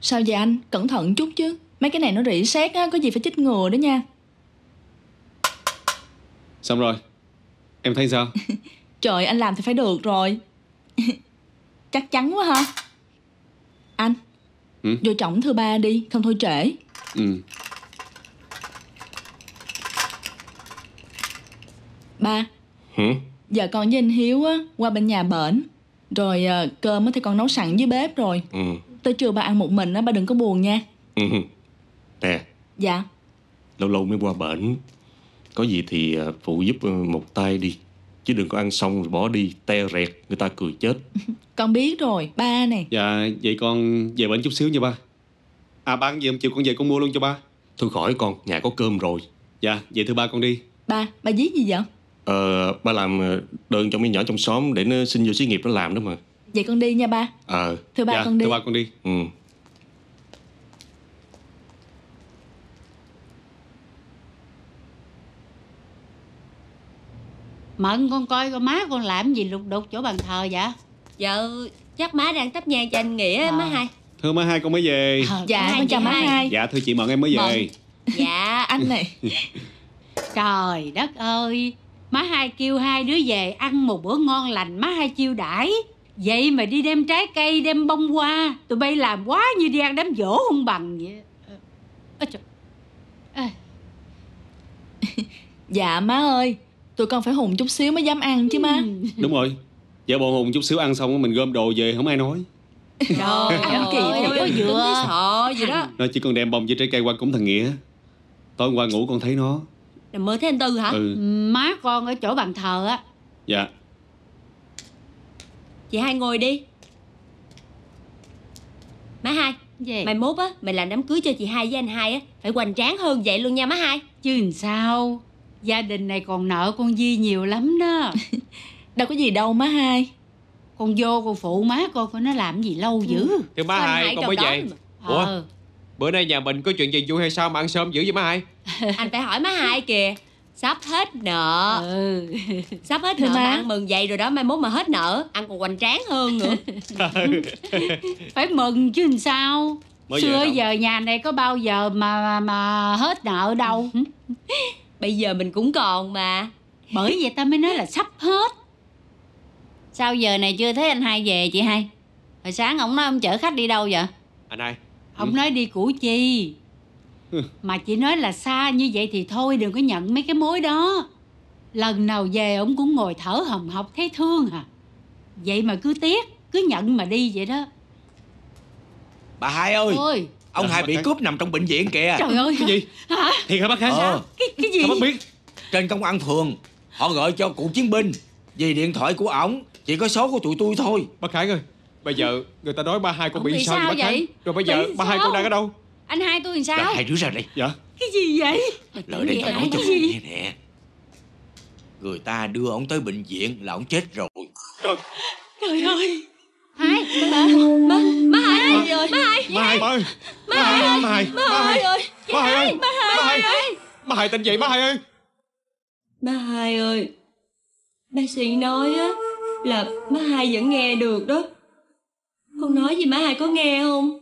Sao vậy anh? Cẩn thận chút chứ. Mấy cái này nó rỉ sét á, có gì phải chích ngừa đó nha. Xong rồi. Em thấy sao? Trời, anh làm thì phải được rồi. Chắc chắn quá ha. Anh, vô chổng thứ ba đi, không thôi trễ. Ba, giờ con với anh Hiếu á, qua bên nhà bển. Rồi cơm á thì con nấu sẵn dưới bếp rồi. Tới trưa ba ăn một mình á, ba đừng có buồn nha. Nè. Dạ. Lâu lâu mới qua bển, có gì thì phụ giúp một tay đi, chứ đừng có ăn xong rồi bỏ đi te rẹt, người ta cười chết. Con biết rồi, ba nè. Dạ, vậy con về bển chút xíu nha ba. À, ba ăn gì không chịu con về con mua luôn cho ba. Thôi khỏi con, nhà có cơm rồi. Dạ, vậy thưa ba con đi. Ba viết gì vậy? Ba làm đơn cho mấy nhỏ trong xóm để nó xin vô xí nghiệp nó làm đó mà. Vậy con đi nha ba. Thưa ba, dạ, con đi. Thưa ba con đi. Mận, con coi con má con làm gì lục đục chỗ bàn thờ vậy? Dạ, chắc má đang thắp nhang cho anh Nghĩa má hai. Thưa má hai con mới về. Dạ, con chào má hai. Dạ, thưa chị Mận em mới về. Dạ, anh này. Trời đất ơi, má hai kêu hai đứa về ăn một bữa ngon lành, má hai chiêu đãi. Vậy mà đi đem trái cây, đem bông hoa, tụi bay làm quá như đi ăn đám giỗ không bằng vậy. Dạ má ơi, tụi con phải hùng chút xíu mới dám ăn chứ má. Đúng rồi, giả bộ hùng chút xíu ăn xong mình gom đồ về không ai nói. Trời ăn kỳ quá vừa sợ gì đó. Nói chứ con đem bông với trái cây qua cũng thằng Nghĩa. Tối hôm qua ngủ con thấy nó. Mới thấy anh Tư hả? Má con ở chỗ bàn thờ á. Dạ. Chị hai ngồi đi. Má hai, mai mốt á, mày làm đám cưới cho chị hai với anh hai á, phải hoành tráng hơn vậy luôn nha má hai. Chứ làm sao, gia đình này còn nợ con Di nhiều lắm đó. Đâu có gì đâu má hai. Con vô con phụ má con nó làm gì lâu dữ. Thì má hai con mới vậy. Ủa, bữa nay nhà mình có chuyện gì vui hay sao mà ăn sớm dữ vậy má hai? Anh phải hỏi má hai kìa. Sắp hết nợ. Sắp hết nợ mà ăn mừng vậy rồi đó. Mai mốt mà hết nợ ăn còn hoành tráng hơn nữa. Phải mừng chứ làm sao. Xưa giờ nhà này có bao giờ mà hết nợ đâu. Bây giờ mình cũng còn mà. Bởi vậy ta mới nói là sắp hết. Sao giờ này chưa thấy anh hai về chị hai? Hồi sáng ổng nói ông chở khách đi đâu vậy? Anh hai ông nói đi Củ Chi. Mà chị nói là xa như vậy thì thôi đừng có nhận mấy cái mối đó. Lần nào về ổng cũng ngồi thở hồng hộc thấy thương à. Vậy mà cứ tiếc, cứ nhận mà đi vậy đó. Bà hai ơi, ông hai bị cướp nằm trong bệnh viện kìa. Trời ơi. Cái gì? Hả? Thiệt hả bác Khánh? Cái gì? Không bác biết. Trên công an phường họ gọi cho cựu chiến binh. Vì điện thoại của ổng chỉ có số của tụi tôi thôi. Bác Khánh ơi, bây giờ người ta nói ba hai con bị sao vậy bác Khánh? Rồi bây giờ ba hai con đang ở đâu? Anh hai tôi làm sao? Đặt hai đứa ra đây. Dạ. Cái gì vậy? Lợi đây tao nói cho mày nghe nè. Người ta đưa ổng tới bệnh viện là ổng chết rồi. Trời ơi. Hai, má hai ơi. Má hai ơi. Má hai tên gì má hai ơi? Má hai ơi. Bác sĩ nói á là má hai vẫn nghe được đó. Con nói gì má hai có nghe không?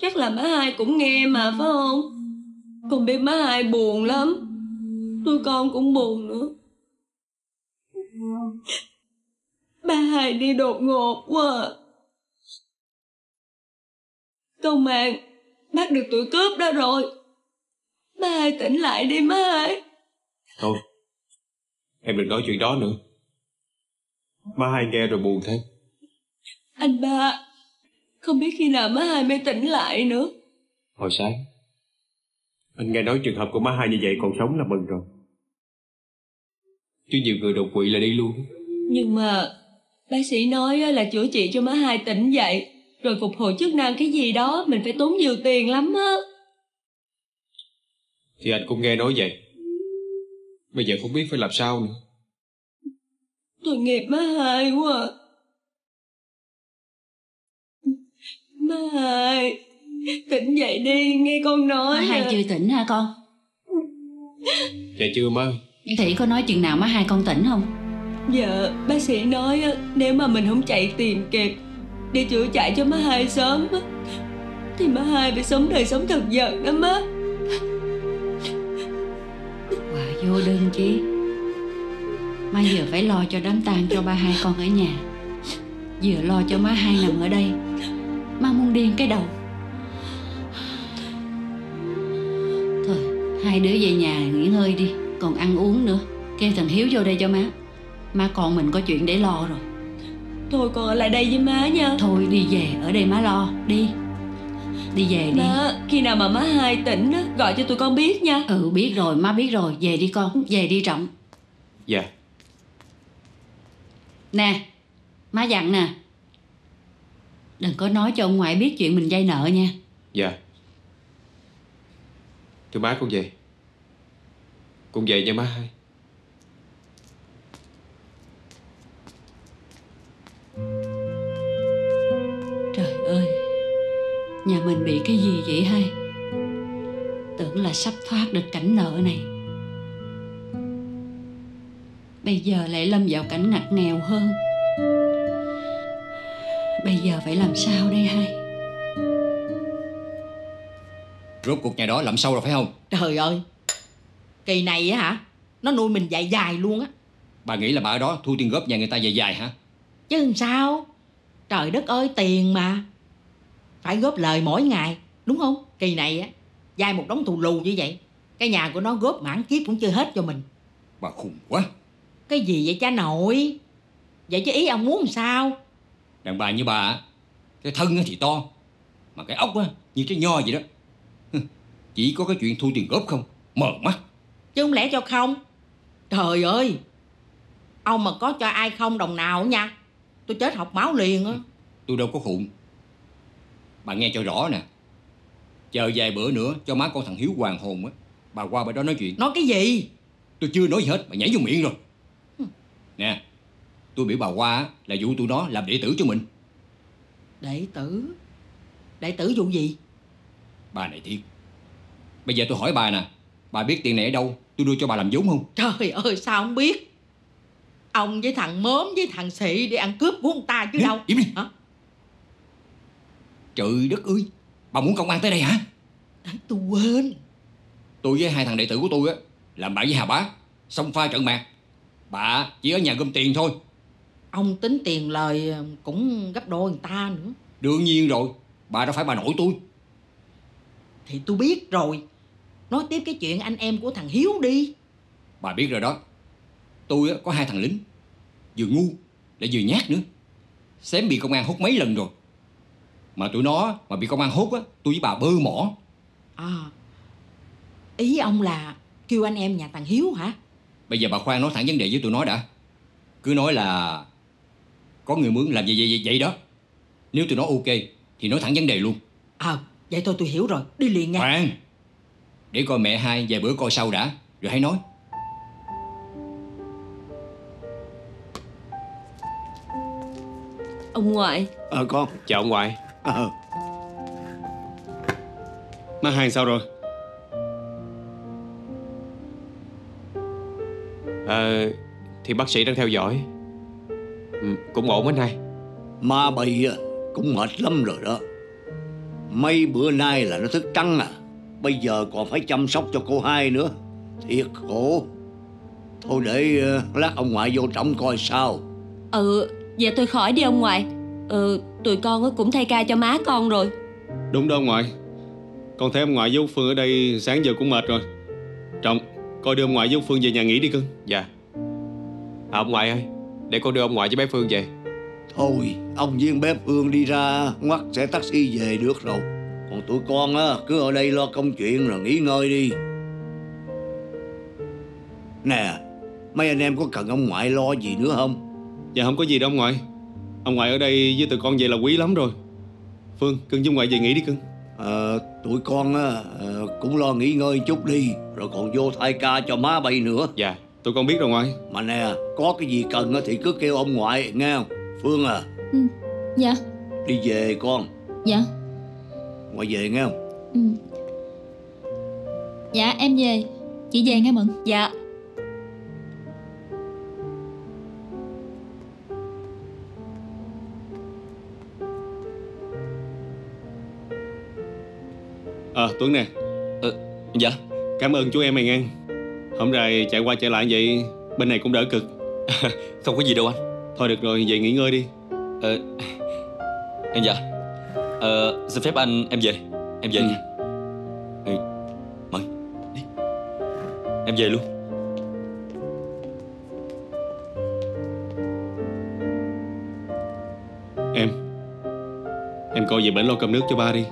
Chắc là má hai cũng nghe mà phải không? Con biết má hai buồn lắm. Tụi con cũng buồn nữa. Ba hai đi đột ngột quá. Công an bắt được tụi cướp đó rồi. Má hai tỉnh lại đi má hai. Thôi, em đừng nói chuyện đó nữa. Má hai nghe rồi buồn thế. Anh ba, không biết khi nào má hai mới tỉnh lại nữa. Hồi sáng anh nghe nói trường hợp của má hai như vậy còn sống là mừng rồi. Chứ nhiều người đột quỵ là đi luôn. Nhưng mà bác sĩ nói là chữa trị cho má hai tỉnh dậy rồi phục hồi chức năng cái gì đó mình phải tốn nhiều tiền lắm á. Thì anh cũng nghe nói vậy. Bây giờ không biết phải làm sao nữa. Tội nghiệp má hai quá à. Má hai, tỉnh dậy đi, nghe con nói. Má hai chưa tỉnh hả con? Dạ chưa má. Thị có nói chừng nào má hai con tỉnh không? Dạ, bác sĩ nói nếu mà mình không chạy tìm kịp đi chữa chạy cho má hai sớm á, thì má hai phải sống đời sống thật vật đó má. Quả vô đơn chứ, má vừa phải lo cho đám tang cho ba hai con ở nhà, vừa lo cho má hai nằm ở đây, má muốn điên cái đầu. Thôi hai đứa về nhà nghỉ ngơi đi, còn ăn uống nữa. Kêu thằng Hiếu vô đây cho má. Má con mình có chuyện để lo rồi. Thôi con ở lại đây với má nha. Thôi đi về, ở đây má lo. Đi. Đi về đi má. Khi nào mà má hai tỉnh á, gọi cho tụi con biết nha. Ừ biết rồi, má biết rồi. Về đi con. Về đi Trọng. Dạ. Nè, má dặn nè, đừng có nói cho ông ngoại biết chuyện mình vay nợ nha. Dạ. Thưa má con về. Con về nha má hai. Trời ơi, nhà mình bị cái gì vậy hai? Tưởng là sắp thoát được cảnh nợ này, bây giờ lại lâm vào cảnh ngặt nghèo hơn. Bây giờ phải làm sao đây hai? Rốt cuộc nhà đó làm sâu rồi phải không? Trời ơi, kỳ này á hả, nó nuôi mình dài dài luôn á. Bà nghĩ là bà ở đó thu tiền góp nhà người ta dài dài hả? Chứ làm sao. Trời đất ơi, tiền mà phải góp lời mỗi ngày, đúng không? Kỳ này á, dai một đống thù lù như vậy, cái nhà của nó góp mãn kiếp cũng chưa hết cho mình. Bà khùng quá. Cái gì vậy cha nội? Vậy chứ ý ông muốn làm sao? Đàn bà như bà, cái thân thì to, mà cái ốc á như trái nho vậy đó. Chỉ có cái chuyện thu tiền góp không mờ mắt, chứ không lẽ cho không. Trời ơi, ông mà có cho ai không đồng nào nha, tôi chết học máu liền á. Tôi đâu có khùng. Bà nghe cho rõ nè, chờ vài bữa nữa cho má con thằng Hiếu hoàn hồn á, bà qua bên đó nói chuyện. Nói cái gì? Tôi chưa nói gì hết bà nhảy vô miệng rồi. Nè, tôi biểu bà qua là vụ tụi nó làm đệ tử cho mình. Đệ tử? Đệ tử vụ gì? Bà này thiệt. Bây giờ tôi hỏi bà nè, bà biết tiền này ở đâu tôi đưa cho bà làm vốn không? Trời ơi, sao không biết. Ông với thằng Mớm với thằng Sĩ đi ăn cướp của ông ta chứ. Hả? Đâu. Im đi. Hả? Trời đất ơi, bà muốn công an tới đây hả? Đấy, tôi quên. Tôi với hai thằng đệ tử của tôi á làm bạn với Hà Bá, xong pha trận mạc. Bà chỉ ở nhà gom tiền thôi. Ông tính tiền lời cũng gấp đôi người ta nữa. Đương nhiên rồi, bà đâu phải bà nội tôi. Thì tôi biết rồi. Nói tiếp cái chuyện anh em của thằng Hiếu đi. Bà biết rồi đó, tôi có hai thằng lính, vừa ngu lại vừa nhát nữa. Xém bị công an hốt mấy lần rồi. Mà tụi nó mà bị công an hốt á, tôi với bà bơ mỏ. À, ý ông là kêu anh em nhà thằng Hiếu hả? Bây giờ bà khoan nói thẳng vấn đề với tụi nó đã. Cứ nói là có người mướn làm vậy đó. Nếu tụi nó ok thì nói thẳng vấn đề luôn. Ờ, vậy thôi tôi hiểu rồi, đi liền nha. Khoan, để coi mẹ hai vài bữa coi sau đã, rồi hãy nói. Ông ngoại. Con. Chào ông ngoại. Má hai sao rồi? Thì bác sĩ đang theo dõi. Cũng ổn hết nay. Ma bầy cũng mệt lắm rồi đó. Mấy bữa nay là nó thức trắng à. Bây giờ còn phải chăm sóc cho cô hai nữa, thiệt khổ. Thôi để lát ông ngoại vô trọng coi sao. Dạ tôi khỏi đi ông ngoại. Tụi con cũng thay ca cho má con rồi. Đúng đó ông ngoại. Con thấy ông ngoại với ông Phương ở đây sáng giờ cũng mệt rồi. Trọng, coi đưa ông ngoại với ông Phương về nhà nghỉ đi cưng. Dạ. Ông ngoại ơi, để con đưa ông ngoại với bé Phương về. Thôi, ông với bé Phương đi ra ngoắt xe taxi về được rồi. Còn tụi con á, cứ ở đây lo công chuyện rồi nghỉ ngơi đi. Nè, mấy anh em có cần ông ngoại lo gì nữa không? Dạ không có gì đâu ông ngoại. Ông ngoại ở đây với tụi con vậy là quý lắm rồi. Phương, cưng với ông ngoại về nghỉ đi cưng. Tụi con á, cũng lo nghỉ ngơi chút đi, rồi còn vô thay ca cho má bay nữa. Dạ, tụi con biết rồi ngoại. Mà nè, có cái gì cần á thì cứ kêu ông ngoại, nghe không? Phương à. Ừ, dạ. Đi về con. Dạ. Ngoại về nghe không? Ừ. Dạ em về. Chị về nghe Mận. Dạ. Tuấn nè. Dạ. Cảm ơn chú em mày ngang. Hôm nay chạy qua chạy lại vậy bên này cũng đỡ cực. Không có gì đâu anh. Thôi được rồi, về nghỉ ngơi đi. Dạ. Xin phép anh, em về. Em về nha. Mời. Đi. Em về luôn. Em coi về bển lo cơm nước cho ba đi.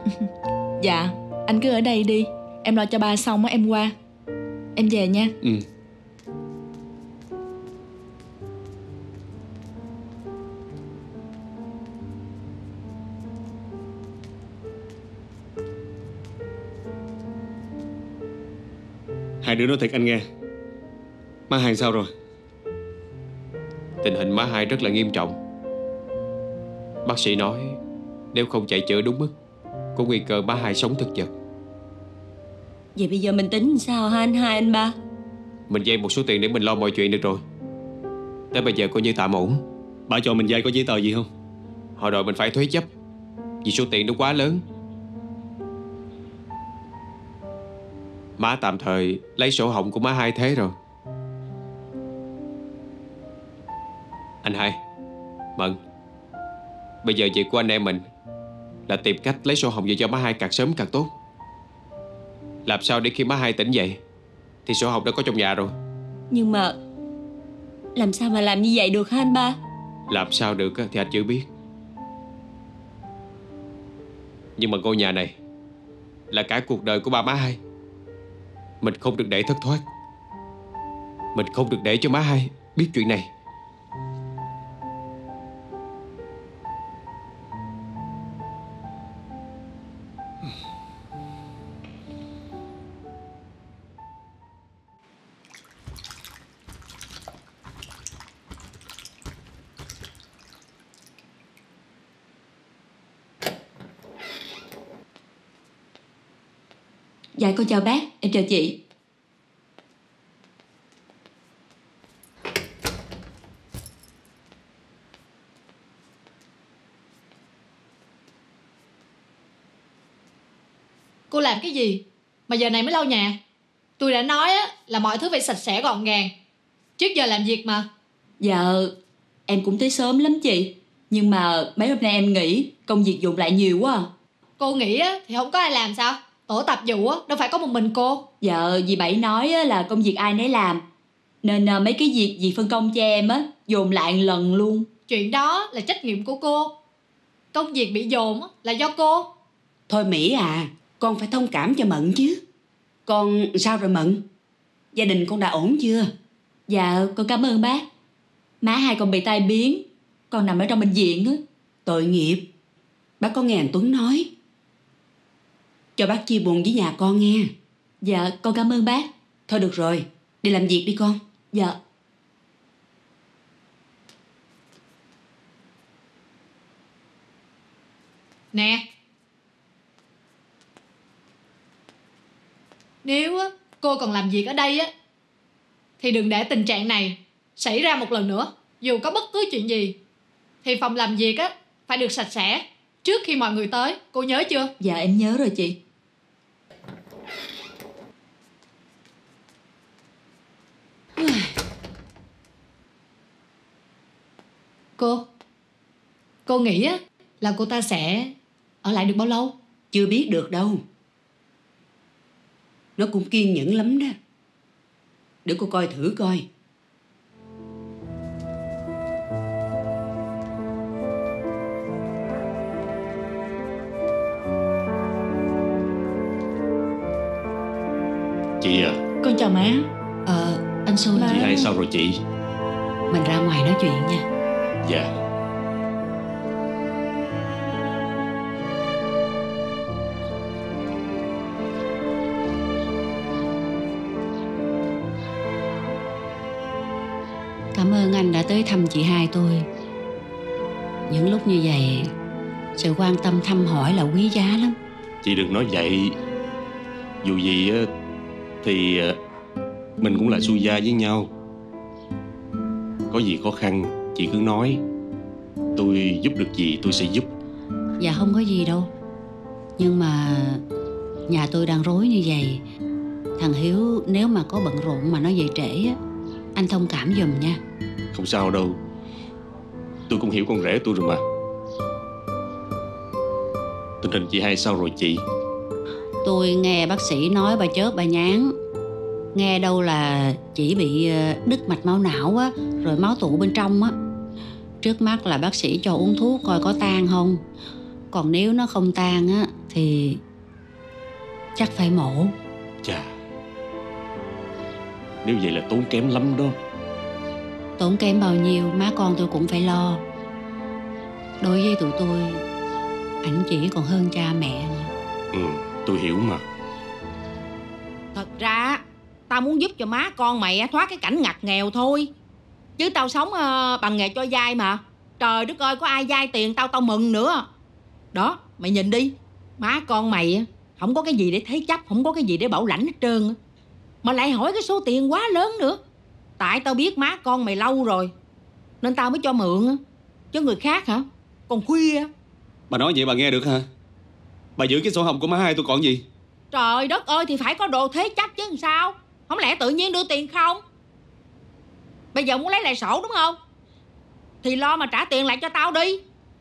Dạ, anh cứ ở đây đi. Em lo cho ba xong á em qua. Em về nha. Hai đứa nói thiệt anh nghe. Má hai sao rồi? Tình hình má hai rất là nghiêm trọng. Bác sĩ nói nếu không chạy chữa đúng mức có nguy cơ má hai sống thực vật. Vậy bây giờ mình tính sao hả anh hai, anh ba? Mình vay một số tiền để mình lo mọi chuyện được rồi. Tới bây giờ coi như tạm ổn. Bà cho mình vay có giấy tờ gì không? Hồi rồi mình phải thuế chấp vì số tiền nó quá lớn. Má tạm thời lấy sổ hồng của má hai thế rồi. Anh hai, Mận, bây giờ việc của anh em mình là tìm cách lấy sổ hồng về cho má hai càng sớm càng tốt. Làm sao để khi má hai tỉnh dậy thì sổ hồng đã có trong nhà rồi. Nhưng mà làm sao mà làm như vậy được hả anh ba? Làm sao được thì anh chưa biết. Nhưng mà ngôi nhà này là cả cuộc đời của ba má hai. Mình không được để thất thoát. Mình không được để cho má hai biết chuyện này. Dạ con chào bác, em chào chị. Cô làm cái gì mà giờ này mới lau nhà? Tôi đã nói á, là mọi thứ phải sạch sẽ gọn gàng. Trước giờ làm việc mà. Dạ, em cũng tới sớm lắm chị. Nhưng mà mấy hôm nay em nghỉ, công việc dồn lại nhiều quá. Cô nghỉ á, thì không có ai làm sao? Tổ tạp vụ á, đâu phải có một mình cô. Dạ, dì Bảy nói là công việc ai nấy làm. Nên mấy cái việc dì phân công cho em á, dồn lại một lần luôn. Chuyện đó là trách nhiệm của cô. Công việc bị dồn là do cô. Thôi Mỹ à, con phải thông cảm cho Mận chứ. Con sao rồi Mận? Gia đình con đã ổn chưa? Dạ, con cảm ơn bác. Má hai con bị tai biến, con nằm ở trong bệnh viện á. Tội nghiệp. Bác có nghe anh Tuấn nói. Cho bác chia buồn với nhà con nghe. Dạ con cảm ơn bác. Thôi được rồi, đi làm việc đi con. Dạ. Nè, nếu cô còn làm việc ở đây á thì đừng để tình trạng này xảy ra một lần nữa. Dù có bất cứ chuyện gì thì phòng làm việc á phải được sạch sẽ trước khi mọi người tới. Cô nhớ chưa? Dạ em nhớ rồi chị. Cô nghĩ á là cô ta sẽ ở lại được bao lâu? Chưa biết được đâu. Nó cũng kiên nhẫn lắm đó. Để cô coi thử coi. Chị à. Con chào má. Anh Xuân. Chị hai sao rồi chị? Mình ra ngoài nói chuyện nha. Dạ. Cảm ơn anh đã tới thăm chị hai tôi. Những lúc như vậy, sự quan tâm thăm hỏi là quý giá lắm. Chị đừng nói vậy. Dù gì thì mình cũng là xui gia với nhau. Có gì khó khăn chị cứ nói. Tôi giúp được gì tôi sẽ giúp. Dạ không có gì đâu. Nhưng mà Nhà tôi đang rối như vậy. Thằng Hiếu nếu mà có bận rộn mà nó về trễ á, anh thông cảm giùm nha. Không sao đâu, tôi cũng hiểu con rể tôi rồi mà. Tình hình chị hai sao rồi chị? Tôi nghe bác sĩ nói bà chớp bà nhán. Nghe đâu là chỉ bị đứt mạch máu não á, rồi máu tụ bên trong á. Trước mắt là bác sĩ cho uống thuốc coi có tan không. Còn nếu nó không tan á thì chắc phải mổ. Chà, nếu vậy là tốn kém lắm đó. Tốn kém bao nhiêu má con tôi cũng phải lo. Đối với tụi tôi, ảnh chỉ còn hơn cha mẹ. Ừ, tôi hiểu mà. Thật ra tao muốn giúp cho má con mày thoát cái cảnh ngặt nghèo thôi. Chứ tao sống bằng nghề cho vay mà. Trời đất ơi, có ai vay tiền tao tao mừng nữa. Đó, mày nhìn đi, má con mày không có cái gì để thế chấp, không có cái gì để bảo lãnh hết trơn. Mà lại hỏi cái số tiền quá lớn nữa. Tại tao biết má con mày lâu rồi nên tao mới cho mượn. Chứ người khác hả? Còn khuya. Bà nói vậy bà nghe được hả? Bà giữ cái sổ hồng của má hai tôi còn gì? Trời đất ơi, thì phải có đồ thế chấp chứ làm sao. Không lẽ tự nhiên đưa tiền không? Bây giờ muốn lấy lại sổ đúng không? Thì lo mà trả tiền lại cho tao đi,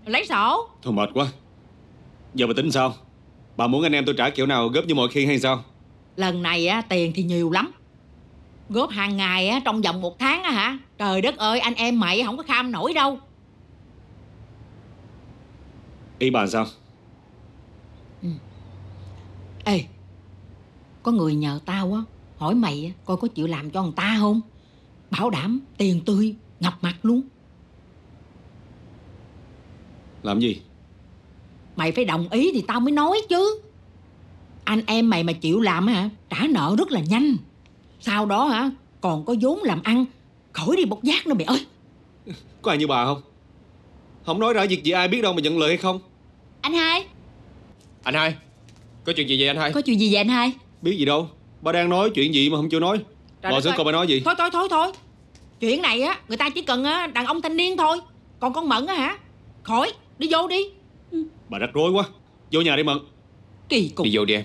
lấy sổ. Thôi mệt quá. Giờ bà tính sao? Bà muốn anh em tôi trả kiểu nào, góp như mọi khi hay sao? Lần này á, tiền thì nhiều lắm. Góp hàng ngày á, trong vòng một tháng á hả? Trời đất ơi, anh em mày không có kham nổi đâu. Ý bà sao? Ừ. Ê, có người nhờ tao á, hỏi mày á, coi có chịu làm cho người ta không? Bảo đảm tiền tươi, ngập mặt luôn. Làm gì? Mày phải đồng ý thì tao mới nói chứ. Anh em mày mà chịu làm hả, trả nợ rất là nhanh. Sau đó hả, còn có vốn làm ăn, khỏi đi bốc vác nữa mày ơi. Có ai như bà không? Không nói rõ việc gì ai biết đâu mà nhận lời hay không? Anh hai. Anh hai, có chuyện gì vậy anh hai? Có chuyện gì vậy anh hai? Biết gì đâu, bà đang nói chuyện gì mà không chịu nói. Bà sẽ coi bà nói gì. Thôi. Chuyện này á, người ta chỉ cần đàn ông thanh niên thôi. Còn con Mận á hả, khỏi, đi vô đi. Bà rắc rối quá, vô nhà đi Mận. Kỳ cục. Đi vô đi em.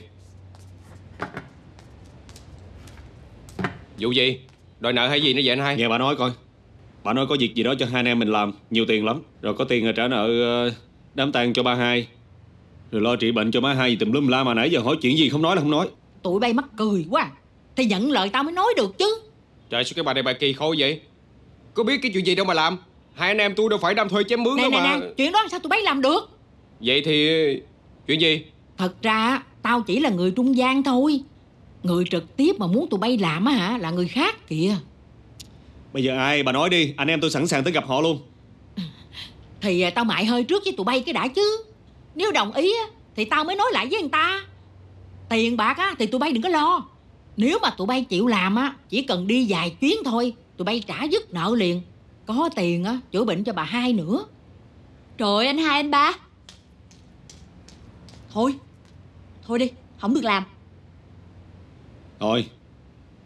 Vụ gì? Đòi nợ hay gì nữa vậy anh hai? Nghe bà nói coi. Bà nói có việc gì đó cho hai anh em mình làm, nhiều tiền lắm. Rồi có tiền rồi trả nợ đám tang cho ba hai, rồi lo trị bệnh cho má hai gì tùm lum la mà nãy giờ hỏi chuyện gì không nói là không nói. Tụi bay mắc cười quá, thì nhận lời tao mới nói được chứ. Trời, sao cái bà này bà kỳ khôi vậy? Có biết cái chuyện gì đâu mà làm. Hai anh em tôi đâu phải đam thuê chém mướn đâu mà. Nè, chuyện đó sao tụi bay làm được? Vậy thì chuyện gì? Thật ra tao chỉ là người trung gian thôi. Người trực tiếp mà muốn tụi bay làm á hả, là người khác kìa. Bây giờ ai bà nói đi, anh em tôi sẵn sàng tới gặp họ luôn. Thì tao mại hơi trước với tụi bay cái đã chứ. Nếu đồng ý thì tao mới nói lại với người ta. Tiền bạc á thì tụi bay đừng có lo. Nếu mà tụi bay chịu làm á, chỉ cần đi vài chuyến thôi, tụi bay trả dứt nợ liền. Có tiền á, chữa bệnh cho bà hai nữa. Trời ơi, anh hai anh ba. Thôi đi, không được làm. Thôi,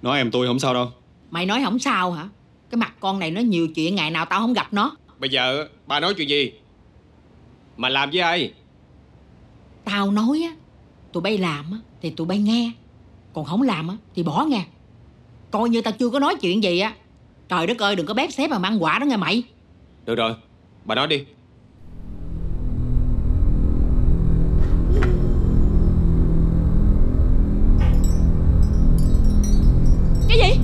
nói em tôi không sao đâu. Mày nói không sao hả? Cái mặt con này nó nhiều chuyện, ngày nào tao không gặp nó. Bây giờ bà nói chuyện gì? Mà làm với ai? Tao nói á, tụi bay làm á thì tụi bay nghe, còn không làm á thì bỏ nghe. Coi như tao chưa có nói chuyện gì á. Trời đất ơi, đừng có bép xếp mà mang quả đó nghe mày. Được rồi, bà nói đi. Cái gì?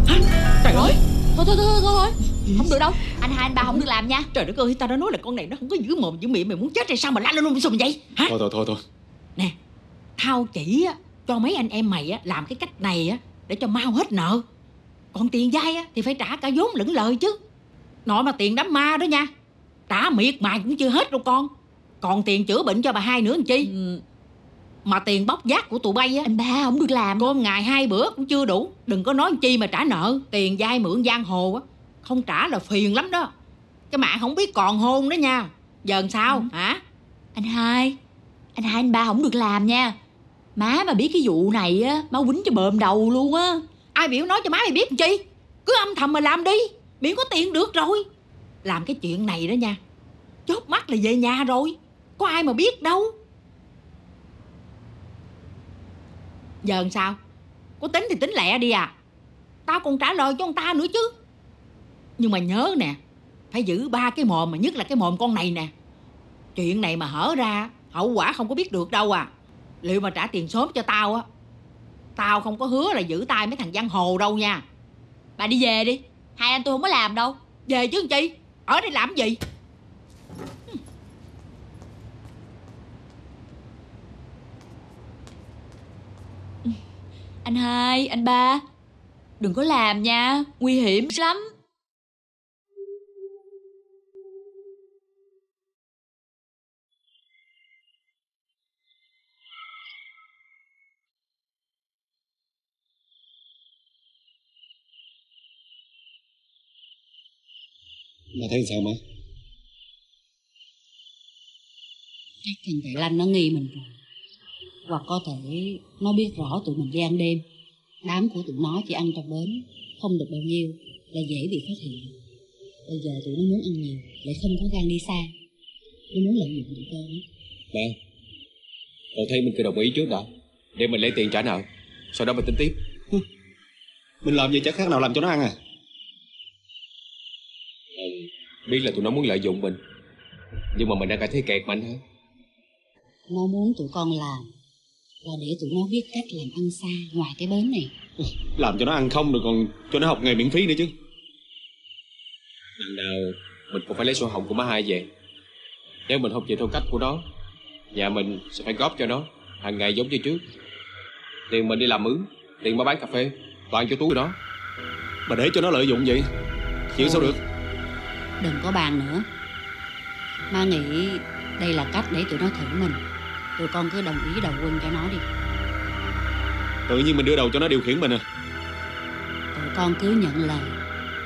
Trời ơi. Thôi. Không được đâu. Anh hai anh ba không được làm nha. Trời đất ơi, tao đã nói là con này nó không có giữ mồm giữ miệng. Mày muốn chết hay sao mà la lên lung xùm vậy hả? Thôi. Nè, tao chỉ cho mấy anh em mày làm cái cách này để cho mau hết nợ. Còn tiền vay thì phải trả cả vốn lẫn lời chứ. Nội mà tiền đám ma đó nha, trả miệt mài cũng chưa hết đâu con. Còn tiền chữa bệnh cho bà hai nữa làm chi? Mà tiền bóc vác của tụi bay á, anh ba không được làm. Cơm ngày hai bữa cũng chưa đủ, đừng có nói chi mà trả nợ. Tiền vay mượn giang hồ á, không trả là phiền lắm đó. Cái mạng không biết còn hôn đó nha. Giờ làm sao hả? Anh hai anh ba không được làm nha. Má mà biết cái vụ này á, má quýnh cho bờm đầu luôn á. Ai biểu nói cho má mày biết làm chi? Cứ âm thầm mà làm đi, miễn có tiền được rồi. Làm cái chuyện này đó nha, chớp mắt là về nhà rồi, có ai mà biết đâu. Giờ làm sao? Có tính thì tính lẹ đi à. Tao còn trả lời cho ông ta nữa chứ. Nhưng mà nhớ nè, phải giữ ba cái mồm, mà nhất là cái mồm con này nè. Chuyện này mà hở ra, hậu quả không có biết được đâu à. Liệu mà trả tiền sớm cho tao á, tao không có hứa là giữ tay mấy thằng giang hồ đâu nha. Bà đi về đi, hai anh tôi không có làm đâu. Về chứ chi, ở đây làm gì? Anh hai, anh ba, đừng có làm nha, nguy hiểm lắm. Mà thấy sao má? Chắc thằng Tài Lanh nó nghi mình rồi. Hoặc có thể nó biết rõ tụi mình đi ăn đêm. Đám của tụi nó chỉ ăn trong bến, không được bao nhiêu là dễ bị phát hiện. Bây giờ tụi nó muốn ăn nhiều, lại không có gan đi xa, nó muốn lợi dụng tụi con. Mẹ, cậu thấy mình cứ đồng ý trước đã, để mình lấy tiền trả nợ, sau đó mình tính tiếp. Mình làm vậy chắc khác nào làm cho nó ăn à. Biết là tụi nó muốn lợi dụng mình, nhưng mà mình đang cảm thấy kẹt mạnh hơn. Nó muốn tụi con làm là để tụi nó biết cách làm ăn xa ngoài cái bến này. Làm cho nó ăn không rồi còn cho nó học nghề miễn phí nữa chứ. Lần nào mình cũng phải lấy sổ hồng của má hai về. Nếu mình không về theo cách của nó, nhà mình sẽ phải góp cho nó hàng ngày giống như trước. Tiền mình đi làm mướn, tiền má bán cà phê, toàn cho túi đó. Mà để cho nó lợi dụng vậy, chịu sao được. Đừng có bàn nữa. Má nghĩ đây là cách để tụi nó thử mình. Tụi con cứ đồng ý đầu quân cho nó đi. Tự nhiên mình đưa đầu cho nó điều khiển mình à. Tụi con cứ nhận lời,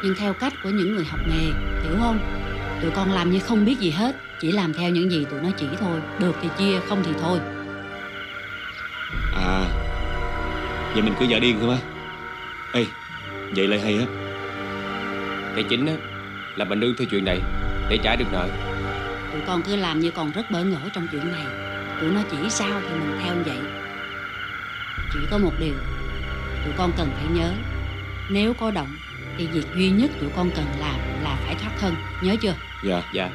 nhưng theo cách của những người học nghề, hiểu không? Tụi con làm như không biết gì hết, chỉ làm theo những gì tụi nó chỉ thôi. Được thì chia, không thì thôi. À, vậy mình cứ giả điên thôi má. Ê, vậy lại hay á. Cái chính á là mình đương theo chuyện này để trả được nợ. Tụi con cứ làm như còn rất bỡ ngỡ trong chuyện này. Tụi nó chỉ sao thì mình theo vậy. Chỉ có một điều tụi con cần phải nhớ, nếu có động thì việc duy nhất tụi con cần làm là phải thoát thân, nhớ chưa? Dạ, dạ.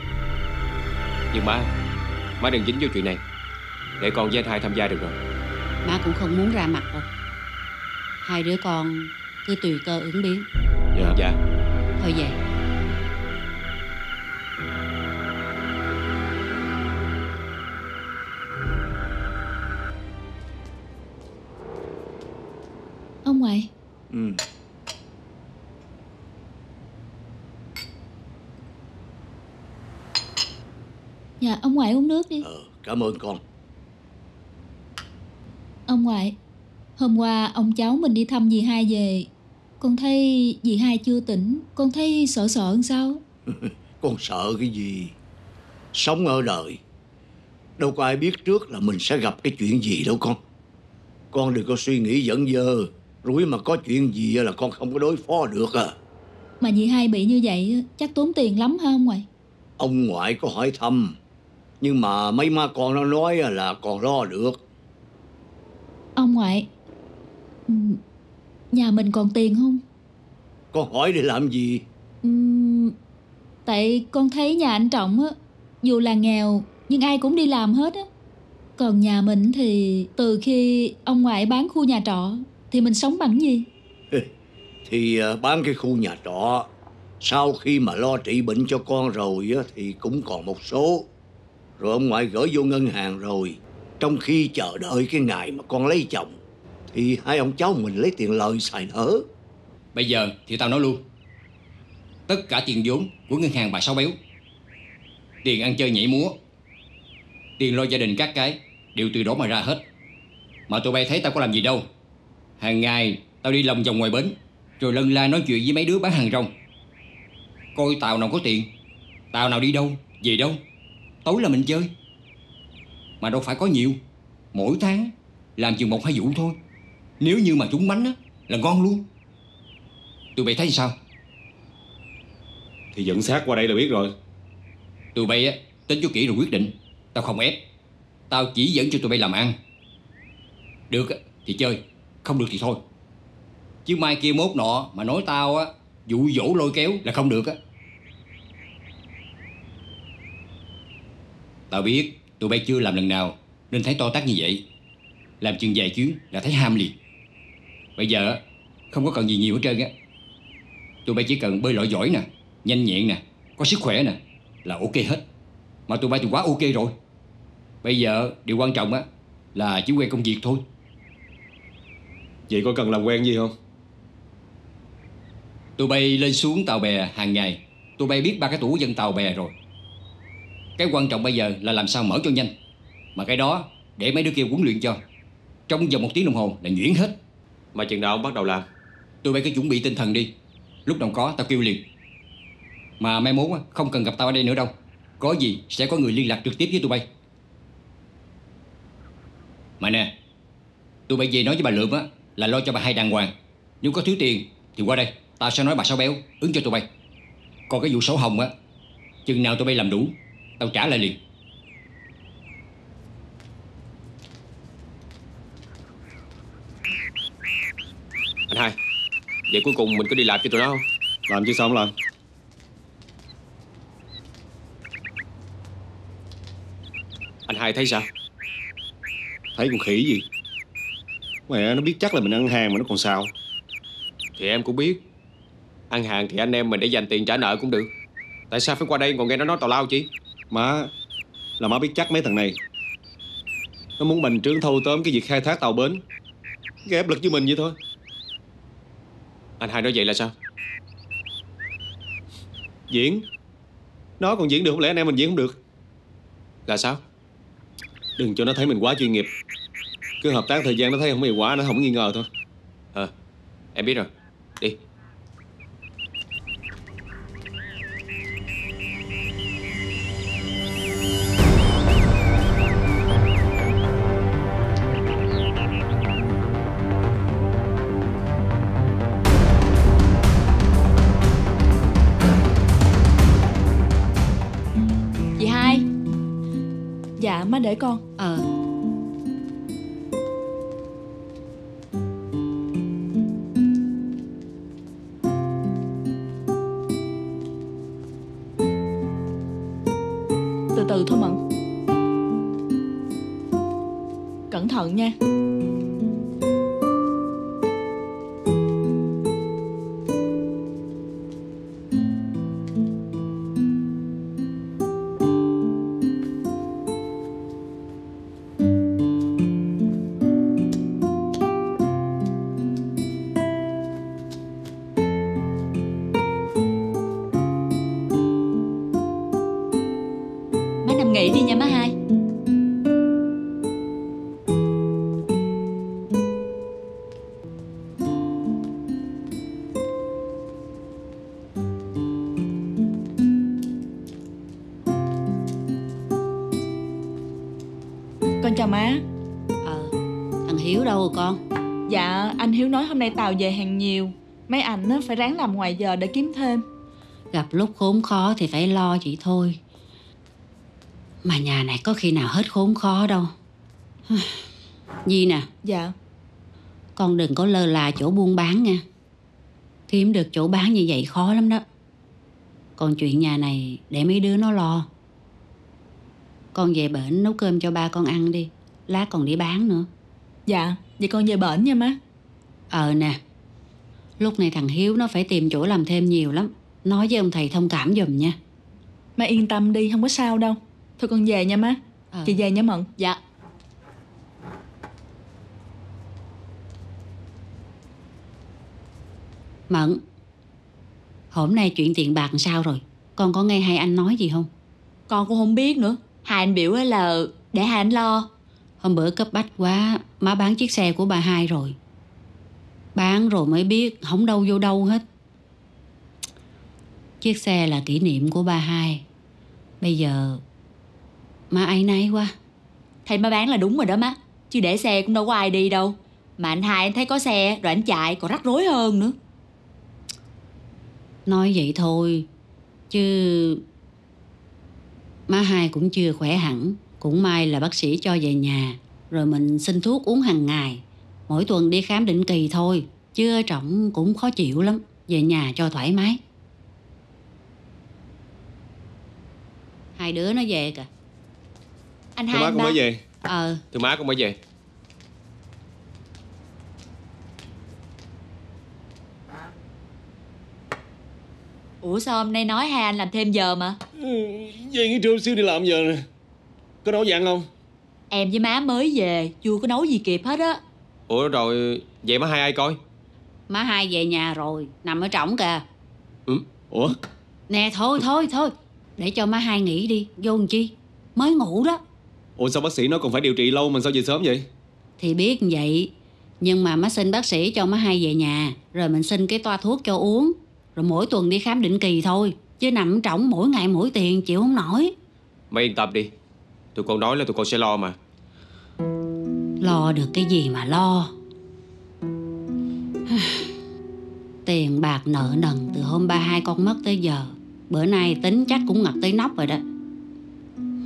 Nhưng má đừng dính vô chuyện này, để con với anh hai tham gia được rồi. Má cũng không muốn ra mặt đâu. Hai đứa con cứ tùy cơ ứng biến. Dạ, dạ. Thôi về. Ngoài. Ừ. Dạ, ông ngoại uống nước đi. Cảm ơn con. Ông ngoại, hôm qua ông cháu mình đi thăm dì hai về, con thấy dì hai chưa tỉnh, con thấy sợ sợ làm sao? Con sợ cái gì? Sống ở đời, đâu có ai biết trước là mình sẽ gặp cái chuyện gì đâu con. Con đừng có suy nghĩ dẫn dơ, rủi mà có chuyện gì là con không có đối phó được à. Mà dì hai bị như vậy chắc tốn tiền lắm hả ông ngoại? Ông ngoại có hỏi thăm, nhưng mà mấy má con nó nói là còn lo được. Ông ngoại, nhà mình còn tiền không? Con hỏi để làm gì? Tại con thấy nhà anh Trọng á, dù là nghèo nhưng ai cũng đi làm hết á. Còn nhà mình thì từ khi ông ngoại bán khu nhà trọ thì mình sống bằng gì? Thì bán cái khu nhà trọ, sau khi mà lo trị bệnh cho con rồi thì cũng còn một số, rồi ông ngoại gửi vô ngân hàng rồi. Trong khi chờ đợi cái ngày mà con lấy chồng thì hai ông cháu mình lấy tiền lời xài nở. Bây giờ thì tao nói luôn, tất cả tiền vốn của ngân hàng bà Sáu Béo, tiền ăn chơi nhảy múa, tiền lo gia đình các cái đều từ đó mà ra hết. Mà tụi bay thấy tao có làm gì đâu. Hàng ngày tao đi lòng vòng ngoài bến, rồi lân la nói chuyện với mấy đứa bán hàng rong. Coi tàu nào có tiền, tàu nào đi đâu, về đâu. Tối là mình chơi, mà đâu phải có nhiều. Mỗi tháng làm chừng 1-2 vụ thôi. Nếu như mà trúng bánh á là ngon luôn. Tụi bay thấy sao? Thì dẫn xác qua đây là biết rồi. Tụi bay á tính cho kỹ rồi quyết định. Tao không ép, tao chỉ dẫn cho tụi bay làm ăn. Được thì chơi, không được thì thôi. Chứ mai kia mốt nọ mà nói tao á dụ dỗ lôi kéo là không được á. Tao biết tụi bay chưa làm lần nào nên thấy to tát như vậy. Làm chừng vài chuyến là thấy ham liền. Bây giờ không có cần gì nhiều hết trơn á. Tụi bay chỉ cần bơi lội giỏi nè, nhanh nhẹn nè, có sức khỏe nè là ok hết. Mà tụi bay thì quá ok rồi. Bây giờ điều quan trọng á là chỉ quen công việc thôi. Vậy có cần làm quen gì không? Tụi bay lên xuống tàu bè hàng ngày, tụi bay biết ba cái tủ dân tàu bè rồi. Cái quan trọng bây giờ là làm sao mở cho nhanh. Mà cái đó để mấy đứa kia huấn luyện cho. Trong vòng 1 tiếng đồng hồ là nhuyễn hết. Mà chừng nào ông bắt đầu làm? Tụi bay cứ chuẩn bị tinh thần đi. Lúc nào có tao kêu liền. Mà mai mốt không cần gặp tao ở đây nữa đâu. Có gì sẽ có người liên lạc trực tiếp với tụi bay. Mà nè, tụi bay về nói với bà Lượm á là lo cho bà Hai đàng hoàng. Nếu có thiếu tiền thì qua đây, tao sẽ nói bà Sáu Béo ứng cho tụi bay. Còn cái vụ sổ hồng á, chừng nào tụi bay làm đủ tao trả lại liền. Anh Hai, vậy cuối cùng mình có đi làm cho tụi nó không? Làm chứ sao không làm. Anh Hai thấy sao? Thấy con khỉ gì. Mẹ nó biết chắc là mình ăn hàng mà nó còn sao. Thì em cũng biết. Ăn hàng thì anh em mình để dành tiền trả nợ cũng được. Tại sao phải qua đây còn nghe nó nói tào lao chứ? Má, là má biết chắc mấy thằng này. Nó muốn bành trướng thâu tóm cái việc khai thác tàu bến. Gây áp lực với mình vậy thôi. Anh Hai nói vậy là sao? Diễn. Nó còn diễn được, không lẽ anh em mình diễn không được? Là sao? Đừng cho nó thấy mình quá chuyên nghiệp. Cứ hợp tác thời gian nó thấy không hiệu quả, nó không nghi ngờ thôi. Ờ, em biết rồi. Đi. Dì Hai. Dạ má để con. Ờ. Từ thôi Mận. Cẩn thận nha. Nghỉ đi nha má Hai. Con chào má. Thằng Hiếu đâu rồi con? Dạ anh Hiếu nói hôm nay tàu về hàng nhiều. Mấy anh á, phải ráng làm ngoài giờ để kiếm thêm. Gặp lúc khốn khó thì phải lo vậy thôi. Mà nhà này có khi nào hết khốn khó đâu. Nhi nè. Dạ. Con đừng có lơ là chỗ buôn bán nha. Kiếm được chỗ bán như vậy khó lắm đó. Còn chuyện nhà này để mấy đứa nó lo. Con về bển nấu cơm cho ba con ăn đi. Lát còn đi bán nữa. Dạ. Vậy con về bển nha má. Ờ nè. Lúc này thằng Hiếu nó phải tìm chỗ làm thêm nhiều lắm. Nói với ông thầy thông cảm giùm nha. Má yên tâm đi, không có sao đâu. Thôi con về nha má. Chị về nha Mận. Dạ. Mận, hôm nay chuyện tiền bạc sao rồi? Con có nghe hai anh nói gì không? Con cũng không biết nữa. Hai anh biểu ấy là để hai anh lo. Hôm bữa cấp bách quá, má bán chiếc xe của bà Hai rồi. Bán rồi mới biết không đâu vô đâu hết. Chiếc xe là kỷ niệm của bà Hai. Bây giờ má áy náy quá. Thầy má bán là đúng rồi đó má. Chứ để xe cũng đâu có ai đi đâu. Mà anh Hai anh thấy có xe rồi anh chạy còn rắc rối hơn nữa. Nói vậy thôi chứ má Hai cũng chưa khỏe hẳn. Cũng may là bác sĩ cho về nhà. Rồi mình xin thuốc uống hàng ngày. Mỗi tuần đi khám định kỳ thôi, chứ trọng cũng khó chịu lắm, về nhà cho thoải mái. Hai đứa nó về kìa. Anh Hai, anh ba. Má con mới về. Từ má con mới về. Ủa sao hôm nay nói hai anh làm thêm giờ mà? Về nghỉ trưa một xíu đi làm giờ nè. Có nấu gì ăn không? Em với má mới về, chưa có nấu gì kịp hết á. Ủa rồi, vậy má Hai ai coi? Má Hai về nhà rồi, nằm ở trỏng kìa. Ủa? Nè thôi, để cho má Hai nghỉ đi, vô làm chi? Mới ngủ đó. Ủa sao bác sĩ nói còn phải điều trị lâu mà sao về sớm vậy? Thì biết vậy, nhưng mà má xin bác sĩ cho má Hai về nhà, rồi mình xin cái toa thuốc cho uống. Rồi mỗi tuần đi khám định kỳ thôi, chứ nằm trỏng mỗi ngày mỗi tiền chịu không nổi. Mày yên tâm đi, tụi con nói là tụi con sẽ lo mà. Lo được cái gì mà lo. Tiền bạc nợ nần từ hôm ba hai con mất tới giờ, bữa nay tính chắc cũng ngập tới nóc rồi đó.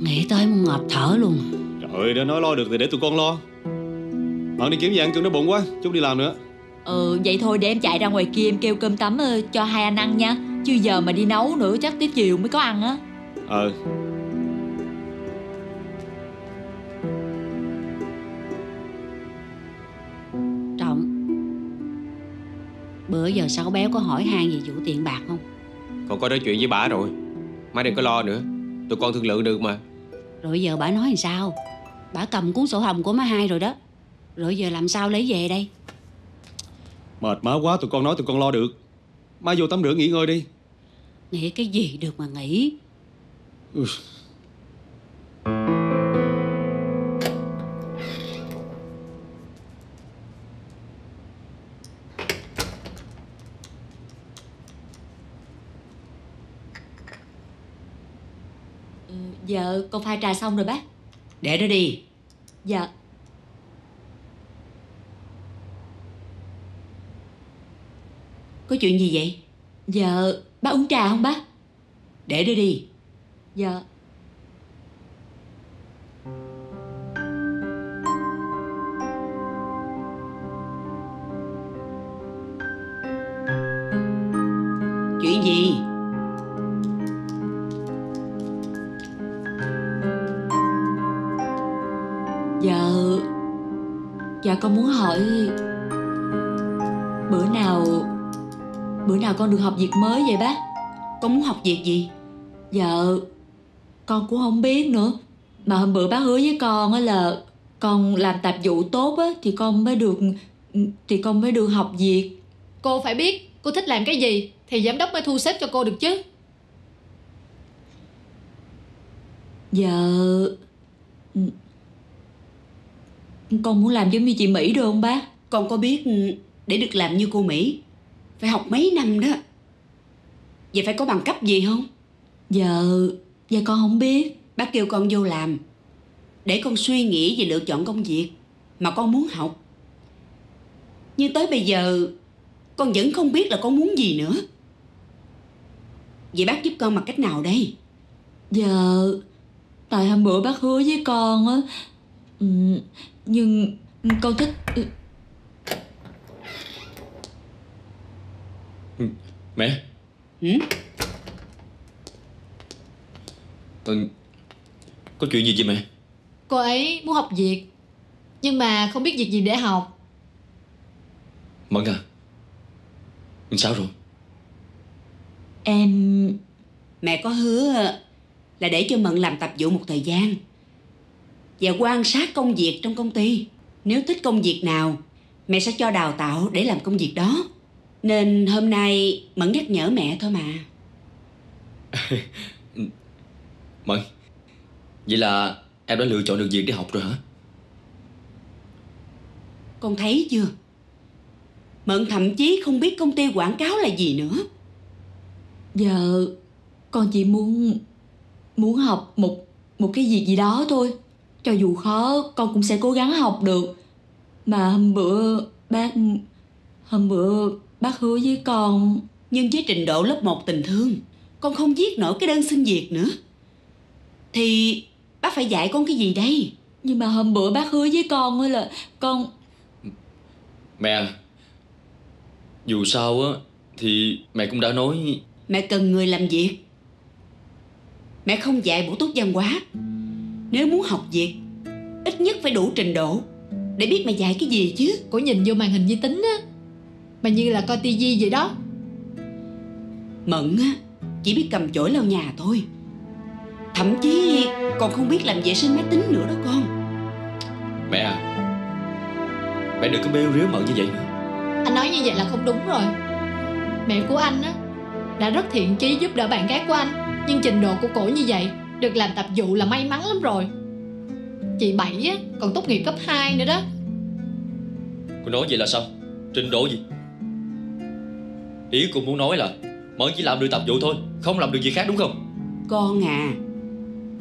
Nghĩ tới muốn ngộp thở luôn. Trời ơi, đã nói lo được thì để tụi con lo. Bạn đi kiếm gì ăn, cưng nó bụng quá, chút đi làm nữa. Vậy thôi để em chạy ra ngoài kia em kêu cơm tấm cho hai anh ăn nha. Chứ giờ mà đi nấu nữa chắc tới chiều mới có ăn á. Trọng, bữa giờ Sáu Béo có hỏi han về vụ tiền bạc không? Con có nói chuyện với bà rồi. Má đừng có lo nữa, tụi con thương lượng được mà. Rồi giờ bà nói làm sao? Bà cầm cuốn sổ hồng của má Hai rồi đó. Rồi giờ làm sao lấy về đây? Mệt má quá, tụi con nói tụi con lo được. Má vô tắm rửa nghỉ ngơi đi. Nghĩ cái gì được mà nghỉ. Dạ con pha trà xong rồi bác. Để đó đi. Dạ. Có chuyện gì vậy? Dạ, bác uống trà không bác? Để đó đi. Dạ. Chuyện gì? Dạ, con muốn hỏi bữa nào con được học việc mới vậy bác? Con muốn học việc gì? Dạ, con cũng không biết nữa. Mà hôm bữa bác hứa với con á là con làm tạp vụ tốt á thì con mới được học việc. Cô phải biết cô thích làm cái gì thì giám đốc mới thu xếp cho cô được chứ. Dạ, con muốn làm giống như chị Mỹ được không bác? Con có biết để được làm như cô Mỹ phải học mấy năm đó. Vậy phải có bằng cấp gì không? Dạ con không biết. Bác kêu con vô làm để con suy nghĩ về lựa chọn công việc mà con muốn học. Nhưng tới bây giờ con vẫn không biết là con muốn gì nữa. Vậy bác giúp con bằng cách nào đây? Dạ, tại hôm bữa bác hứa với con á. Nhưng con thích. Mẹ. Có chuyện gì vậy mẹ? Cô ấy muốn học việc nhưng mà không biết việc gì để học. Mẫn à, mình sao rồi? Mẹ có hứa là để cho Mận làm tạp vụ một thời gian và quan sát công việc trong công ty. Nếu thích công việc nào mẹ sẽ cho đào tạo để làm công việc đó. Nên hôm nay Mẫn nhắc nhở mẹ thôi mà. Mẫn, vậy là em đã lựa chọn được việc để học rồi hả? Con thấy chưa? Mẫn thậm chí không biết công ty quảng cáo là gì nữa. Giờ con chỉ muốn học một cái việc gì đó thôi. Cho dù khó con cũng sẽ cố gắng học được. Mà hôm bữa bác hứa với con. Nhưng với trình độ lớp 1 tình thương, con không viết nổi cái đơn xin việc nữa, thì bác phải dạy con cái gì đây? Nhưng mà hôm bữa bác hứa với con là con Mẹ, dù sao á thì mẹ cũng đã nói. Mẹ cần người làm việc. Mẹ không dạy bổ túc văn hóa. Nếu muốn học việc, ít nhất phải đủ trình độ để biết mày dạy cái gì chứ. Cổ nhìn vô màn hình vi tính á, mà như là coi tivi vậy đó. Mận á chỉ biết cầm chổi lau nhà thôi, thậm chí còn không biết làm vệ sinh máy tính nữa đó con. Mẹ à, mẹ đừng có bêu riếu Mận như vậy nữa. Anh nói như vậy là không đúng rồi. Mẹ của anh á đã rất thiện chí giúp đỡ bạn gái của anh, nhưng trình độ của cổ như vậy được làm tạp vụ là may mắn lắm rồi. Chị Bảy á còn tốt nghiệp cấp 2 nữa đó. Cô nói vậy là sao? Trình độ gì? Ý cô muốn nói là Mận chỉ làm được tạp vụ thôi, không làm được gì khác đúng không? Con à,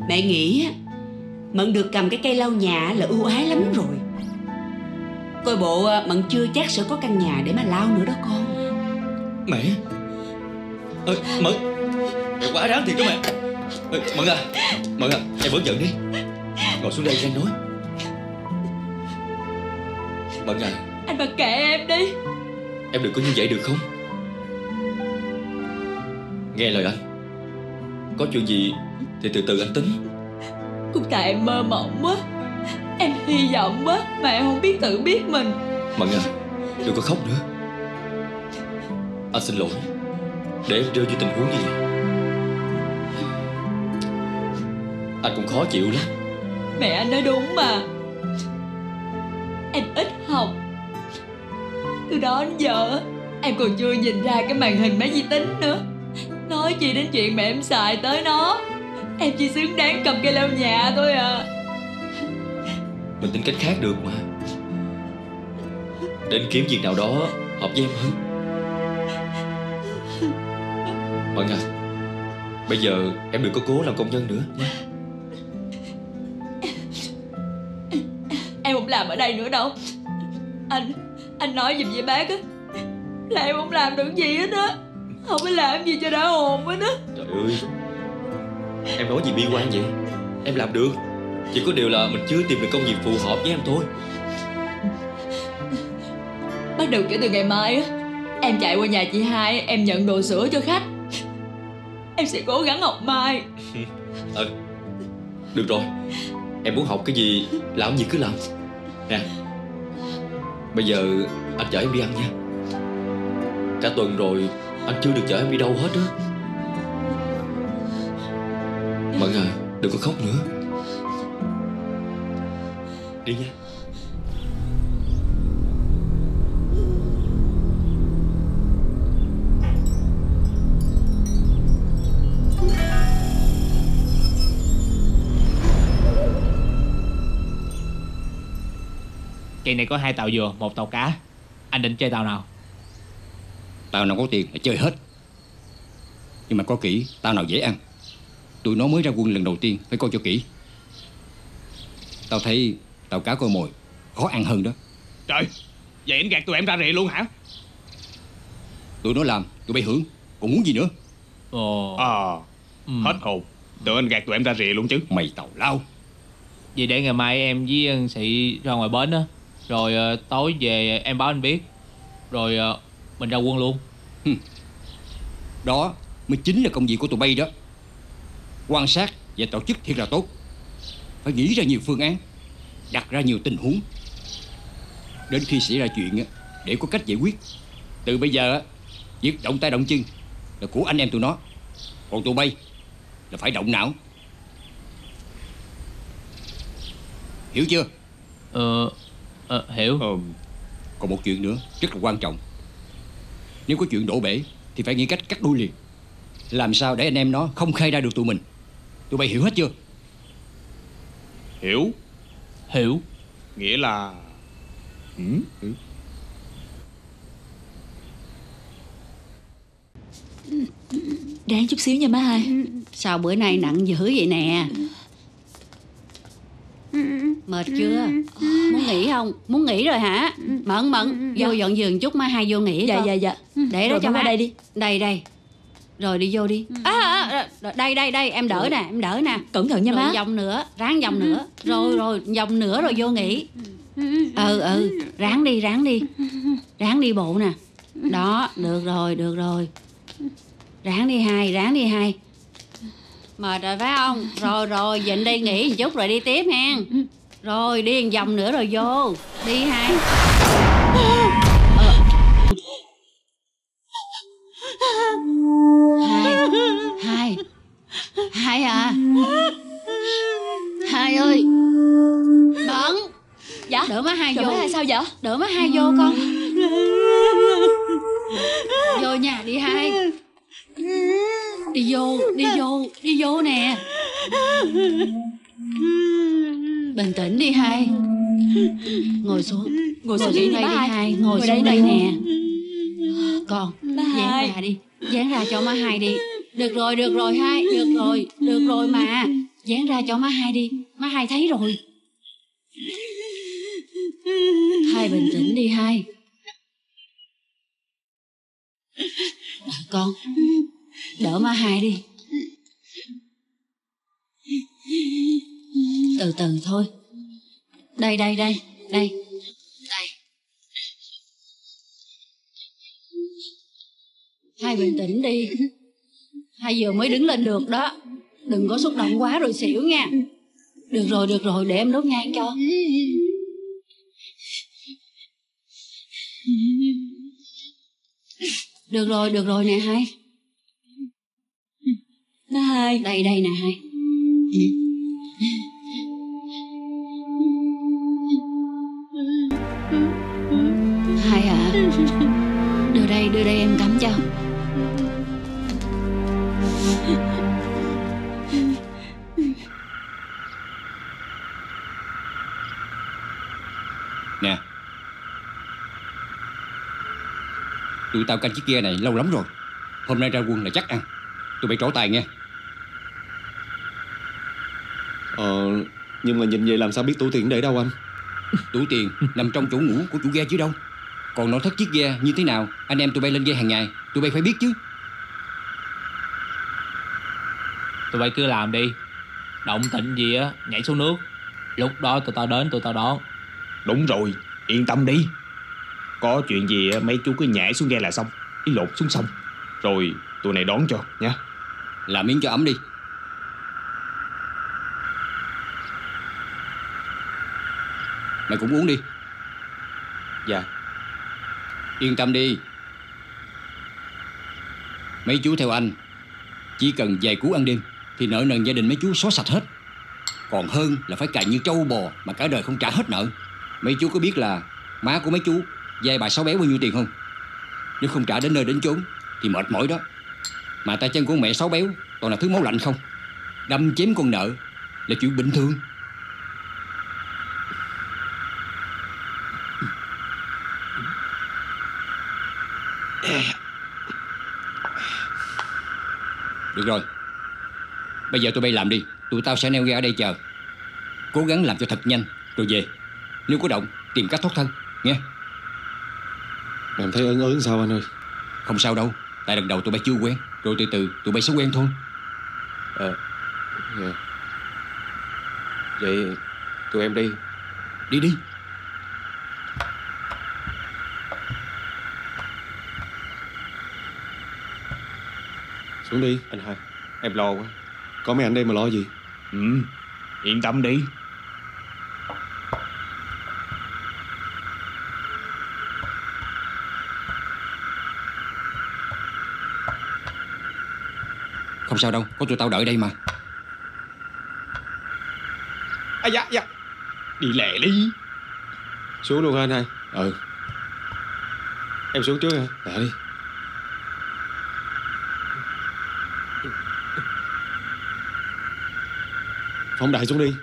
mẹ nghĩ á Mận được cầm cái cây lau nhà là ưu ái lắm rồi. Coi bộ Mận chưa chắc sẽ có căn nhà để mà lau nữa đó con. Mẹ ơi, Mận, mẹ quá đáng thiệt đó mẹ. Mận à, Mận à, em bớt giận đi. Ngồi xuống đây cho anh nói. Mận à, anh mặc kệ em đi. Em đừng có như vậy được không? Nghe lời anh. Có chuyện gì thì từ từ anh tính. Cũng tại em mơ mộng á, em hy vọng á, mà em không biết tự biết mình. Mận à, đừng có khóc nữa. Anh xin lỗi để em rơi vô tình huống như vậy. Anh cũng khó chịu lắm. Mẹ anh nói đúng mà. Em ít học, từ đó đến giờ em còn chưa nhìn ra cái màn hình máy vi tính nữa, nói chi đến chuyện mẹ em xài tới nó. Em chỉ xứng đáng cầm cây lau nhà thôi à. Mình tính cách khác được mà. Để kiếm việc nào đó hợp với em hơn. Mận à, bây giờ em đừng có cố làm công nhân nữa nha. Em không làm ở đây nữa đâu. Anh nói giùm với bác á là em không làm được gì hết á. Không phải làm gì cho đã hồn hết á. Trời ơi, em nói gì bi quan vậy? Em làm được, chỉ có điều là mình chưa tìm được công việc phù hợp với em thôi. Bắt đầu kể từ ngày mai á, em chạy qua nhà chị Hai, em nhận đồ sữa cho khách. Em sẽ cố gắng học mai. Ừ, được rồi. Em muốn học cái gì, làm gì cứ làm. Nè, bây giờ anh chở em đi ăn nha. Cả tuần rồi anh chưa được chở em đi đâu hết á. Mận à, đừng có khóc nữa. Đi nha. Cây này có 2 tàu dừa, 1 tàu cá. Anh định chơi tàu nào? Tàu nào có tiền là chơi hết. Nhưng mà có kỹ, tàu nào dễ ăn. Tụi nó mới ra quân lần đầu tiên, phải coi cho kỹ. Tao thấy tàu cá coi mồi khó ăn hơn đó. Trời, vậy anh gạt tụi em ra rìa luôn hả? Tụi nó làm, tụi bay hưởng, còn muốn gì nữa? Hết hồn. Tụi anh gạt tụi em ra rìa luôn chứ. Mày tàu lao. Vậy để ngày mai em với anh Sĩ ra ngoài bến á, rồi tối về em báo anh biết, rồi mình ra quân luôn. Đó mới chính là công việc của tụi bay đó. Quan sát và tổ chức thiệt là tốt. Phải nghĩ ra nhiều phương án, đặt ra nhiều tình huống. Đến khi xảy ra chuyện á, để có cách giải quyết. Từ bây giờ á, việc động tay động chân là của anh em tụi nó, còn tụi bay là phải động não. Hiểu chưa? Hiểu. Còn một chuyện nữa rất là quan trọng. Nếu có chuyện đổ bể thì phải nghĩ cách cắt đuôi liền. Làm sao để anh em nó không khai ra được tụi mình. Tụi bay hiểu hết chưa? Hiểu. Hiểu. Nghĩa là... Ráng chút xíu nha má hai. Sao bữa nay nặng dữ vậy nè? Mệt chưa? Muốn nghỉ không? Muốn nghỉ rồi hả? Mận, Mận, vô dọn giường chút má hai vô nghỉ. Dạ, dạ, dạ. Để đó cho má đây đi. Đây, đây. Rồi đi vô đi. Đây em đỡ nè, em đỡ nè. Cẩn thận nha má. Vòng nữa, ráng vòng nữa. Rồi vòng nữa rồi vô nghỉ. Ráng đi. Ráng đi bộ nè. Đó, được rồi. Ráng đi hai. Mệt rồi phải không? Rồi, dịnh đi nghỉ một chút rồi đi tiếp hen. Rồi đi một vòng nữa rồi vô. Đi hai. Hai à? Hai ơi. Bận. Dạ? Đỡ má hai vô. Sao vậy? Đỡ má hai vô con. Vô nha, đi hai. Đi vô nè. Bình tĩnh đi hai. Ngồi xuống đi đây đi hai. Ngồi xuống đây nè. Con, dán ra đi. Dán ra cho má hai đi. Được rồi hai. Được rồi mà. Dán ra cho má hai đi. Má hai thấy rồi. Hai bình tĩnh đi hai. Con đỡ má hai đi. Từ từ thôi. Đây. Hai bình tĩnh đi. Hai giờ mới đứng lên được đó. Đừng có xúc động quá rồi xỉu nha. Được rồi, để em đốt nhang cho. Được rồi nè hai. Hai. Đây nè hai. Hai à. Đưa đây em cắm cho. Nè, tụi tao canh chiếc ghe này lâu lắm rồi. Hôm nay ra quân là chắc ăn. Tụi bay trổ tài nghe. Nhưng mà nhìn vậy làm sao biết tủ tiền để đâu anh? Tủ tiền nằm trong chỗ ngủ của chủ ghe chứ đâu. Còn nội thất chiếc ghe như thế nào, anh em tụi bay lên ghe hàng ngày, tụi bay phải biết chứ. Tụi bay cứ làm đi. Động tĩnh gì á, nhảy xuống nước. Lúc đó tụi tao đến, tụi tao đón. Đúng rồi, yên tâm đi. Có chuyện gì mấy chú cứ nhảy xuống ghe là xong. Ý lột xuống sông. Rồi tụi này đón cho nha. Làm miếng cho ấm đi. Mày cũng uống đi. Dạ. Yên tâm đi. Mấy chú theo anh. Chỉ cần vài cú ăn đêm thì nợ nần gia đình mấy chú xóa sạch hết. Còn hơn là phải cày như trâu bò mà cả đời không trả hết nợ. Mấy chú có biết là má của mấy chú vay bà Sáu Béo bao nhiêu tiền không? Nếu không trả đến nơi đến chốn thì mệt mỏi đó. Mà tay chân của mẹ Sáu Béo toàn là thứ máu lạnh không. Đâm chém con nợ là chuyện bình thường. Được rồi, bây giờ tụi bay làm đi. Tụi tao sẽ neo ghe ở đây chờ. Cố gắng làm cho thật nhanh rồi về. Nếu có động tìm cách thoát thân nghe. Em thấy ớn sao anh ơi? Không sao đâu. Tại lần đầu tụi bay chưa quen. Rồi từ từ tụi bay sẽ quen thôi. Vậy tụi em đi. Đi. Xuống đi anh hai. Em lo quá. Có mấy anh đây mà lo gì. Yên tâm đi. Không sao đâu, có tụi tao đợi đây mà. Dạ. Đi lẹ đi. Xuống luôn hả anh hai? Em xuống trước hả? Lẹ đi. Phóng đại xuống đi.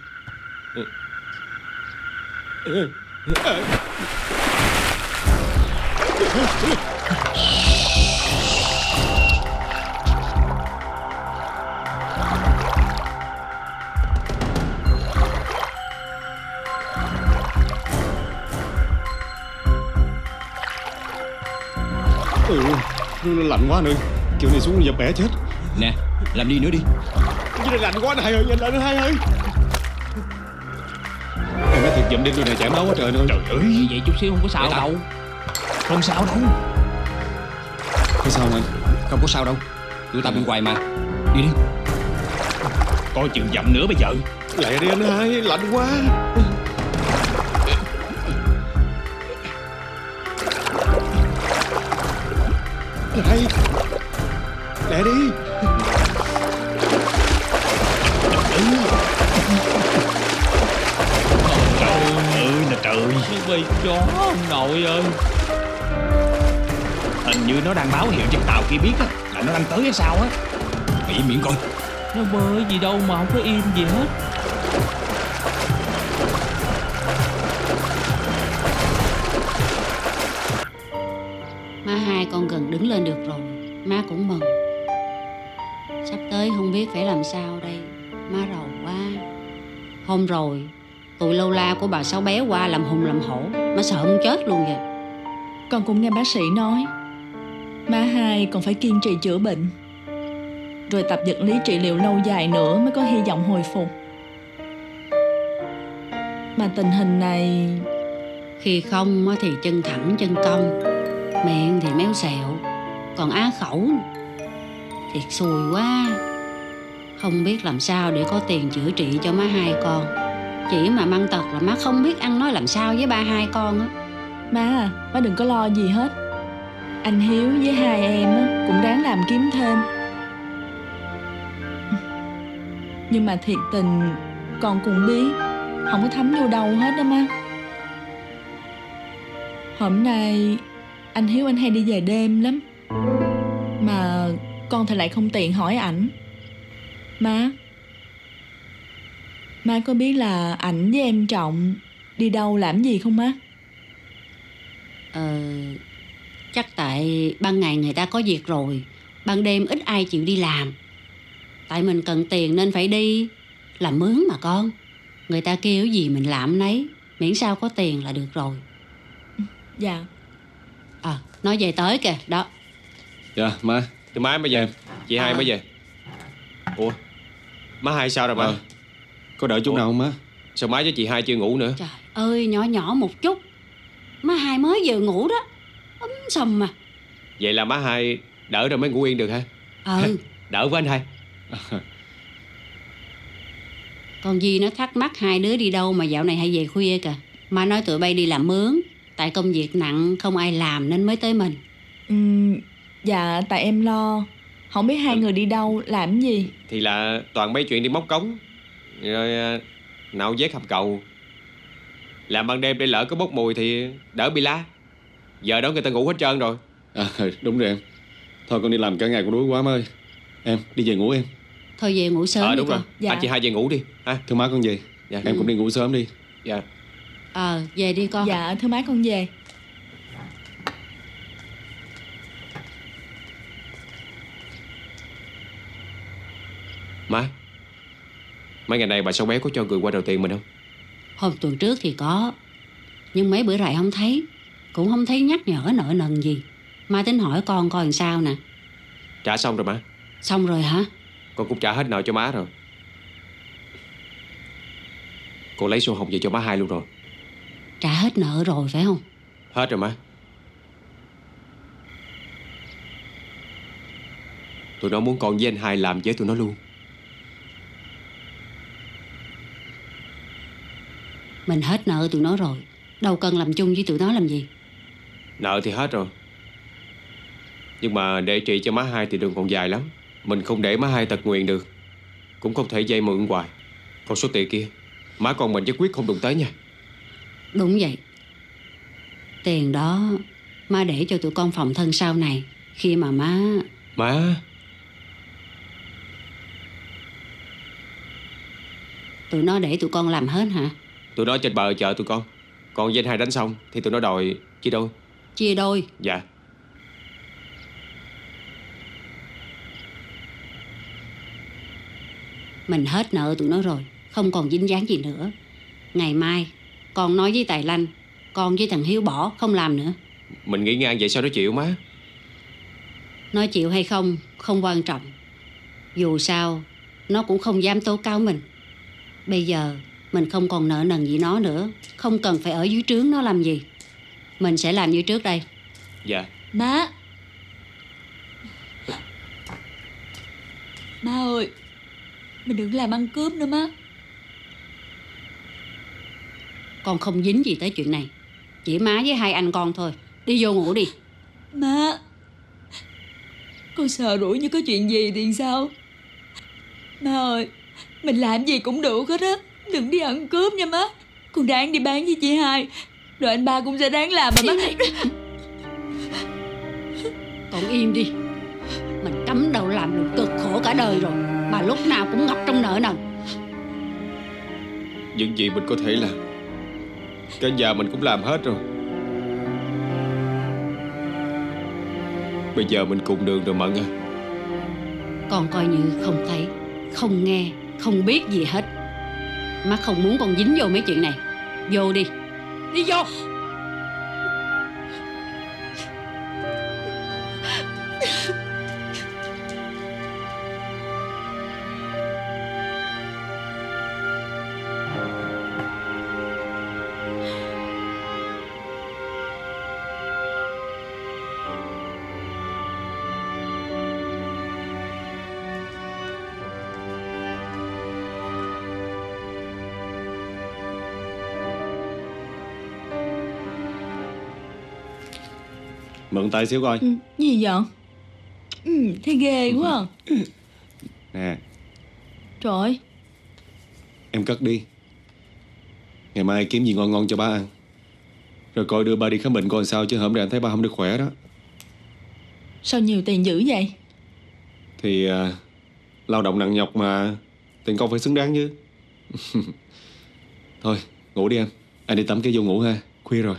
Lạnh quá nữa. chiều này xuống dập bẻ chết. Nè, làm đi nữa đi. Cái lạnh quá thầy ơi, nhanh lên thầy ơi. Em nói thiệt dậm đinh tôi này chảm máu quá trời ơi. Trời ơi, vậy chút xíu không có sao đâu. Không sao đâu. Có sao mà? Không có sao đâu. Tụi tao bên hoài mà. Đi đi. Coi chừng dậm nữa bây giờ. Lại đi anh hai, lạnh quá. Lại lẹ đi. Trời ơi, bầy chó ông nội ơi. Hình như nó đang báo hiệu cho tàu kia biết á, là nó đang tới hay sao á. Mày im miệng con. Nó bơi gì đâu mà không có im gì hết. Má hai con gần đứng lên được rồi, má cũng mừng. Sắp tới không biết phải làm sao đây, má rầu quá. Hôm rồi tụi lâu la của bà Sáu bé qua làm hùng làm hổ, má sợ không chết luôn vậy. Con cũng nghe bác sĩ nói má hai còn phải kiên trì chữa bệnh, rồi tập vật lý trị liệu lâu dài nữa mới có hy vọng hồi phục. Mà tình hình này khi không thì chân thẳng chân cong, miệng thì méo xẹo, còn á khẩu. Thiệt xui quá. Không biết làm sao để có tiền chữa trị cho má hai con. Chỉ mà mang tật là má không biết ăn nói làm sao với ba hai con á. Má, má đừng có lo gì hết. Anh Hiếu với hai em á cũng đáng làm kiếm thêm. Nhưng mà thiệt tình con cũng biết không có thấm vô đâu hết đó má. Hôm nay anh Hiếu anh hay đi về đêm lắm, mà con thì lại không tiện hỏi ảnh. Má có biết là ảnh với em Trọng đi đâu làm gì không má? Chắc tại ban ngày người ta có việc rồi, ban đêm ít ai chịu đi làm. Tại mình cần tiền nên phải đi làm mướn mà con. Người ta kêu gì mình làm nấy, miễn sao có tiền là được rồi. Dạ. Nói về tới kìa, đó. Dạ, má. Thì má mới về, chị hai mới về. Ủa, má hai sao rồi má? Có đợi chút nào không má? Sao má với chị hai chưa ngủ nữa? Trời ơi, nhỏ nhỏ một chút. Má hai mới vừa ngủ đó. Ấm sầm mà. Vậy là má hai đỡ rồi mới ngủ yên được hả? Đỡ với anh hai. Còn Di nó thắc mắc hai đứa đi đâu mà dạo này hay về khuya kìa. Má nói tụi bay đi làm mướn, tại công việc nặng không ai làm nên mới tới mình. Dạ tại em lo không biết hai người đi đâu làm gì. Thì là toàn mấy chuyện đi móc cống, rồi nạo vét hầm cầu. Làm ban đêm để lỡ có bốc mùi thì đỡ bị la. Giờ đó người ta ngủ hết trơn rồi. Đúng rồi em. Thôi con đi làm cả ngày cũng đuối quá má ơi. Em đi về ngủ em. Thôi về ngủ sớm đi. Đúng rồi. Dạ. Anh chị hai về ngủ đi ha. Thưa má con về. Dạ. Em cũng đi ngủ sớm đi. Dạ. Về đi con. Dạ thưa má con về. Má, mấy ngày này bà Sáu bé có cho người qua đòi tiền mình không? Hôm tuần trước thì có, nhưng mấy bữa rày không thấy, cũng không thấy nhắc nhở nợ nần gì. Má tính hỏi con coi làm sao nè. Trả xong rồi má. Xong rồi hả? Con cũng trả hết nợ cho má rồi. Cô lấy sổ hồng về cho má hai luôn rồi. Trả hết nợ rồi phải không? Hết rồi má. Tụi nó muốn con với anh hai làm với tụi nó luôn. Mình hết nợ tụi nó rồi, đâu cần làm chung với tụi nó làm gì. Nợ thì hết rồi, nhưng mà để trị cho má hai thì đường còn dài lắm. Mình không để má hai tật nguyền được, cũng không thể vay mượn hoài. Còn số tiền kia má con mình nhất quyết không đụng tới nha. Đúng vậy. Tiền đó má để cho tụi con phòng thân sau này. Khi mà má tụi nó để tụi con làm hết hả? Tụi nó trên bờ chờ tụi con. Còn với anh hai đánh xong thì tụi nó đòi chia đôi. Chia đôi? Dạ. Mình hết nợ tụi nó rồi, không còn dính dáng gì nữa. Ngày mai con nói với Tài Lanh, con với thằng Hiếu bỏ không làm nữa. Mình nghĩ ngang vậy sao nó chịu má. Nó chịu hay không không quan trọng. Dù sao nó cũng không dám tố cáo mình. Bây giờ mình không còn nợ nần gì nó nữa, không cần phải ở dưới trướng nó làm gì. Mình sẽ làm như trước đây. Dạ. Má. Má ơi, mình đừng làm ăn cướp nữa má. Con không dính gì tới chuyện này, chỉ má với hai anh con thôi. Đi vô ngủ đi. Má, con sợ rủi như có chuyện gì thì sao? Má ơi, mình làm gì cũng được hết á, đừng đi ăn cướp nha má. Con đáng đi bán với chị hai, rồi anh ba cũng sẽ đáng làm mà má. Con im đi, mình cắm đầu làm được cực khổ cả đời rồi, mà lúc nào cũng ngập trong nợ nần. Những gì mình có thể làm, cả nhà mình cũng làm hết rồi. Bây giờ mình cùng đường rồi Mận à. Con coi như không thấy, không nghe, không biết gì hết. Má không muốn con dính vô mấy chuyện này. Vô đi. Đi vô. Mượn tay xíu coi. Gì vậy? Thấy ghê quá. Nè. Trời ơi. Em cất đi. Ngày mai kiếm gì ngon ngon cho ba ăn. Rồi coi đưa ba đi khám bệnh coi sao, chứ hôm nay anh thấy ba không được khỏe đó. Sao nhiều tiền dữ vậy? Thì lao động nặng nhọc mà, tiền công phải xứng đáng chứ. Thôi ngủ đi em. Anh đi tắm cái vô ngủ ha, khuya rồi.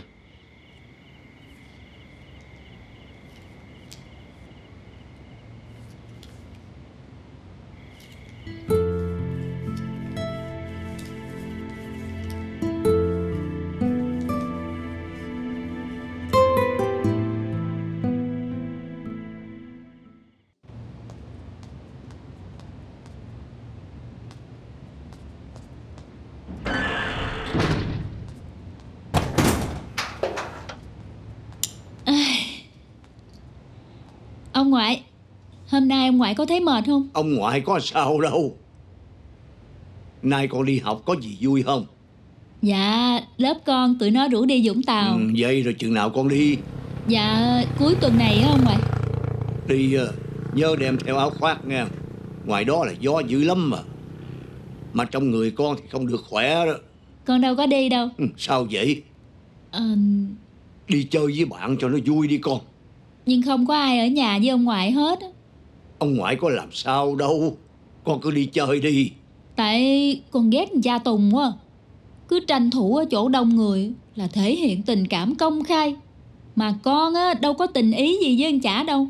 Ông ngoại, hôm nay ông ngoại có thấy mệt không? Ông ngoại có sao đâu. Nay con đi học có gì vui không? Dạ, lớp con tụi nó rủ đi Vũng Tàu. Vậy rồi chừng nào con đi? Dạ, cuối tuần này á ông ngoại. Đi nhớ đem theo áo khoác nghe. Ngoài đó là gió dữ lắm mà. Mà trong người con thì không được khỏe đó. Con đâu có đi đâu. Sao vậy? Đi chơi với bạn cho nó vui đi con. Nhưng không có ai ở nhà với ông ngoại hết. Ông ngoại có làm sao đâu. Con cứ đi chơi đi. Tại con ghét cha Tùng quá. Cứ tranh thủ ở chỗ đông người là thể hiện tình cảm công khai. Mà con á đâu có tình ý gì với anh chả đâu.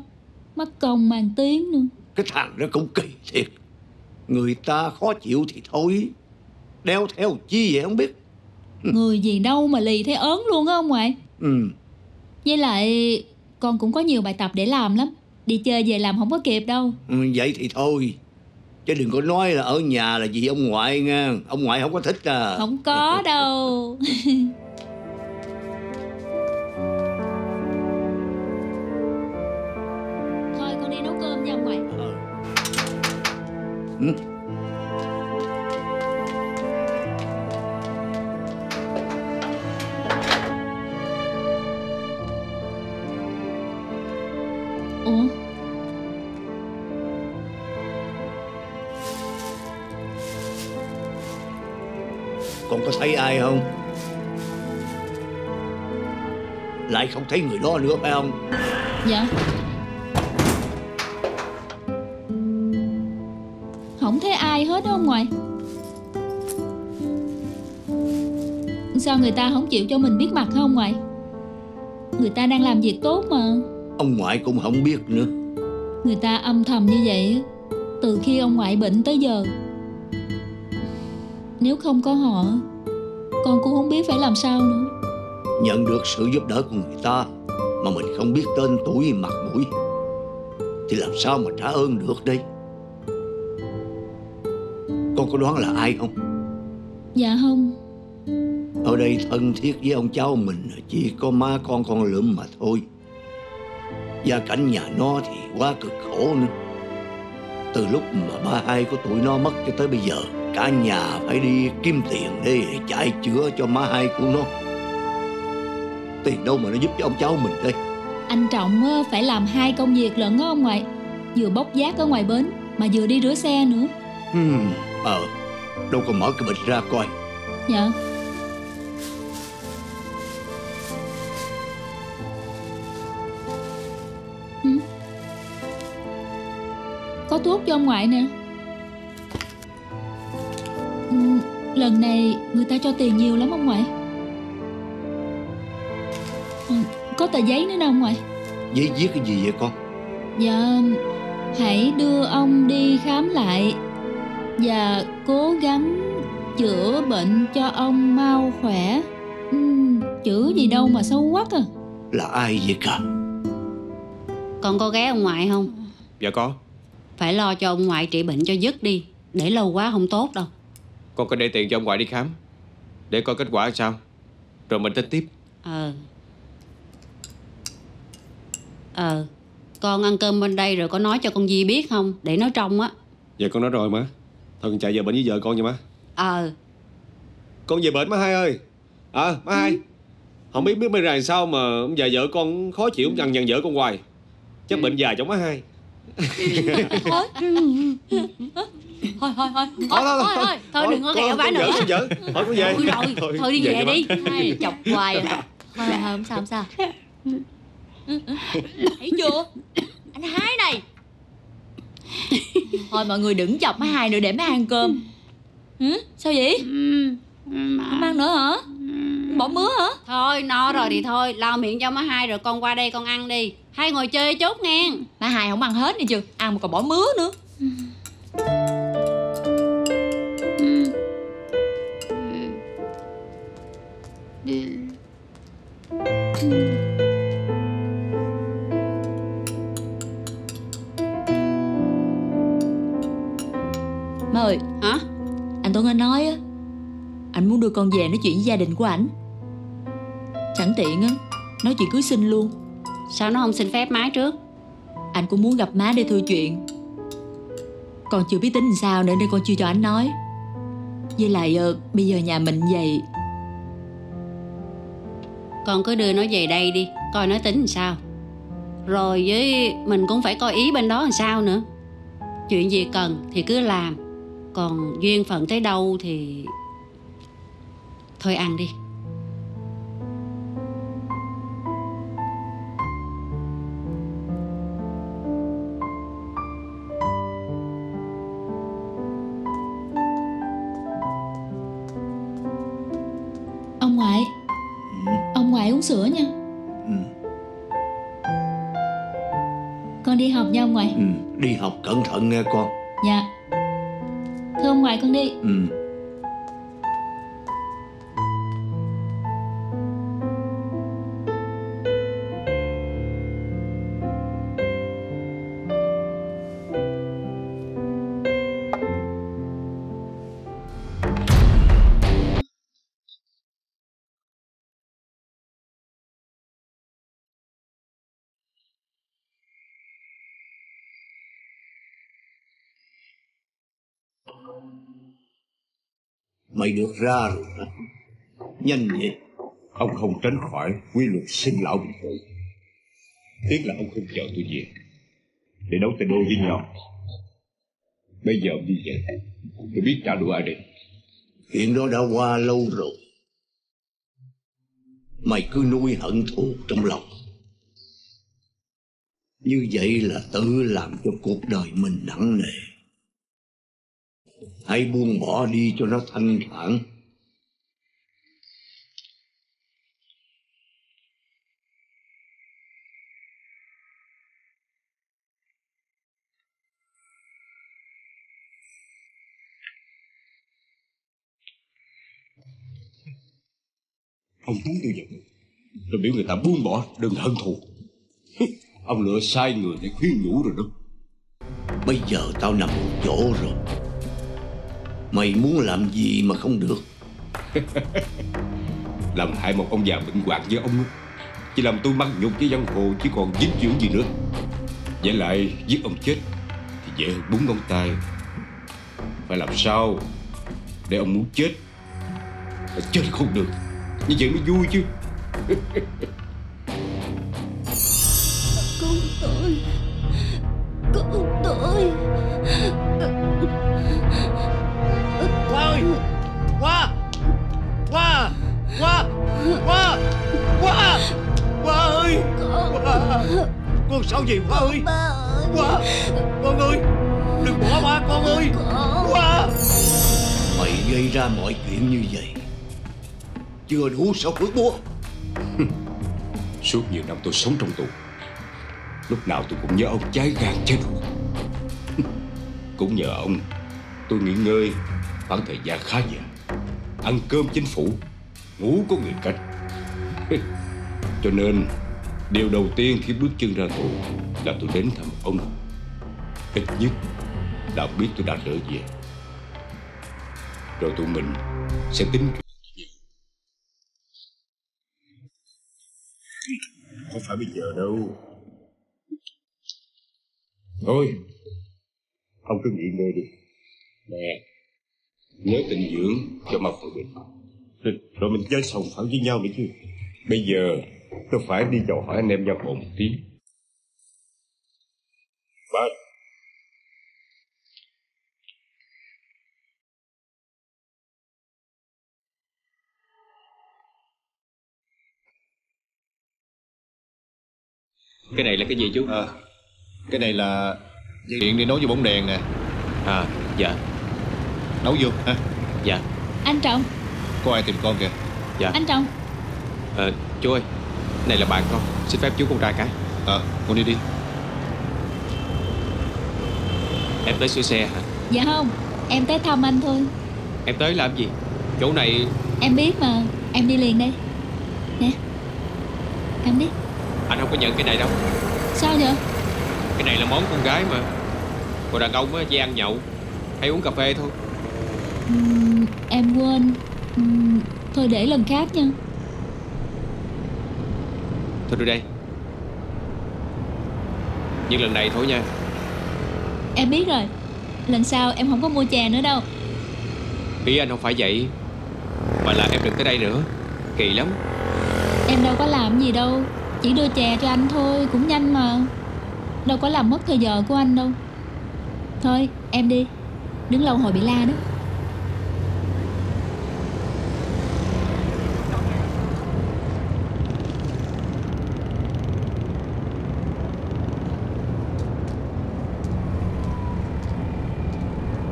Mất công mang tiếng nữa. Cái thằng đó cũng kỳ thiệt. Người ta khó chịu thì thôi, đeo theo chi vậy không biết. Người gì đâu mà lì thấy ớn luôn á ông ngoại. Với lại con cũng có nhiều bài tập để làm lắm. Đi chơi về làm không có kịp đâu. Vậy thì thôi, chứ đừng có nói là ở nhà là vì ông ngoại nha. Ông ngoại không có thích à. Không có đâu. Thôi con đi nấu cơm nha ông ngoại. Con có thấy ai không? Lại không thấy người đó nữa phải không? Dạ. Không thấy ai hết đó ông ngoại. Sao người ta không chịu cho mình biết mặt hả ông ngoại? Người ta đang làm việc tốt mà. Ông ngoại cũng không biết nữa. Người ta âm thầm như vậy từ khi ông ngoại bệnh tới giờ. Nếu không có họ, con cũng không biết phải làm sao nữa. Nhận được sự giúp đỡ của người ta mà mình không biết tên tuổi mặt mũi. thì làm sao mà trả ơn được đây? Con có đoán là ai không? Dạ không. Ở đây thân thiết với ông cháu mình chỉ có má con Lượm mà thôi. Gia cảnh nhà nó thì quá cực khổ nữa. Từ lúc mà ba hai của tụi nó mất cho tới bây giờ, cả nhà phải đi kiếm tiền để chạy chữa cho má hai của nó. Tiền đâu mà nó giúp cho ông cháu mình đây? Anh Trọng phải làm hai công việc lận đó ông ngoại. Vừa bốc vác ở ngoài bến mà vừa đi rửa xe nữa. Đâu còn mở cái bịch ra coi. Dạ. Có thuốc cho ông ngoại nè. Lần này người ta cho tiền nhiều lắm ông ngoại. Có tờ giấy nữa nè ông ngoại. Giấy viết cái gì vậy con? Dạ, hãy đưa ông đi khám lại và cố gắng chữa bệnh cho ông mau khỏe. Chữ gì đâu mà xấu quắc à. Là ai vậy cả? Con có ghé ông ngoại không? Dạ có. Phải lo cho ông ngoại trị bệnh cho dứt đi, để lâu quá không tốt đâu. Con có để tiền cho ông ngoại đi khám, để coi kết quả sao, rồi mình tính tiếp. Con ăn cơm bên đây rồi có nói cho con Di biết không? Để nói trong á. Dạ con nói rồi má. Thôi con chạy về bệnh với vợ con nha má. Con về bệnh má hai ơi. Má hai, không biết bên này sao mà ông già vợ con khó chịu, ông nhằn vợ con hoài. Chắc bệnh già chồng má hai. Thôi đừng có ghẹo bả nữa. Thôi con về. Thôi đi về đi. Chọc hoài. Không sao. Thấy chưa? Anh Hai này. Thôi mọi người đừng chọc má hai nữa, để má ăn cơm. Sao vậy? Không ăn nữa hả? Bỏ mứa hả? Thôi no rồi thì thôi, lau miệng cho má hai rồi con qua đây con ăn đi. Hai ngồi chơi chút nghe. Má hai không ăn hết nữa chưa? Ăn mà còn bỏ mứa nữa. Má ơi. Hả? Anh Tuấn Anh nói á, anh muốn đưa con về nói chuyện với gia đình của ảnh. Sẵn tiện á, nói chuyện cưới xin luôn. Sao nó không xin phép má trước? Anh cũng muốn gặp má để thưa chuyện. Còn chưa biết tính làm sao nữa nên con chưa cho anh nói. Với lại bây giờ nhà mình vậy. Con cứ đưa nó về đây đi, coi nó tính làm sao. Rồi với mình cũng phải coi ý bên đó làm sao nữa. Chuyện gì cần thì cứ làm, còn duyên phận tới đâu thì... Thôi ăn đi. Ông ngoại uống sữa nha. Con đi học nha ông ngoại. Đi học cẩn thận nghe con. Dạ. Thưa ông ngoại con đi. Mày được ra rồi đó. Nhanh vậy. Ông không tránh khỏi quy luật sinh lão bệnh tử. Tiếc là ông không chờ tôi về để đấu tình đôi với nhau. Bây giờ ông đi về, tôi biết trả đũa ai đây. Chuyện đó đã qua lâu rồi. Mày cứ nuôi hận thù trong lòng, như vậy là tự làm cho cuộc đời mình nặng nề. Hãy buông bỏ đi cho nó thanh thản. Ông Tuấn tôi giận, tôi biểu người ta buông bỏ, đừng hận thù. Ông lựa sai người để khuyên nhủ rồi đó. Bây giờ tao nằm một chỗ rồi. Mày muốn làm gì mà không được. Làm hại một ông già bệnh hoạn như ông, chỉ làm tôi mắc nhục với giang hồ chứ còn dính díu gì nữa. Vậy lại giết ông chết thì dễ hơn búng ngón tay. Phải làm sao để ông muốn chết mà chết không được, như vậy mới vui chứ. Con tôi, con tôi. Khoa ơi, Khoa, Khoa, Khoa, Khoa, Khoa, Khoa ơi, Khoa. Con sao vậy Khoa ơi? Khoa, con ơi, đừng bỏ Khoa con ơi, Khoa. Mày gây ra mọi chuyện như vậy chưa đủ sao phước búa. Suốt nhiều năm tôi sống trong tù, lúc nào tôi cũng nhớ ông cháy gan cháy ruột. Cũng nhờ ông tôi nghỉ ngơi khoảng thời gian khá dài, ăn cơm chính phủ, ngủ có người canh. Cho nên điều đầu tiên khi bước chân ra tù là tôi đến thăm ông. Ít nhất đã biết tôi đã trở về, rồi tụi mình sẽ tính. Không phải bây giờ đâu. Thôi, ông cứ nghỉ ngơi đi. Nè, nhớ tịnh dưỡng cho mà khỏi bệnh. Rồi mình chơi sòng phẳng với nhau nữa chứ. Bây giờ tôi phải đi chào hỏi anh em giang hồ một tí. Bye. Cái này là cái gì chú? Cái này là điện để nấu vô bóng đèn nè. À, dạ. Nấu vô ha. Dạ. Anh Trọng, có ai tìm con kìa. Dạ. Anh Trọng. Chú ơi, này là bạn con, xin phép chú con trai cái. Con đi đi. Em tới sửa xe hả? Dạ không, em tới thăm anh thôi. Em tới làm gì? Chỗ này... Em biết mà, em đi liền đây. Nè, cầm đi. Anh không có nhận cái này đâu. Sao vậy? Cái này là món con gái mà. Còn đàn ông á, chỉ ăn nhậu hay uống cà phê thôi. Em quên. Thôi để lần khác nha. Thôi đưa đây. Nhưng lần này thôi nha. Em biết rồi. Lần sau em không có mua chè nữa đâu. Ý anh không phải vậy, mà là em đừng tới đây nữa. Kỳ lắm. Em đâu có làm gì đâu, chỉ đưa chè cho anh thôi, cũng nhanh mà. Đâu có làm mất thời giờ của anh đâu. Thôi em đi, đứng lâu hồi bị la đó.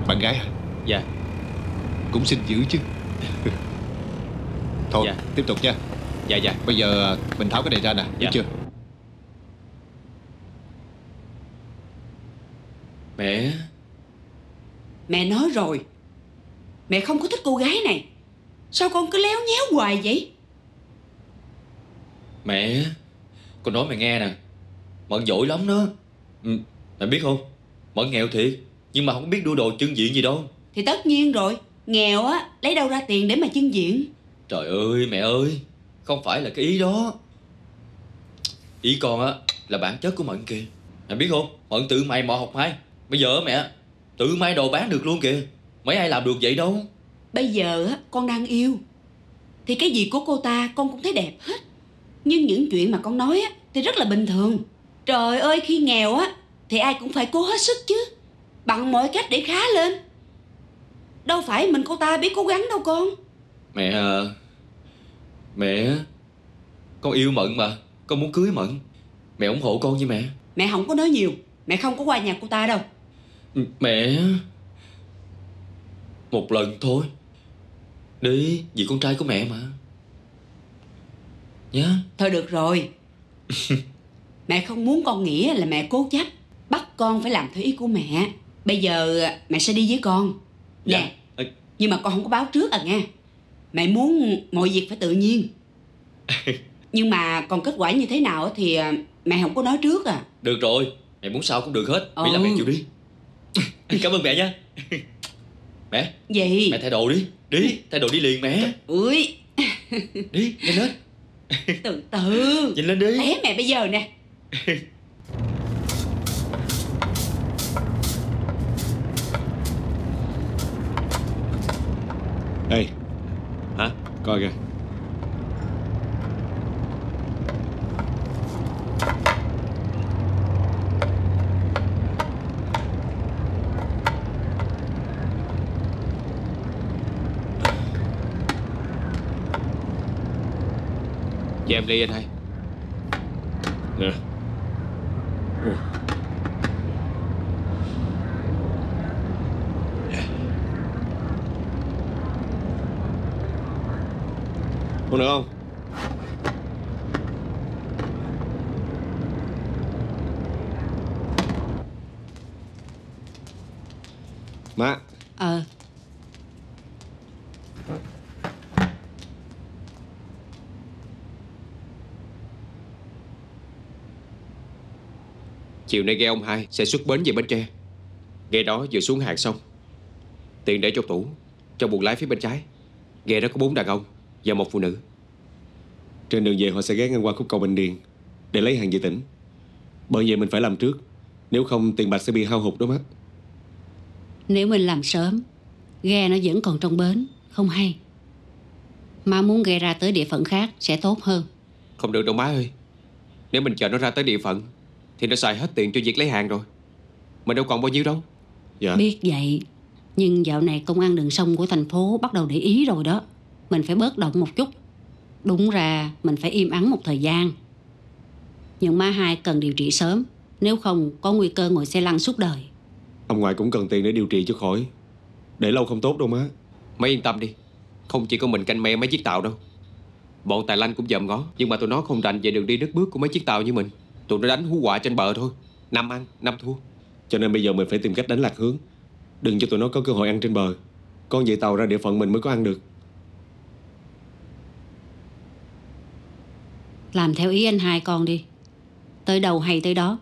Bạn gái hả? Dạ. Cũng xinh dữ chứ. Thôi dạ, tiếp tục nha. Dạ dạ. Bây giờ mình tháo cái này ra nè, dạ. Biết chưa? Mẹ. Mẹ nói rồi, mẹ không có thích cô gái này. Sao con cứ léo nhéo hoài vậy? Mẹ, con nói mẹ nghe nè, Mận dỗi lắm đó. Mẹ biết không, Mận nghèo thiệt, nhưng mà không biết đua đồ chưng diện gì đâu. Thì tất nhiên rồi, nghèo á, lấy đâu ra tiền để mà chưng diện. Trời ơi mẹ ơi, không phải là cái ý đó. Ý con á là bản chất của Mận kìa. Mẹ biết không, Mận tự mày mò học hay. Bây giờ mẹ tự may đồ bán được luôn kìa. Mấy ai làm được vậy đâu. Bây giờ á, con đang yêu thì cái gì của cô ta con cũng thấy đẹp hết. Nhưng những chuyện mà con nói á thì rất là bình thường. Trời ơi, khi nghèo á thì ai cũng phải cố hết sức chứ, bằng mọi cách để khá lên. Đâu phải mình cô ta biết cố gắng đâu con. Mẹ, mẹ, con yêu Mận mà, con muốn cưới Mận. Mẹ ủng hộ con với mẹ. Mẹ không có nói nhiều, mẹ không có qua nhà cô ta đâu. Mẹ, một lần thôi đi, vì con trai của mẹ mà nhá. Thôi được rồi. Mẹ không muốn con nghĩ là mẹ cố chấp bắt con phải làm theo ý của mẹ. Bây giờ mẹ sẽ đi với con nè. Dạ. Nhưng mà con không có báo trước à nghe. Mẹ muốn mọi việc phải tự nhiên. Nhưng mà còn kết quả như thế nào thì mẹ không có nói trước à. Được rồi, mẹ muốn sao cũng được hết, miễn là mẹ chịu đi. Cảm ơn mẹ nha. Mẹ. Gì? Mẹ thay đồ đi. Đi, thay đồ đi liền mẹ. Ui. Đi, nhanh lên. Từ từ. Nhanh lên đi. Té mẹ bây giờ nè. Ê. Hả? Coi kìa. Cho em ly anh hai. Nè. Uống nữa không? Má. Ờ. Chiều nay ghe ông hai sẽ xuất bến về Bến Tre. Ghe đó vừa xuống hàng xong. Tiền để trong tủ, trong buồng lái phía bên trái. Ghe đó có 4 đàn ông và một phụ nữ. Trên đường về họ sẽ ghé ngang qua khúc cầu Bình Điền để lấy hàng về tỉnh. Bởi vậy mình phải làm trước, nếu không tiền bạc sẽ bị hao hụt đó má. Nếu mình làm sớm, ghe nó vẫn còn trong bến, không hay. Má muốn ghe ra tới địa phận khác sẽ tốt hơn. Không được đâu má ơi. Nếu mình chờ nó ra tới địa phận thì nó xài hết tiền cho việc lấy hàng rồi. Mình đâu còn bao nhiêu đâu. Dạ. Biết vậy, nhưng dạo này công an đường sông của thành phố bắt đầu để ý rồi đó. Mình phải bớt động một chút. Đúng ra mình phải im ắng một thời gian. Nhưng má hai cần điều trị sớm, nếu không có nguy cơ ngồi xe lăn suốt đời. Ông ngoại cũng cần tiền để điều trị cho khỏi. Để lâu không tốt đâu má. Má yên tâm đi. Không chỉ có mình canh me mấy chiếc tàu đâu. Bọn tài lanh cũng dòm ngó, nhưng mà tụi nó không rành về đường đi nước bước của mấy chiếc tàu như mình. Tụi nó đánh hú quạ trên bờ thôi. Năm ăn, năm thua. Cho nên bây giờ mình phải tìm cách đánh lạc hướng. Đừng cho tụi nó có cơ hội ăn trên bờ. Con vậy tàu ra địa phận mình mới có ăn được. Làm theo ý anh hai con đi. Tới đâu hay tới đó.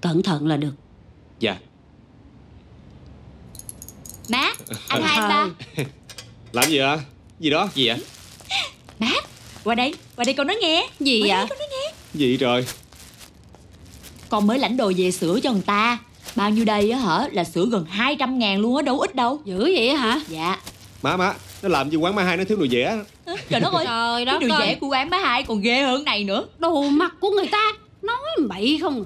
Cẩn thận là được. Dạ. Má, anh hai ba. Làm gì ạ? Gì đó? Gì vậy? Má, qua đây con nói nghe. Gì vậy? Gì trời? Con mới lãnh đồ về sữa cho người ta. Bao nhiêu đây á hả? Là sữa gần 200.000 luôn á, đâu ít đâu. Dữ vậy á hả? Dạ. Má, nó làm gì quán má hai nó thiếu đồ dẻ. Trời đất ơi, trời cái đồ dẻ của quán má hai còn ghê hơn này nữa. Đồ mặt của người ta, nói bậy không.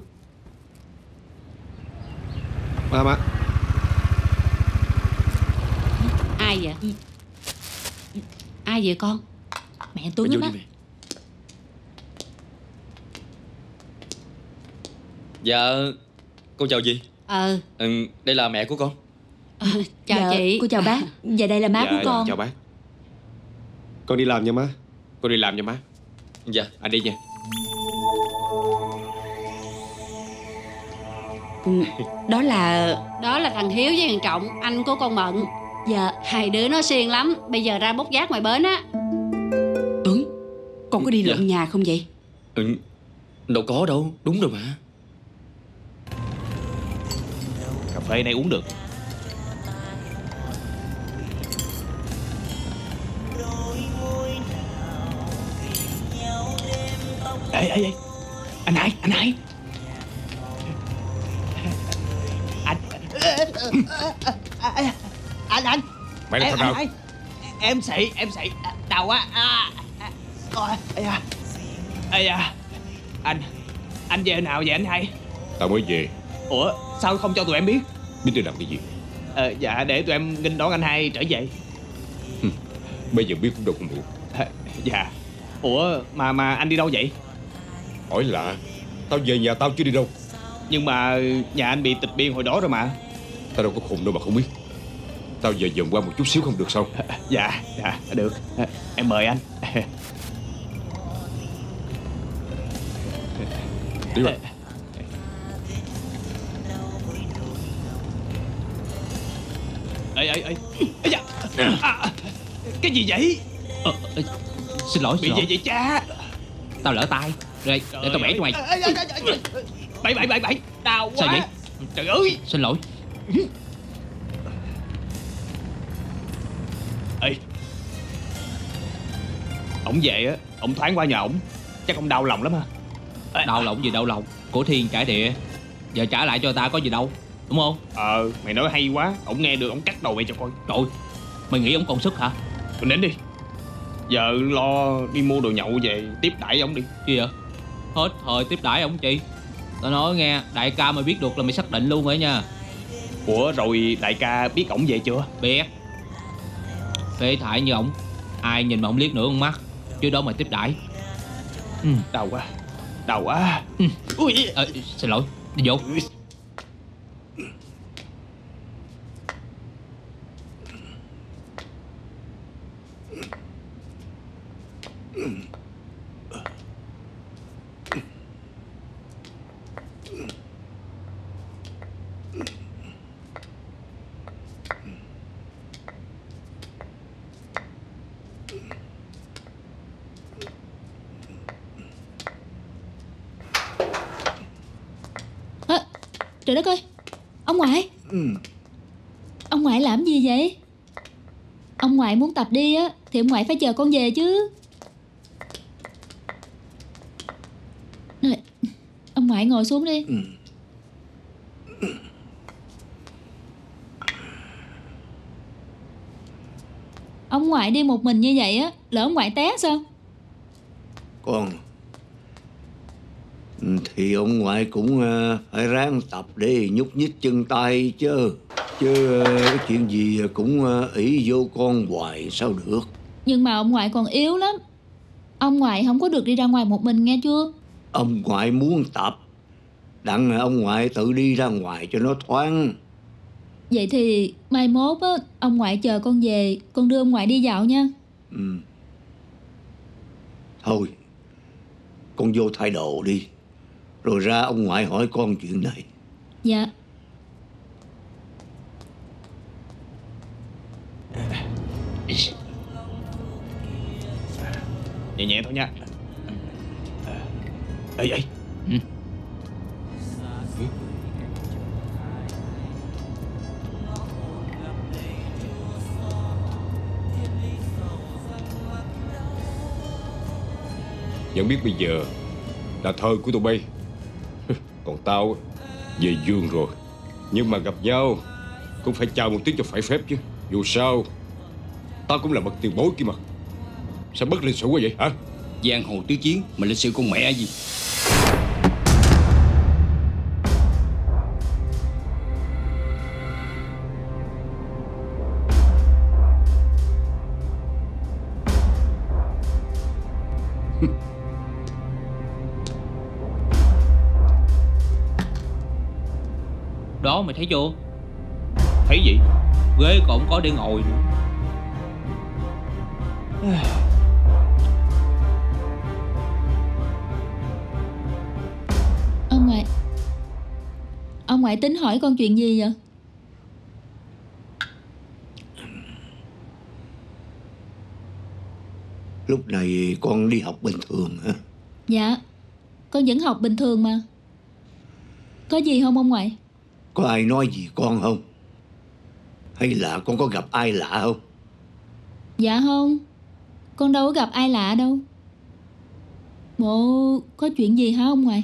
Má. Ai vậy? Ai vậy con? Mẹ Tuấn á má. Dạ, cô chào dì. Đây là mẹ của con. Chào dạ, chị. Cô chào bác. Dạ đây là má của con. Chào bác. Con đi làm nha má. Con đi làm nha má. Dạ, anh đi nha. Đó là thằng Hiếu với thằng Trọng, anh của con Mận. Dạ. Hai đứa nó siêng lắm, bây giờ ra bốc vác ngoài bến á. Tuấn, con có đi lượn nhà không vậy? Đâu có đâu, đúng rồi mà. Cà phê này uống được. Ê, anh hai. Anh. Mày làm sao đâu? Em xị đau quá. Anh về nào vậy anh hai? Tao mới về. Ủa sao không cho tụi em biết? Biết tôi làm cái gì? Dạ để tụi em nghênh đón anh hai trở về. Bây giờ biết cũng đâu không được. Dạ. Ủa mà anh đi đâu vậy? Hỏi lạ. Tao về nhà tao chứ đi đâu. Nhưng mà nhà anh bị tịch biên hồi đó rồi mà. Tao đâu có khùng đâu mà không biết. Tao về dòm qua một chút xíu không được sao? Dạ được. Em mời anh. Đi rồi. Ê, cái gì vậy? Xin lỗi. Bị gì vậy cha? Tao lỡ tay. Rồi, để tao bẻ cho mày. Bậy. Đau quá. Sao vậy? Trời ơi. Xin lỗi. Ổng về á, ổng thoáng qua nhà ổng. Chắc ổng đau lòng lắm ha. Ê, đau lòng gì đau lòng, của thiên cải địa. Giờ trả lại cho ta có gì đâu, đúng không? Ờ, mày nói hay quá. Ổng nghe được ổng cắt đầu mày cho coi. Trời, mày nghĩ ổng còn sức hả? Mình đến đi. Giờ lo đi mua đồ nhậu về tiếp đãi ổng đi. Gì vậy? Hết thời tiếp đãi ổng chị. Tao nói nghe, đại ca mày biết được là mày xác định luôn rồi nha. Ủa rồi đại ca biết ổng về chưa? Biết. Phế thải như ổng, ai nhìn mà ổng liếc nữa con mắt. Chứ đó mày tiếp đãi. Ừ. Đau quá, đau quá. Ừ. Ui. À, xin lỗi, đi vô. Trời đất ơi, ông ngoại. Ông ngoại làm gì vậy? Ông ngoại muốn tập đi á thì ông ngoại phải chờ con về chứ. Ông ngoại ngồi xuống đi. Ông ngoại đi một mình như vậy á, lỡ ông ngoại té sao? Con thì ông ngoại cũng phải ráng tập để nhúc nhích chân tay chứ. Chứ cái chuyện gì cũng ỷ vô con hoài sao được. Nhưng mà ông ngoại còn yếu lắm. Ông ngoại không có được đi ra ngoài một mình nghe chưa. Ông ngoại muốn tập, đặng ông ngoại tự đi ra ngoài cho nó thoáng. Vậy thì mai mốt á, ông ngoại chờ con về, con đưa ông ngoại đi dạo nha. Thôi, con vô thay đồ đi. Rồi ra ông ngoại hỏi con chuyện này. Dạ. Nhẹ nhẹ thôi nha. Ê, ê. Vẫn biết bây giờ là thời của tụi bay. Còn tao về giường rồi. Nhưng mà gặp nhau cũng phải chào một tiếng cho phải phép chứ. Dù sao tao cũng là bậc tiền bối kia mà. Sao bất lịch sự quá vậy hả? Giang hồ tứ chiến mà lịch sự con mẹ gì. Đó mày thấy chưa? Thấy gì? Ghế còn có để ngồi nữa. Ông ngoại tính hỏi con chuyện gì vậy? Lúc này con đi học bình thường hả? Dạ, con vẫn học bình thường mà. Có gì không ông ngoại? Có ai nói gì con không? Hay là con có gặp ai lạ không? Dạ không, con đâu có gặp ai lạ đâu. Bộ có chuyện gì hả ông ngoại?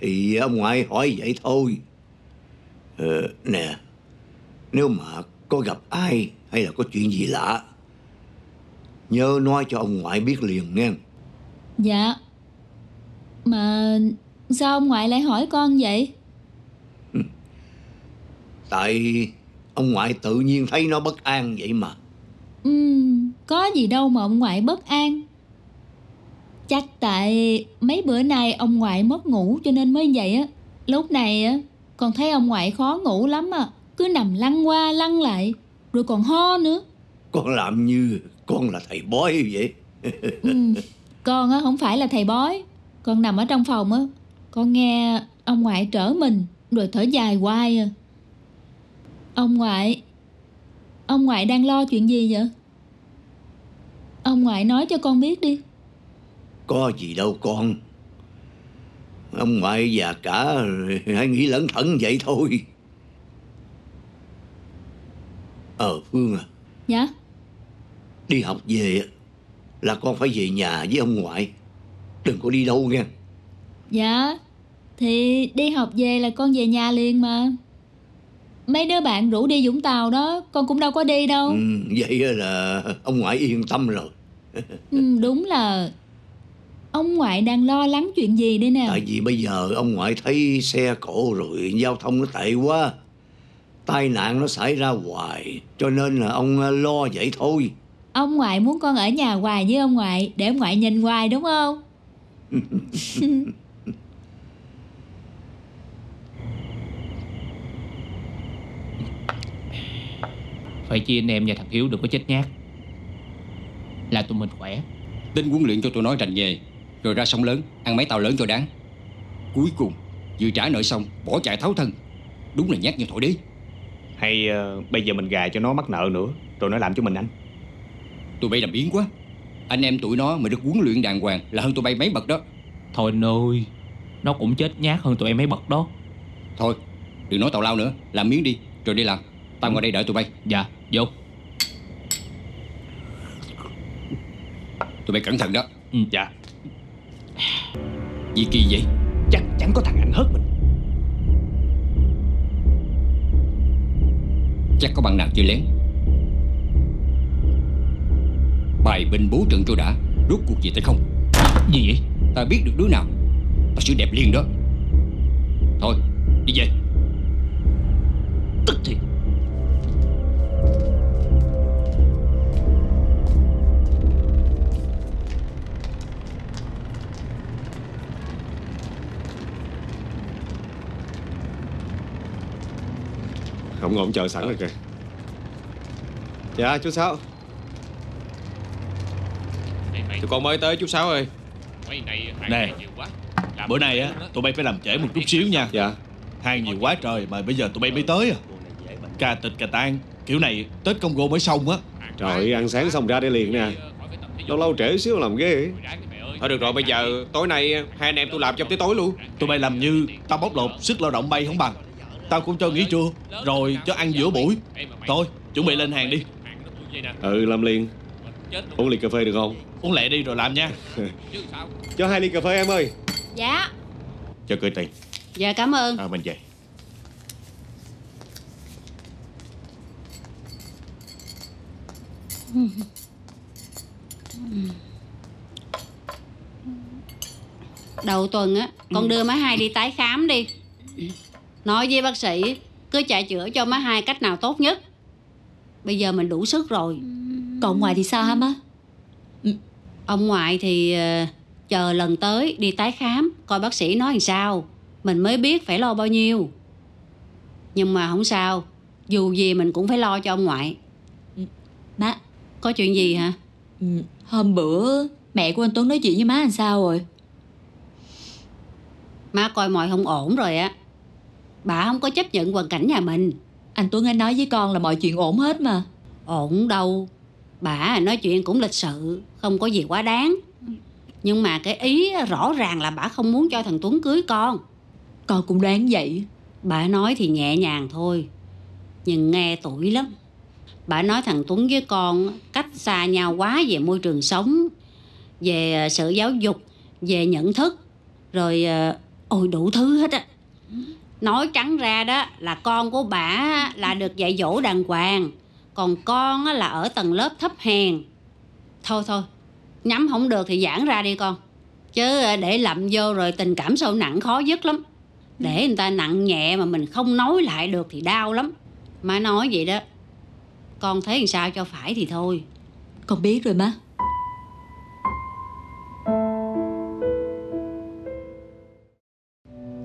Thì ông ngoại hỏi vậy thôi. Nè, nếu mà có gặp ai hay là có chuyện gì lạ, nhớ nói cho ông ngoại biết liền nghe. Dạ. Mà sao ông ngoại lại hỏi con vậy? Tại ông ngoại tự nhiên thấy nó bất an vậy mà. Có gì đâu mà ông ngoại bất an. Chắc tại mấy bữa nay ông ngoại mất ngủ cho nên mới vậy á. Lúc này á, con thấy ông ngoại khó ngủ lắm à. Cứ nằm lăn qua lăn lại, rồi còn ho nữa. Con làm như con là thầy bói vậy. Con á, không phải là thầy bói. Con nằm ở trong phòng á, con nghe ông ngoại trở mình, rồi thở dài hoài à. Ông ngoại đang lo chuyện gì vậy? Ông ngoại nói cho con biết đi. Có gì đâu con. Ông ngoại già cả, hãy nghĩ lẩn thẩn vậy thôi. Phương à. Dạ. Đi học về là con phải về nhà với ông ngoại, đừng có đi đâu nghe. Dạ, thì đi học về là con về nhà liền mà. Mấy đứa bạn rủ đi Vũng Tàu đó, con cũng đâu có đi đâu. Vậy là ông ngoại yên tâm rồi. Đúng là ông ngoại đang lo lắng chuyện gì đây nè. Tại vì bây giờ ông ngoại thấy xe cộ rồi, giao thông nó tệ quá, tai nạn nó xảy ra hoài, cho nên là ông lo vậy thôi. Ông ngoại muốn con ở nhà hoài với ông ngoại, để ông ngoại nhìn hoài đúng không? Phải chia anh em và thằng Hiếu đừng có chết nhát. Là tụi mình khỏe. Tính huấn luyện cho tụi nó rành nghề, rồi ra sông lớn, ăn mấy tàu lớn cho đáng. Cuối cùng, vừa trả nợ xong, bỏ chạy tháo thân. Đúng là nhát như thổi đế. Hay bây giờ mình gài cho nó mắc nợ nữa, rồi nó làm cho mình anh. Tụi bay làm biến quá. Anh em tụi nó mà được huấn luyện đàng hoàng là hơn tụi bay mấy bậc đó. Thôi anh ơi, nó cũng chết nhát hơn tụi em mấy bậc đó. Thôi, đừng nói tào lao nữa, làm miếng đi, rồi đi làm. Tao ngồi đây đợi tụi bay. Dạ, vô. Tụi bay cẩn thận đó. Dạ. Gì kỳ vậy? Chắc chắn có thằng ăn hớt mình. Chắc có bằng nào chưa lén. Bài binh bố trận cho đã, rốt cuộc gì tới không? Gì vậy? Ta biết được đứa nào, ta sẽ đẹp liền đó. Thôi, đi về. Tức thì không ngồi chờ sẵn rồi kìa. Dạ chú Sáu. Tụi con mới tới chú Sáu ơi. Nè, bữa nay á tụi bay phải làm trễ một chút xíu nha. Dạ. Hàng nhiều quá trời mà bây giờ tụi bay mới tới à. Cà tịch cà tan, kiểu này Tết Congo mới xong á. Trời, ăn sáng xong ra đây liền nè. Lâu lâu trễ xíu làm ghê. Thôi được rồi, bây giờ tối nay hai anh em tôi làm cho tới tối luôn. Tụi bay làm như tao bóc lột sức lao động bay không bằng. Tao cũng cho nghỉ trưa, rồi cho ăn giữa buổi. Thôi, chuẩn bị lên hàng đi. Ừ, làm liền. Uống ly cà phê được không? Uống lẹ đi rồi làm nha. Cho 2 ly cà phê em ơi. Dạ. Cho cười tiền. Dạ cảm ơn. Mình về. Đầu tuần á, con đưa má hai đi tái khám đi. Nói với bác sĩ cứ chạy chữa cho má hai cách nào tốt nhất. Bây giờ mình đủ sức rồi. Còn ngoài thì sao hả má? Ông ngoại thì chờ lần tới đi tái khám, coi bác sĩ nói làm sao mình mới biết phải lo bao nhiêu. Nhưng mà không sao, dù gì mình cũng phải lo cho ông ngoại. Má, có chuyện gì hả? Hôm bữa mẹ của anh Tuấn nói chuyện với má làm sao rồi? Má coi mọi không ổn rồi á. Bà không có chấp nhận hoàn cảnh nhà mình. Anh Tuấn anh nói với con là mọi chuyện ổn hết mà. Ổn đâu, bà nói chuyện cũng lịch sự, không có gì quá đáng. Nhưng mà cái ý rõ ràng là bà không muốn cho thằng Tuấn cưới con. Con cũng đoán vậy. Bà nói thì nhẹ nhàng thôi, nhưng nghe tuổi lắm. Bà nói thằng Tuấn với con cách xa nhau quá về môi trường sống, về sự giáo dục, về nhận thức, rồi ôi đủ thứ hết á. Nói trắng ra đó là con của bà là được dạy dỗ đàng hoàng, còn con là ở tầng lớp thấp hèn. Thôi thôi, nhắm không được thì giãn ra đi con. Chứ để lậm vô rồi tình cảm sâu nặng khó dứt lắm. Để người ta nặng nhẹ mà mình không nói lại được thì đau lắm. Má nói vậy đó, con thấy làm sao cho phải thì thôi. Con biết rồi má.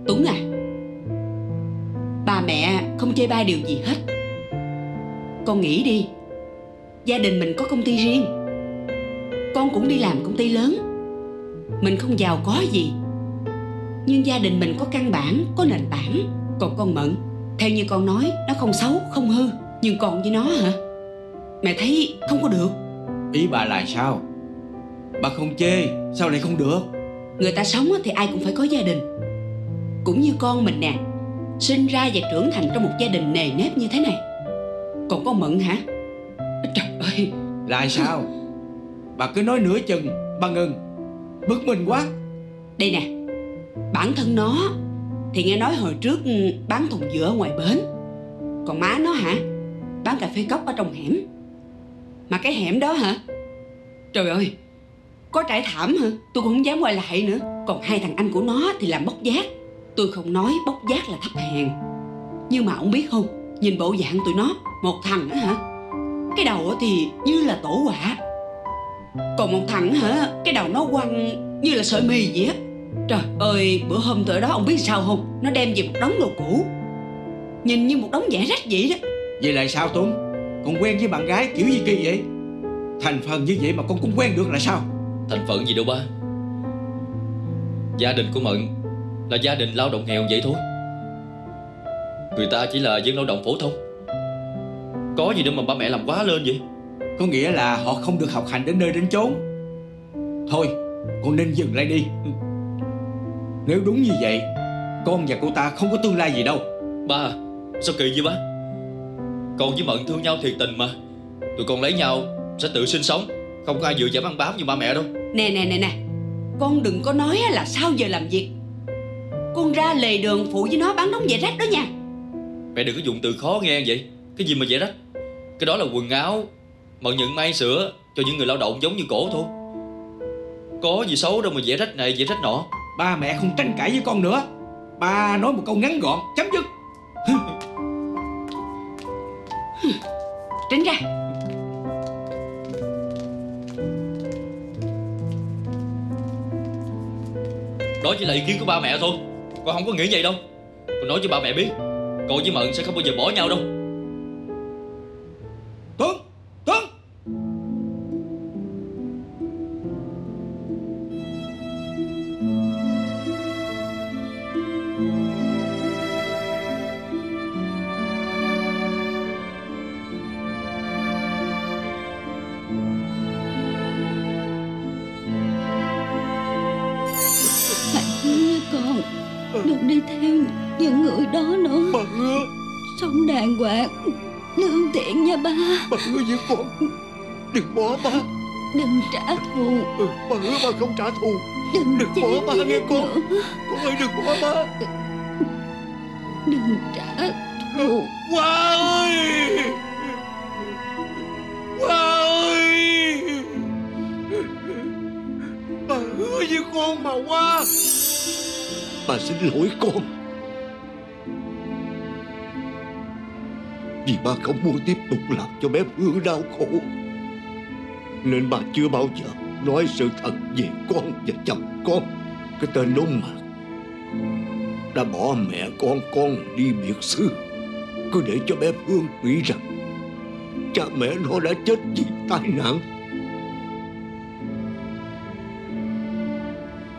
Tuấn à, bà mẹ không chê bai điều gì hết. Con nghĩ đi, gia đình mình có công ty riêng, con cũng đi làm công ty lớn. Mình không giàu có gì, nhưng gia đình mình có căn bản, có nền tảng. Còn con Mận, theo như con nói, nó không xấu, không hư. Nhưng còn với nó hả? Mẹ thấy không có được. Ý bà là sao? Bà không chê, sao lại không được? Người ta sống thì ai cũng phải có gia đình. Cũng như con mình nè, sinh ra và trưởng thành trong một gia đình nề nếp như thế này. Còn con Mận hả? Trời ơi, Là sao? Bà cứ nói nửa chừng, bà ngừng. Bực mình quá. Đây nè, bản thân nó thì nghe nói hồi trước bán thùng dừa ngoài bến. Còn má nó hả, bán cà phê cốc ở trong hẻm. Mà cái hẻm đó hả, trời ơi, có trải thảm hả, tôi cũng không dám quay lại nữa. Còn hai thằng anh của nó thì làm bốc vác. Tôi không nói bốc vác là thấp hèn, nhưng mà ông biết không, nhìn bộ dạng tụi nó, một thằng hả, cái đầu thì như là tổ quả, còn một thằng hả, cái đầu nó quăng như là sợi mì vậy á. Trời ơi, bữa hôm tụi đó ông biết sao không, nó đem về một đống đồ cũ, nhìn như một đống vải rách vậy đó. Vậy là sao Tuấn? Con quen với bạn gái kiểu gì kỳ vậy? Thành phần như vậy mà con cũng quen được là sao? Thành phần gì đâu ba. Gia đình của Mận là gia đình lao động nghèo vậy thôi. Người ta chỉ là dân lao động phổ thông, có gì đâu mà ba mẹ làm quá lên vậy. Có nghĩa là họ không được học hành đến nơi đến chốn. Thôi, con nên dừng lại đi. Nếu đúng như vậy, con và cô ta không có tương lai gì đâu. Ba, sao kỳ vậy ba? Con với Mận thương nhau thiệt tình mà. Tụi con lấy nhau sẽ tự sinh sống, không có ai dựa dẫm ăn bám như ba mẹ đâu. Nè, con đừng có nói là sau giờ làm việc con ra lề đường phụ với nó bán đống vải rách đó nha. Mẹ đừng có dùng từ khó nghe vậy. Cái gì mà vải rách? Cái đó là quần áo Mận nhận may sửa cho những người lao động giống như cổ thôi. Có gì xấu đâu mà vải rách này vải rách nọ. Ba mẹ không tranh cãi với con nữa. Ba nói một câu ngắn gọn chấm dứt. Tránh ra. Đó chỉ là ý kiến của ba mẹ thôi, con không có nghĩ vậy đâu. Con nói cho ba mẹ biết, con với Mận sẽ không bao giờ bỏ nhau đâu. Tuấn! Tuấn! Đừng đi theo những người đó nữa. Mận ơi, sống đàng hoàng, lương thiện nha ba. Mận ơi với con, đừng bỏ ba. Đừng trả thù. Mận ơi, ba không trả thù. Đừng bỏ ba nghe con. Con ơi đừng bỏ ba. Đừng trả thù. Hoa ơi, Hoa ơi, bà hứa với con mà Hoa. Bà xin lỗi con, vì ba không muốn tiếp tục làm cho bé Phương đau khổ, nên bà chưa bao giờ nói sự thật về con và chồng con. Cái tên đó mà đã bỏ mẹ con đi biệt xứ, cứ để cho bé Phương nghĩ rằng cha mẹ nó đã chết vì tai nạn.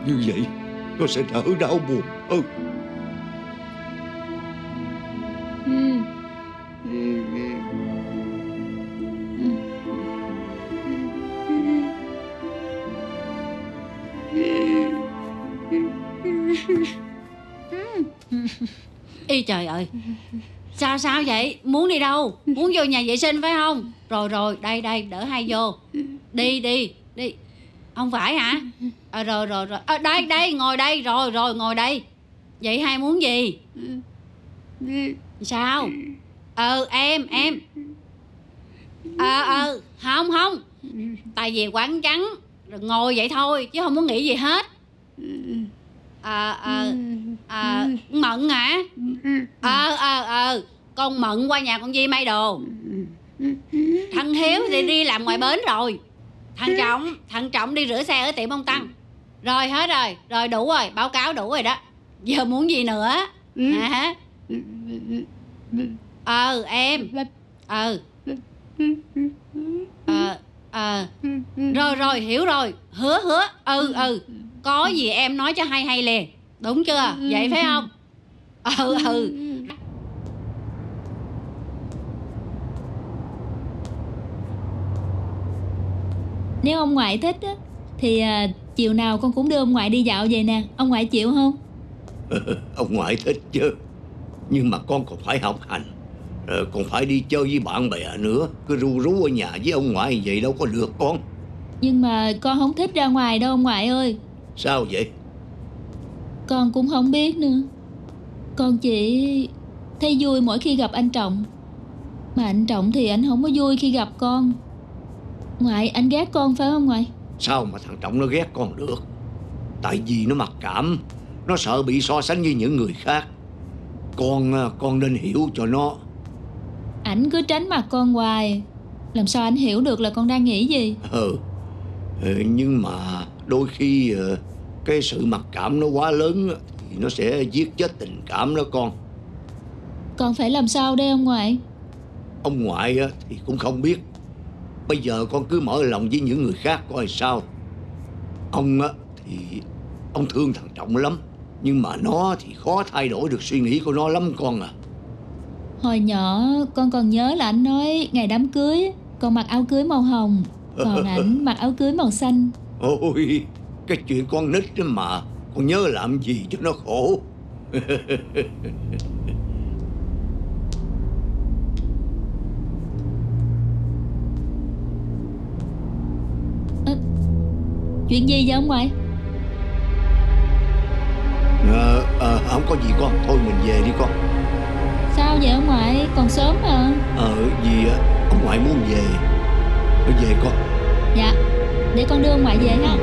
Như vậy nó sẽ đỡ đau buồn hơn. Ý trời ơi, sao vậy? Muốn đi đâu? Muốn vô nhà vệ sinh phải không? Rồi, đây, đỡ hai vô. Đi. Không phải hả? Rồi. Đây, ngồi đây. Rồi, ngồi đây. Vậy hai muốn gì? Sao? Em. Không. Tại vì quán trắng, rồi ngồi vậy thôi, chứ không muốn nghĩ gì hết. Mận hả? Con Mận qua nhà con Di may đồ. Thằng Hiếu thì đi làm ngoài bến rồi. Thằng Trọng đi rửa xe ở tiệm ông Tăng. Rồi hết rồi, đủ rồi, báo cáo đủ rồi đó. Giờ muốn gì nữa hả? Em. Rồi, hiểu rồi. Hứa. Có gì em nói cho hay liền. Đúng chưa? Vậy phải không? Nếu ông ngoại thích á, thì chiều nào con cũng đưa ông ngoại đi dạo vậy nè. Ông ngoại chịu không? Ông ngoại thích chứ. Nhưng mà con còn phải học hành. Rồi còn phải đi chơi với bạn bè nữa. Cứ ru rú ở nhà với ông ngoại vậy đâu có được con. Nhưng mà con không thích ra ngoài đâu ông ngoại ơi. Sao vậy? Con cũng không biết nữa. Con chỉ thấy vui mỗi khi gặp anh Trọng. Mà anh Trọng thì anh không có vui khi gặp con. Ngoại, anh ghét con phải không ngoại? Sao mà thằng Trọng nó ghét con được. Tại vì nó mặc cảm. Nó sợ bị so sánh với những người khác. Con nên hiểu cho nó. Ảnh cứ tránh mặt con hoài, làm sao ảnh hiểu được là con đang nghĩ gì? Nhưng mà đôi khi cái sự mặc cảm nó quá lớn thì nó sẽ giết chết tình cảm đó con. Con phải làm sao đây ông ngoại? Ông ngoại thì cũng không biết. Bây giờ con cứ mở lòng với những người khác coi sao. Ông thì ông thương thằng Trọng lắm, nhưng mà nó thì khó thay đổi được suy nghĩ của nó lắm con à. Hồi nhỏ con còn nhớ là anh nói ngày đám cưới con mặc áo cưới màu hồng, còn ảnh mặc áo cưới màu xanh. Ôi, cái chuyện con nít đó mà, con nhớ làm gì cho nó khổ. Chuyện gì vậy ông ngoại? Không có gì con, thôi mình về đi con. Sao vậy ông ngoại, còn sớm mà. Vì ông ngoại muốn về. Về con. Dạ, để con đưa ông ngoại về ha.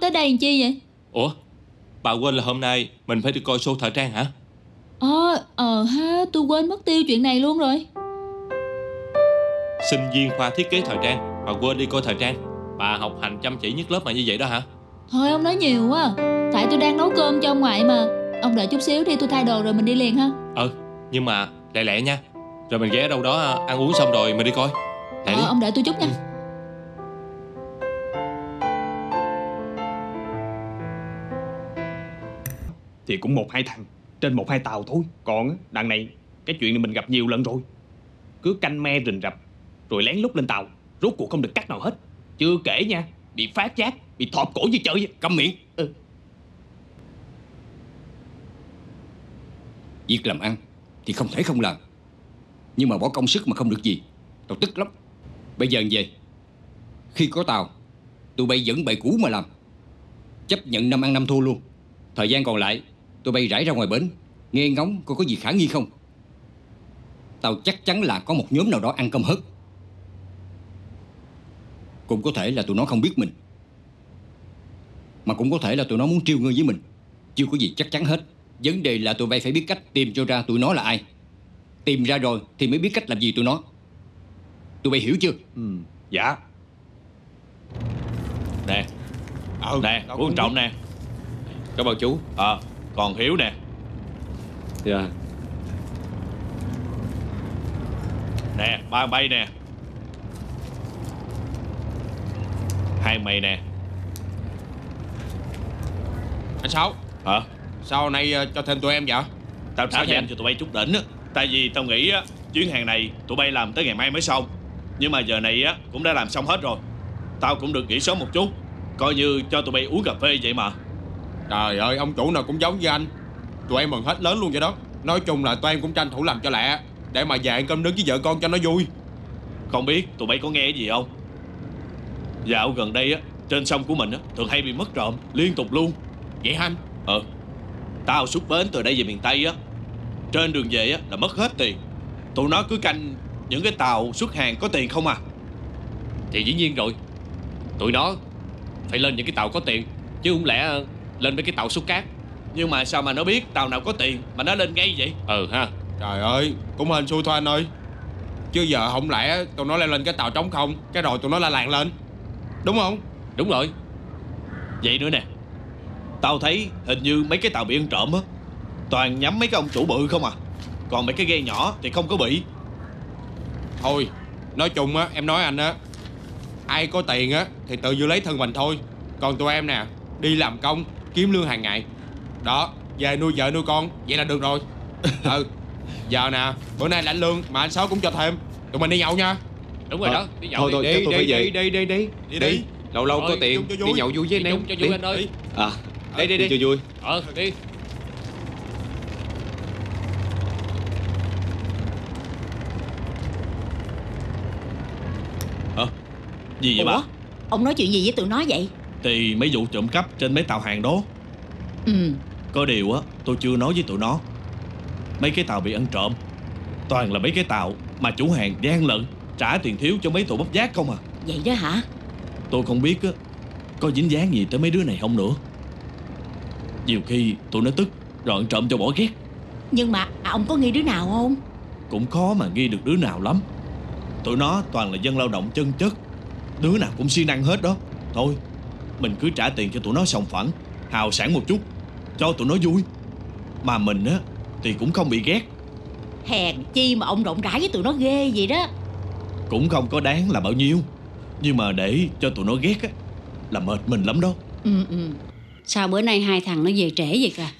Tới đây làm chi vậy? Ủa, bà quên là hôm nay mình phải đi coi show thời trang hả? Tôi quên mất tiêu chuyện này luôn rồi. Sinh viên khoa thiết kế thời trang, bà quên đi coi thời trang. Bà học hành chăm chỉ nhất lớp mà như vậy đó hả? Thôi ông nói nhiều quá. Tại tôi đang nấu cơm cho ông ngoại mà. Ông đợi chút xíu đi, tôi thay đồ rồi mình đi liền ha. Nhưng mà lẹ lẹ nha. Rồi mình ghé ở đâu đó ăn uống xong rồi mình đi coi. Đi. Ông đợi tôi chút nha. Thì cũng một hai thằng trên một hai tàu thôi. Còn đằng này cái chuyện này mình gặp nhiều lần rồi. Cứ canh me rình rập rồi lén lút lên tàu, rốt cuộc không được cắt nào hết. Chưa kể nha, bị phát giác, bị thọp cổ như chơi. Câm miệng. Việc làm ăn thì không thể không làm, nhưng mà bỏ công sức mà không được gì, tao tức lắm. Bây giờ về, khi có tàu tụi bay vẫn bày cũ mà làm, chấp nhận năm ăn năm thua luôn. Thời gian còn lại tụi bay rải ra ngoài bến nghe ngóng coi có gì khả nghi không. Tao chắc chắn là có một nhóm nào đó ăn cơm hớt. Cũng có thể là tụi nó không biết mình, mà cũng có thể là tụi nó muốn triêu ngươi với mình. Chưa có gì chắc chắn hết. Vấn đề là tụi bay phải biết cách tìm cho ra tụi nó là ai. Tìm ra rồi thì mới biết cách làm gì tụi nó. Tụi bay hiểu chưa? Dạ. Nè. Nè, uống Trọng nè. Cảm ơn chú. Còn Hiếu nè. Dạ. Nè, ba bay nè. Hai mày nè. Anh Sáu. Hả? Sao nay cho thêm tụi em vậy? Tao trả thêm cho tụi bay chút đỉnh á. Tại vì tao nghĩ á, chuyến hàng này tụi bay làm tới ngày mai mới xong. Nhưng mà giờ này á, cũng đã làm xong hết rồi. Tao cũng được nghỉ sớm một chút, coi như cho tụi bay uống cà phê vậy mà. Trời ơi, ông chủ nào cũng giống như anh. Tụi em mừng hết lớn luôn vậy đó. Nói chung là tụi em cũng tranh thủ làm cho lẹ, để mà về ăn cơm nướng với vợ con cho nó vui. Không biết tụi bay có nghe cái gì không? Dạo gần đây á, trên sông của mình á, thường hay bị mất trộm liên tục luôn. Vậy hả anh? Tao xuất bến từ đây về miền Tây á, trên đường về á là mất hết tiền. Tụi nó cứ canh những cái tàu xuất hàng có tiền không à. Thì dĩ nhiên rồi, tụi nó phải lên những cái tàu có tiền, chứ không lẽ lên mấy cái tàu xúc cát. Nhưng mà sao mà nó biết tàu nào có tiền mà nó lên ngay vậy? Trời ơi, cũng hên xui thôi anh ơi. Chứ giờ không lẽ tụi nó leo lên cái tàu trống không, cái rồi tụi nó la làng lên, đúng không? Đúng rồi. Vậy nữa nè, tao thấy hình như mấy cái tàu bị ăn trộm á, toàn nhắm mấy cái ông chủ bự không à. còn mấy cái ghe nhỏ thì không có bị. Thôi nói chung á, em nói anh á, ai có tiền á thì tự giữ lấy thân mình thôi. Còn tụi em nè, đi làm công kiếm lương hàng ngày đó, về nuôi vợ nuôi con vậy là được rồi. Ừ, giờ nè, bữa nay lãnh lương mà anh Sáu cũng cho thêm, tụi mình đi nhậu nha. Đúng rồi đó, đi nhậu đi. Đi. Lâu lâu có tiền đi nhậu vui với anh em. Đi anh ơi. Đi cho vui. Đi. Gì vậy bà? Ông nói chuyện gì với tụi nó vậy? Thì mấy vụ trộm cắp trên mấy tàu hàng đó. Ừ. Có điều á, tôi chưa nói với tụi nó. Mấy cái tàu bị ăn trộm toàn là mấy cái tàu mà chủ hàng gian lận trả tiền thiếu cho mấy tụi bóp giác không à. Vậy đó hả? Tôi không biết á, có dính dáng gì tới mấy đứa này không nữa. Nhiều khi tụi nó tức rồi ăn trộm cho bỏ ghét. Nhưng mà ông có nghi đứa nào không? Cũng khó mà nghi được đứa nào lắm. Tụi nó toàn là dân lao động chân chất, đứa nào cũng siêng năng hết đó. Thôi mình cứ trả tiền cho tụi nó sòng phẳng, hào sảng một chút cho tụi nó vui. Mà mình á thì cũng không bị ghét. Hèn chi mà ông rộng rãi với tụi nó ghê vậy đó. Cũng không có đáng là bao nhiêu, nhưng mà để cho tụi nó ghét á là mệt mình lắm đó. Sao bữa nay hai thằng nó về trễ vậy cả?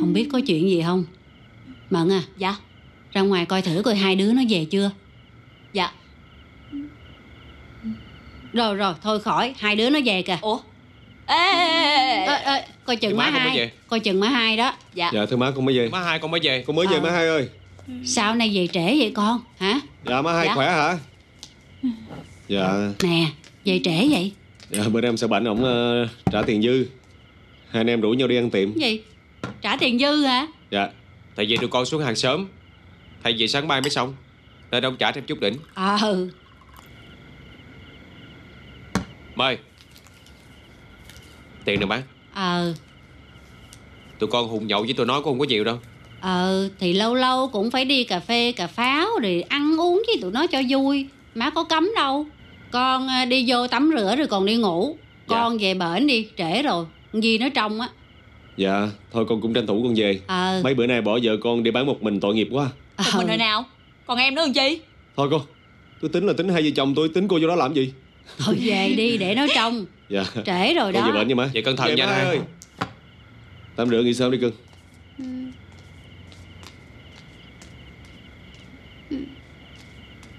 Không biết có chuyện gì không? Mận à. Dạ. Ra ngoài coi thử coi hai đứa nó về chưa. Dạ. Rồi thôi khỏi, hai đứa nó về kìa. Ủa? Ê, coi chừng má hai. Coi chừng má hai đó. Dạ thưa má, con mới về. Má hai con mới về. Con mới về má hai ơi. Sao nay về trễ vậy con hả? Dạ má hai khỏe hả? Dạ. Nè, về trễ vậy? Dạ bữa nay em sợ bệnh ổng trả tiền dư. Hai anh em rủ nhau đi ăn tiệm. Gì? Trả tiền dư hả? Dạ. Tại vì tụi con xuống hàng sớm, thay vì sáng mai mới xong, nên ông trả thêm chút đỉnh. Mời. Tiền nè má. Tụi con hùng nhậu với tụi nó cũng không có nhiều đâu. Thì lâu lâu cũng phải đi cà phê cà pháo rồi ăn uống với tụi nó cho vui. Má có cấm đâu. Con đi vô tắm rửa rồi còn đi ngủ. Con về bển đi, trễ rồi gì nó trông á. Dạ thôi con cũng tranh thủ con về. Mấy bữa nay bỏ vợ con đi bán một mình tội nghiệp quá. Một mình hồi nào, còn em nữa làm chi? Thôi cô, tôi tính hai vợ chồng tôi tính cô vô đó làm gì. Thôi về đi để nó trông. Dạ. Trễ rồi đó. Con về bệnh nha má. Vậy cẩn thận nha nè. Tắm rửa nghỉ sớm đi cưng.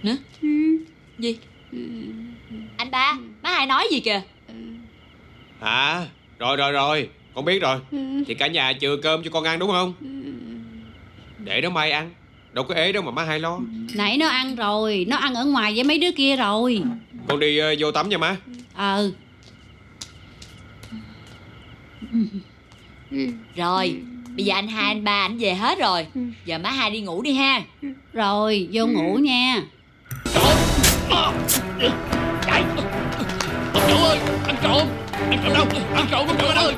Nữa. Gì? Anh ba, má hai nói gì kìa? Rồi con biết rồi. Thì cả nhà chừa cơm cho con ăn đúng không? Để nó mai ăn, đâu có ế đâu mà má hai lo. Nãy nó ăn rồi, nó ăn ở ngoài với mấy đứa kia rồi. Con đi vô tắm nha má. Rồi, bây giờ anh hai anh ba ảnh về hết rồi. Giờ má hai đi ngủ đi ha. Rồi, vô ngủ nha. Chạy. Ông chủ ơi, ăn trộm. Ăn trộm đâu? Ăn trộm ông chủ ơi.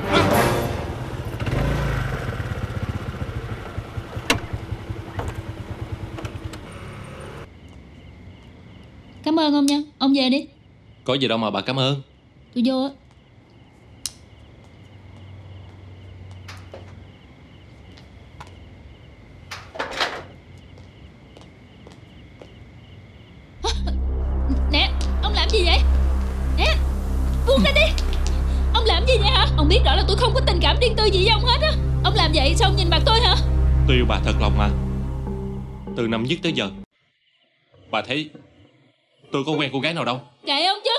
Cảm ơn ông nha, ông về đi. Có gì đâu mà bà cảm ơn. Tôi vô á. Nè, ông làm gì vậy? Nè, buông ra đi. Ông làm gì vậy hả? Ông biết rõ là tôi không có tình cảm riêng tư gì với ông hết á. Ông làm vậy sao ông nhìn mặt tôi hả? Tôi yêu bà thật lòng mà. Từ năm nhất tới giờ, bà thấy tôi có quen cô gái nào đâu. Kệ ông chứ.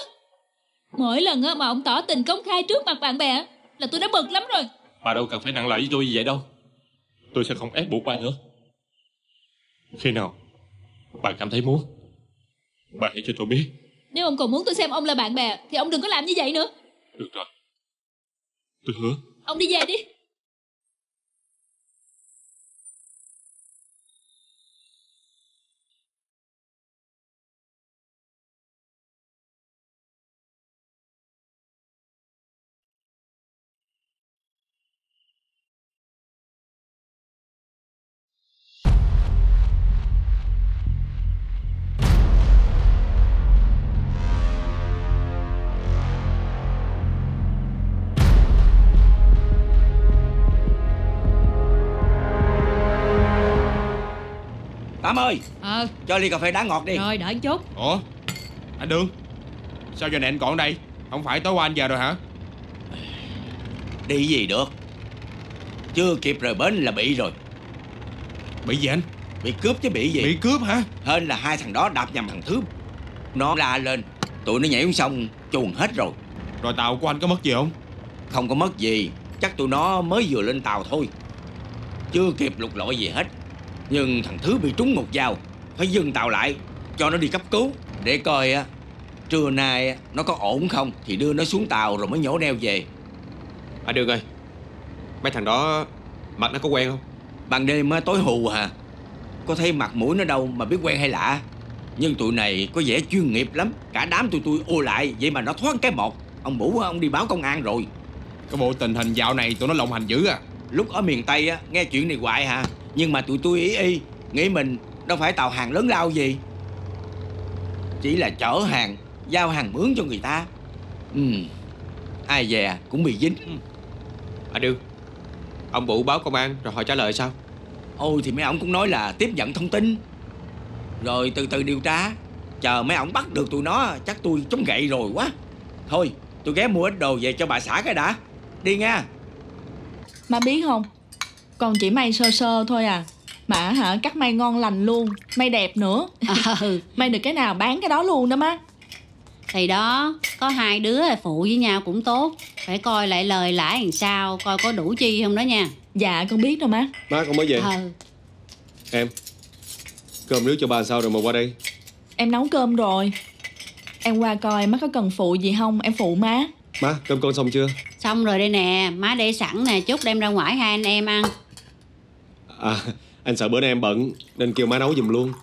Mỗi lần mà ông tỏ tình công khai trước mặt bạn bè là tôi đã bực lắm rồi. Bà đâu cần phải nặng lời với tôi như vậy đâu. Tôi sẽ không ép buộc bà nữa. Khi nào bà cảm thấy muốn, bà hãy cho tôi biết. Nếu ông còn muốn tôi xem ông là bạn bè thì ông đừng có làm như vậy nữa. Được rồi, tôi hứa. Ông đi về đi. Tám ơi, cho ly cà phê đá ngọt đi. Rồi, đợi chút. Ủa, anh Đương, sao giờ này anh còn đây? Không phải tối qua anh về rồi hả? Đi gì được, chưa kịp rời bến là bị rồi. Bị gì anh? Bị cướp chứ bị gì. Bị cướp hả? Hên là hai thằng đó đạp nhầm thằng Thướm. Nó la lên, tụi nó nhảy xuống sông chuồn hết rồi. Rồi tàu của anh có mất gì không? Không có mất gì, chắc tụi nó mới vừa lên tàu thôi, chưa kịp lục lọi gì hết. Nhưng thằng Thứ bị trúng một dao, phải dừng tàu lại cho nó đi cấp cứu, để coi trưa nay nó có ổn không thì đưa nó xuống tàu rồi mới nhổ neo về. À Đường ơi, mấy thằng đó mặt nó có quen không? Ban đêm tối hù hả, có thấy mặt mũi nó đâu mà biết quen hay lạ. Nhưng tụi này có vẻ chuyên nghiệp lắm, cả đám tụi tôi ô lại vậy mà nó thoát cái một. Ông Bủ ông đi báo công an rồi. Cái bộ tình hình dạo này tụi nó lộng hành dữ à. Lúc ở miền Tây á, nghe chuyện này hoài hả. Nhưng mà tụi tôi ý nghĩ mình đâu phải tàu hàng lớn lao gì, chỉ là chở hàng, giao hàng mướn cho người ta. Ai dè cũng bị dính. À Đương, ông Bủ báo công an rồi họ trả lời sao? Ôi thì mấy ổng cũng nói là tiếp nhận thông tin rồi từ từ điều tra. Chờ mấy ổng bắt được tụi nó chắc tôi chống gậy rồi quá. Thôi tôi ghé mua ít đồ về cho bà xã cái đã. Đi nha. Má biết không, còn chỉ may sơ sơ thôi à, mà hả cắt may ngon lành luôn, may đẹp nữa. May được cái nào bán cái đó luôn đó má. Thì đó, có hai đứa phụ với nhau cũng tốt, phải coi lại lời lãi làm sao, coi có đủ chi không đó nha. Dạ con biết đâu má. Má con mới về. Em, cơm nước cho ba sao rồi mà qua đây? Em nấu cơm rồi. Em qua coi má có cần phụ gì không, em phụ má. Má, cơm con xong chưa? Xong rồi đây nè, má để sẵn nè, chút đem ra ngoài hai anh em ăn. À, anh sợ bữa nay em bận nên kêu má nấu giùm luôn.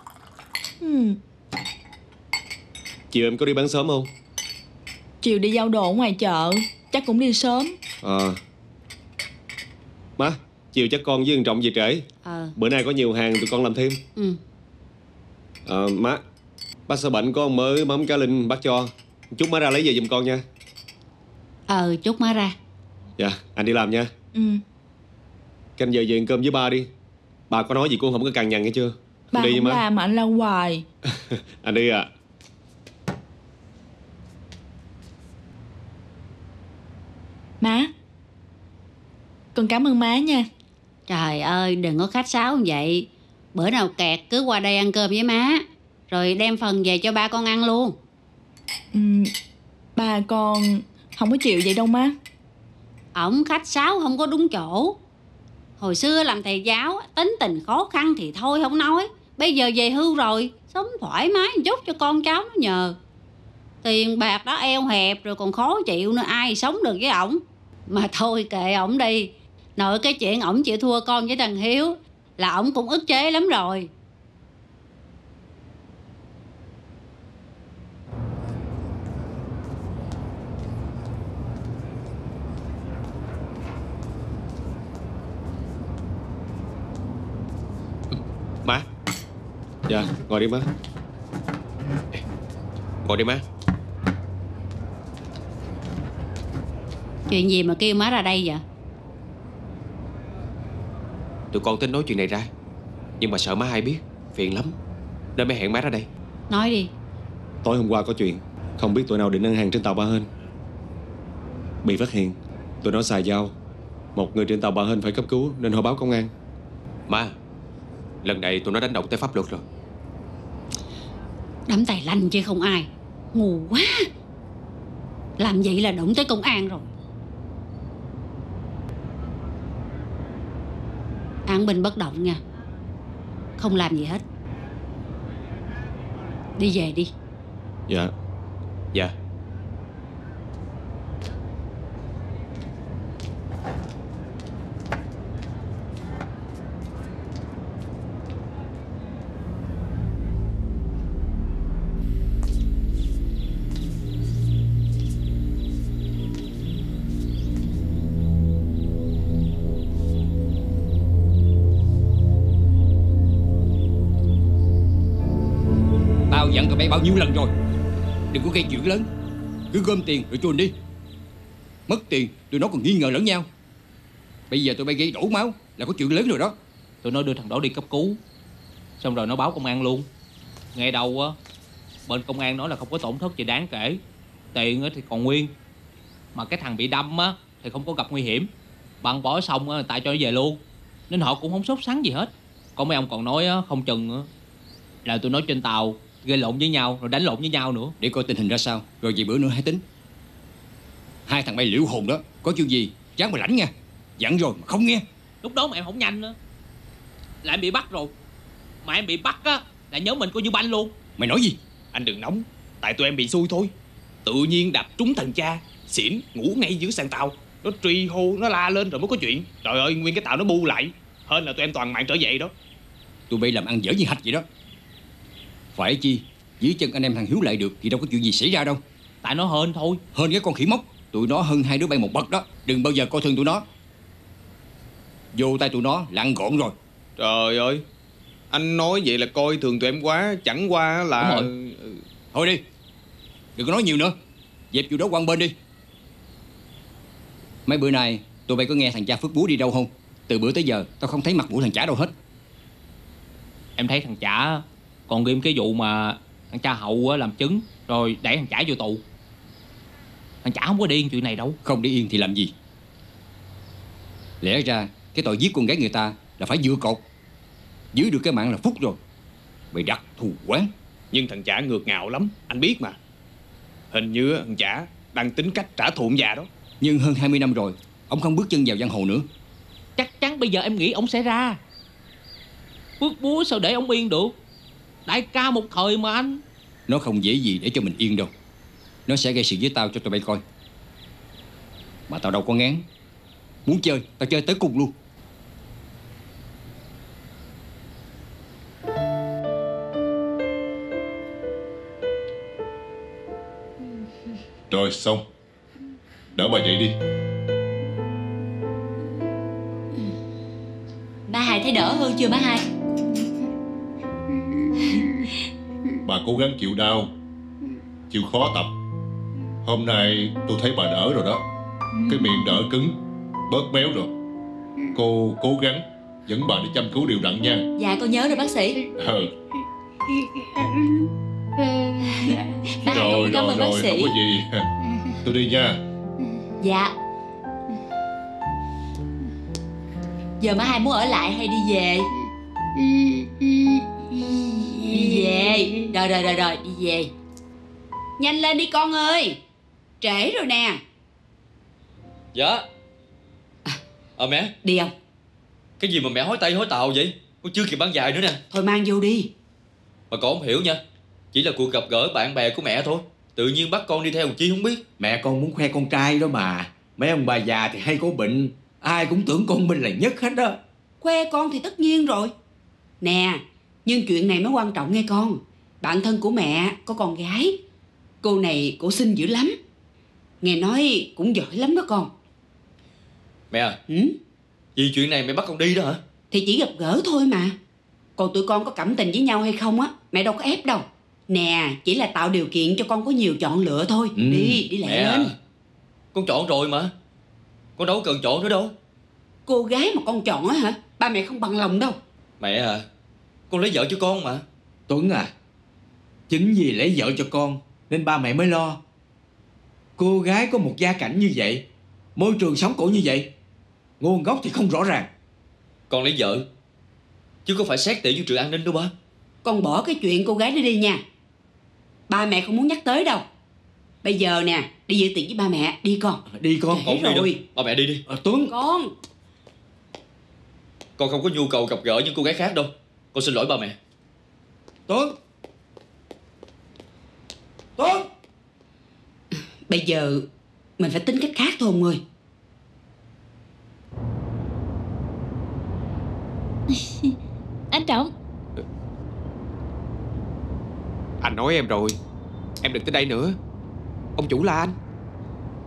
Chiều em có đi bán sớm không? Chiều đi giao đồ ngoài chợ, chắc cũng đi sớm. Má, chiều chắc con với thằng Trọng về trễ. Bữa nay có nhiều hàng tụi con làm thêm. Má, bác Sơ Bệnh có ông mới mắm cá linh bác cho, chút má ra lấy về giùm con nha. Chút má ra. Dạ, anh đi làm nha. Canh giờ về ăn cơm với ba đi. Bà có nói gì cũng không có cằn nhằn nghe chưa? Ba đi không làm mà anh lâu hoài. Anh đi à. Má, con cảm ơn má nha. Trời ơi, đừng có khách sáo như vậy. Bữa nào kẹt cứ qua đây ăn cơm với má, rồi đem phần về cho ba con ăn luôn. Ba con không có chịu vậy đâu má. Ổng khách sáo không có đúng chỗ. Hồi xưa làm thầy giáo tính tình khó khăn thì thôi không nói, bây giờ về hưu rồi, sống thoải mái một chút cho con cháu nó nhờ. Tiền bạc đó eo hẹp rồi còn khó chịu nữa, ai sống được với ổng. Mà thôi kệ ổng đi. Nội cái chuyện ổng chịu thua con với thằng Hiếu là ổng cũng ức chế lắm rồi. Má. Dạ, ngồi đi má. Ngồi đi má. Chuyện gì mà kêu má ra đây vậy? Tụi con tính nói chuyện này ra, nhưng mà sợ má hay biết, phiền lắm, nên mới hẹn má ra đây. Nói đi. Tối hôm qua có chuyện, không biết tụi nào định ăn hàng trên tàu Ba Hên, bị phát hiện. Tụi nó xài dao, một người trên tàu Ba Hên phải cấp cứu nên họ báo công an. Má, lần này tụi nó đánh động tới pháp luật rồi. Đám tài lanh chứ không ai. Ngu quá, làm vậy là động tới công an rồi. An Bình bất động nha, không làm gì hết. Đi về đi. Dạ. Dạ. Dặn tụi bay bao nhiêu lần rồi, đừng có gây chuyện lớn, cứ gom tiền rồi trốn đi. Mất tiền tụi nó còn nghi ngờ lẫn nhau. Bây giờ tụi bay gây đổ máu là có chuyện lớn rồi đó. Tụi nó đưa thằng đó đi cấp cứu, Xong rồi nó báo công an luôn. Nghe đầu á, bên công an nói là không có tổn thất gì đáng kể, tiền thì còn nguyên. Mà cái thằng bị đâm á thì không có gặp nguy hiểm, băng bó xong người ta cho nó về luôn, nên họ cũng không sốt sắng gì hết. Có mấy ông còn nói không chừng là tôi nói trên tàu gây lộn với nhau rồi đánh lộn với nhau nữa. Để coi tình hình ra sao rồi vài bữa nữa hãy tính. Hai thằng bay liễu hồn đó, có chuyện gì dám mà lãnh nha, dặn rồi mà không nghe. Lúc đó mà em không nhanh nữa là em bị bắt rồi. Mà em bị bắt á là nhớ mình coi như banh luôn. Mày nói gì? Anh đừng nóng, tại tụi em bị xui thôi. Tự nhiên đạp trúng thằng cha xỉn ngủ ngay dưới sàn tàu, nó truy hô, nó la lên rồi mới có chuyện. Trời ơi, nguyên cái tàu nó bu lại, hên là tụi em toàn mạng trở về đó. Tụi bay làm ăn dở như hạch vậy đó. Phải chi dưới chân anh em thằng Hiếu lại được thì đâu có chuyện gì xảy ra đâu. Tại nó hên thôi. Hên cái con khỉ mốc. Tụi nó hơn hai đứa bay một bậc đó. Đừng bao giờ coi thường tụi nó. Vô tay tụi nó là ăn gọn rồi. Trời ơi, anh nói vậy là coi thường tụi em quá. Chẳng qua là... Thôi đi, đừng có nói nhiều nữa, dẹp vụ đó qua bên đi. Mấy bữa nay tụi bay có nghe thằng cha Phước Búa đi đâu không? Từ bữa tới giờ tao không thấy mặt mũi thằng chả đâu hết. Em thấy thằng chả còn ghim cái vụ mà thằng cha Hậu làm chứng rồi đẩy thằng chả vô tù. Thằng chả không có điên chuyện này đâu. Không đi yên thì làm gì? Lẽ ra cái tội giết con gái người ta là phải dựa cột, giữ được cái mạng là phúc rồi. Mày đặt thù quán. Nhưng thằng chả ngược ngạo lắm, anh biết mà. Hình như thằng chả đang tính cách trả thù ông già đó. Nhưng hơn 20 năm rồi ông không bước chân vào giang hồ nữa. Chắc chắn bây giờ em nghĩ ông sẽ ra. Phước Búa sao để ông yên được? Đại ca một thời mà anh. Nó không dễ gì để cho mình yên đâu. Nó sẽ gây sự với tao cho tụi bay coi. Mà tao đâu có ngán. Muốn chơi, tao chơi tới cùng luôn. Rồi xong, đỡ bà dậy đi. Bà Hai thấy đỡ hơn chưa bà Hai? Bà cố gắng chịu đau, chịu khó tập. Hôm nay tôi thấy bà đỡ rồi đó. Cái miệng đỡ cứng, bớt méo rồi. Cô cố gắng dẫn bà đi chăm cứu điều đặn nha. Dạ con nhớ rồi bác sĩ. Bác rồi, cảm ơn bác sĩ. Không có gì. Tôi đi nha. Dạ. Giờ má Hai muốn ở lại hay đi về? Đi về. Rồi đi về. Nhanh lên đi con ơi, trễ rồi nè. Dạ. Mẹ đi không? Cái gì mà mẹ hối Tây hối Tàu vậy? Con chưa kịp bán dài nữa nè. Thôi mang vô đi. Mà con không hiểu nha, chỉ là cuộc gặp gỡ bạn bè của mẹ thôi, tự nhiên bắt con đi theo chi không biết. Mẹ con muốn khoe con trai đó mà. Mấy ông bà già thì hay có bệnh, ai cũng tưởng con mình là nhất hết đó. Khoe con thì tất nhiên rồi. Nè, nhưng chuyện này mới quan trọng nghe con. Bạn thân của mẹ có con gái, cô này cổ xinh dữ lắm, nghe nói cũng giỏi lắm đó con. Mẹ à, vì chuyện này mẹ bắt con đi đó hả? Thì chỉ gặp gỡ thôi mà. Còn tụi con có cảm tình với nhau hay không á, mẹ đâu có ép đâu. Nè, chỉ là tạo điều kiện cho con có nhiều chọn lựa thôi. Đi lẹ lên. À, con chọn rồi mà. Con đâu cần chọn nữa đâu. Cô gái mà con chọn á hả? Ba mẹ không bằng lòng đâu. Mẹ à, con lấy vợ cho con mà. Tuấn à, chính vì lấy vợ cho con nên ba mẹ mới lo. Cô gái có một gia cảnh như vậy, môi trường sống cổ như vậy, nguồn gốc thì không rõ ràng. Con lấy vợ chứ có phải xét tiện với trường an ninh đâu ba. Con bỏ cái chuyện cô gái đó đi nha. Ba mẹ không muốn nhắc tới đâu. Bây giờ nè, đi giữ tiệc với ba mẹ. Đi con. Đi con. Con đi đâu. Ba mẹ đi đi. Tuấn. Con không có nhu cầu gặp gỡ những cô gái khác đâu. Con xin lỗi ba mẹ. Tuấn. Tuấn. Bây giờ mình phải tính cách khác thôi ông ơi. Anh Trọng. Anh nói em rồi, em đừng tới đây nữa. Ông chủ là anh.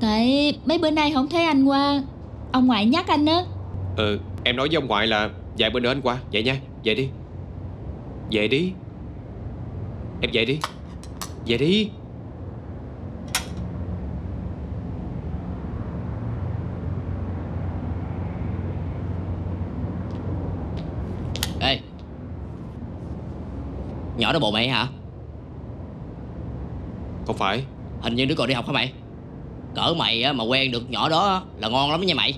Tại mấy bữa nay không thấy anh qua, ông ngoại nhắc anh á. Em nói với ông ngoại là vài bữa nữa anh qua. Vậy nha, về đi. Về đi. Em về đi. Về đi. nhỏ đó bộ mày hả? Không phải. Hình như đứa còn đi học hả mày? Cỡ mày mà quen được nhỏ đó là ngon lắm nha mày.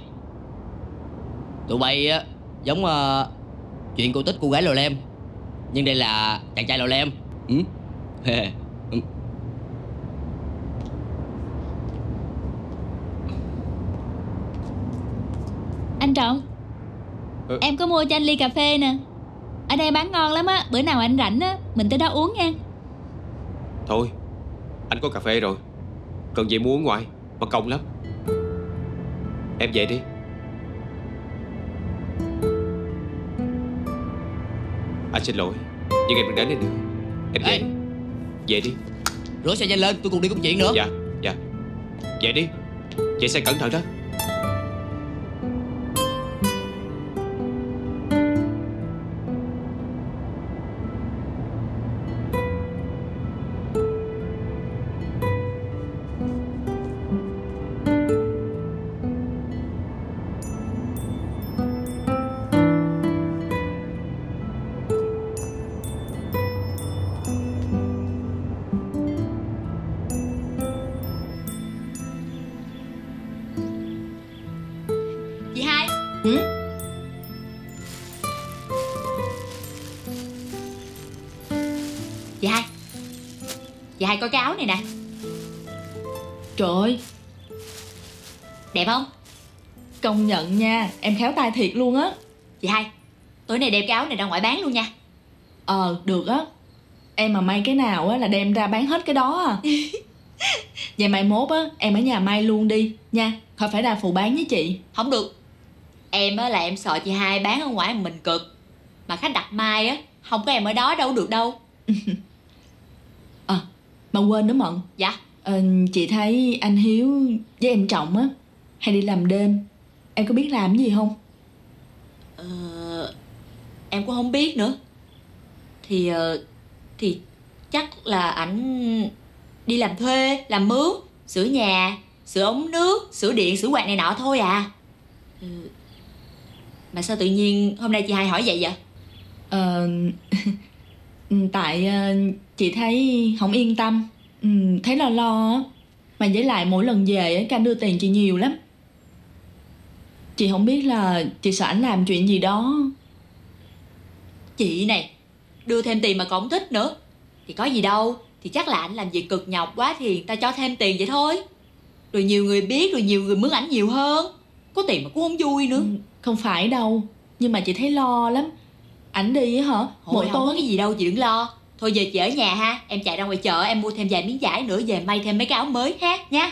Tụi bay giống chuyện cổ tích cô gái lò lem, nhưng đây là chàng trai lò lem. Ừ. Anh Trọng, em có mua cho anh ly cà phê nè, ở đây bán ngon lắm á. Bữa nào anh rảnh á, mình tới đó uống nha. Thôi, anh có cà phê rồi, cần gì mua uống ngoài, mất công lắm. Em về đi. Anh xin lỗi, nhưng em đừng đến đây nữa. Em về. Ê, về đi. Rửa xe nhanh lên, tôi cùng đi công chuyện nữa. Dạ, dạ. Về đi. Chạy xe cẩn thận đó. Hai coi cái áo này nè. Trời ơi, đẹp không? Công nhận nha, em khéo tay thiệt luôn á. Chị Hai, tối nay đem cái áo này ra ngoài bán luôn nha. Được á. Em mà may cái nào á là đem ra bán hết cái đó à. Vậy mai mốt á, em ở nhà may luôn đi nha, khỏi phải ra phụ bán với chị. Không được. Em á là em sợ chị Hai bán ở ngoài mình cực. Mà khách đặt mai á, không có em ở đó đâu được đâu. Mà quên nữa Mận. Dạ. Chị thấy anh Hiếu với em Trọng á hay đi làm đêm, em có biết làm cái gì không? Em cũng không biết nữa. Thì chắc là ảnh đi làm thuê, làm mướn, sửa nhà, sửa ống nước, sửa điện, sửa quạt này nọ thôi à. Mà sao tự nhiên hôm nay chị Hai hỏi vậy vậy? Tại chị thấy không yên tâm, thấy lo á. Mà với lại mỗi lần về á, Cam đưa tiền chị nhiều lắm. Chị không biết là chị sợ ảnh làm chuyện gì đó. Chị này, đưa thêm tiền mà còn không thích nữa thì có gì đâu. Thì chắc là ảnh làm việc cực nhọc quá thì người ta cho thêm tiền vậy thôi. Rồi nhiều người biết, rồi nhiều người mướn ảnh nhiều hơn. Có tiền mà cũng không vui nữa. Không phải đâu, nhưng mà chị thấy lo lắm. Ảnh đi á hả? Mỗi tối không có cái gì đâu, chị đừng lo. Thôi giờ chị ở nhà ha, em chạy ra ngoài chợ em mua thêm vài miếng vải nữa về may thêm mấy cái áo mới ha nha.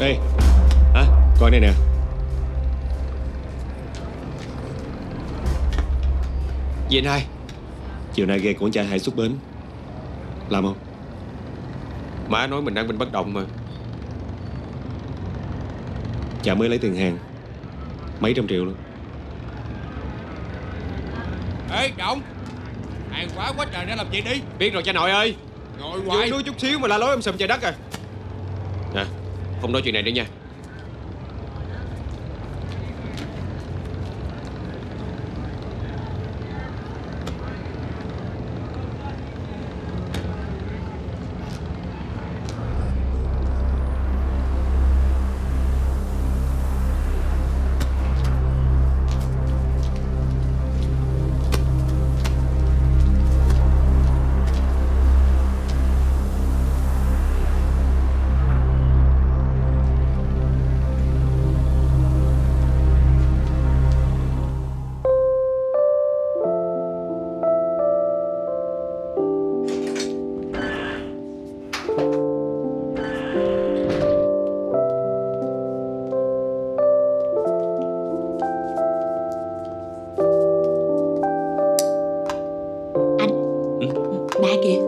Ê, hả? Coi đây nè. Gì anh Hai? Chiều nay ghe của anh trai Hai xuất bến, làm không? Má nói mình đang bệnh bất động mà. Chả mới lấy tiền hàng mấy trăm triệu luôn. Ê Trọng, hàng quá trời nên làm gì đi. Biết rồi cha nội ơi. Ngồi hoài đuôi chút xíu mà la lối em sùm trời đất rồi. Nè, không nói chuyện này nữa nha. ba kìa.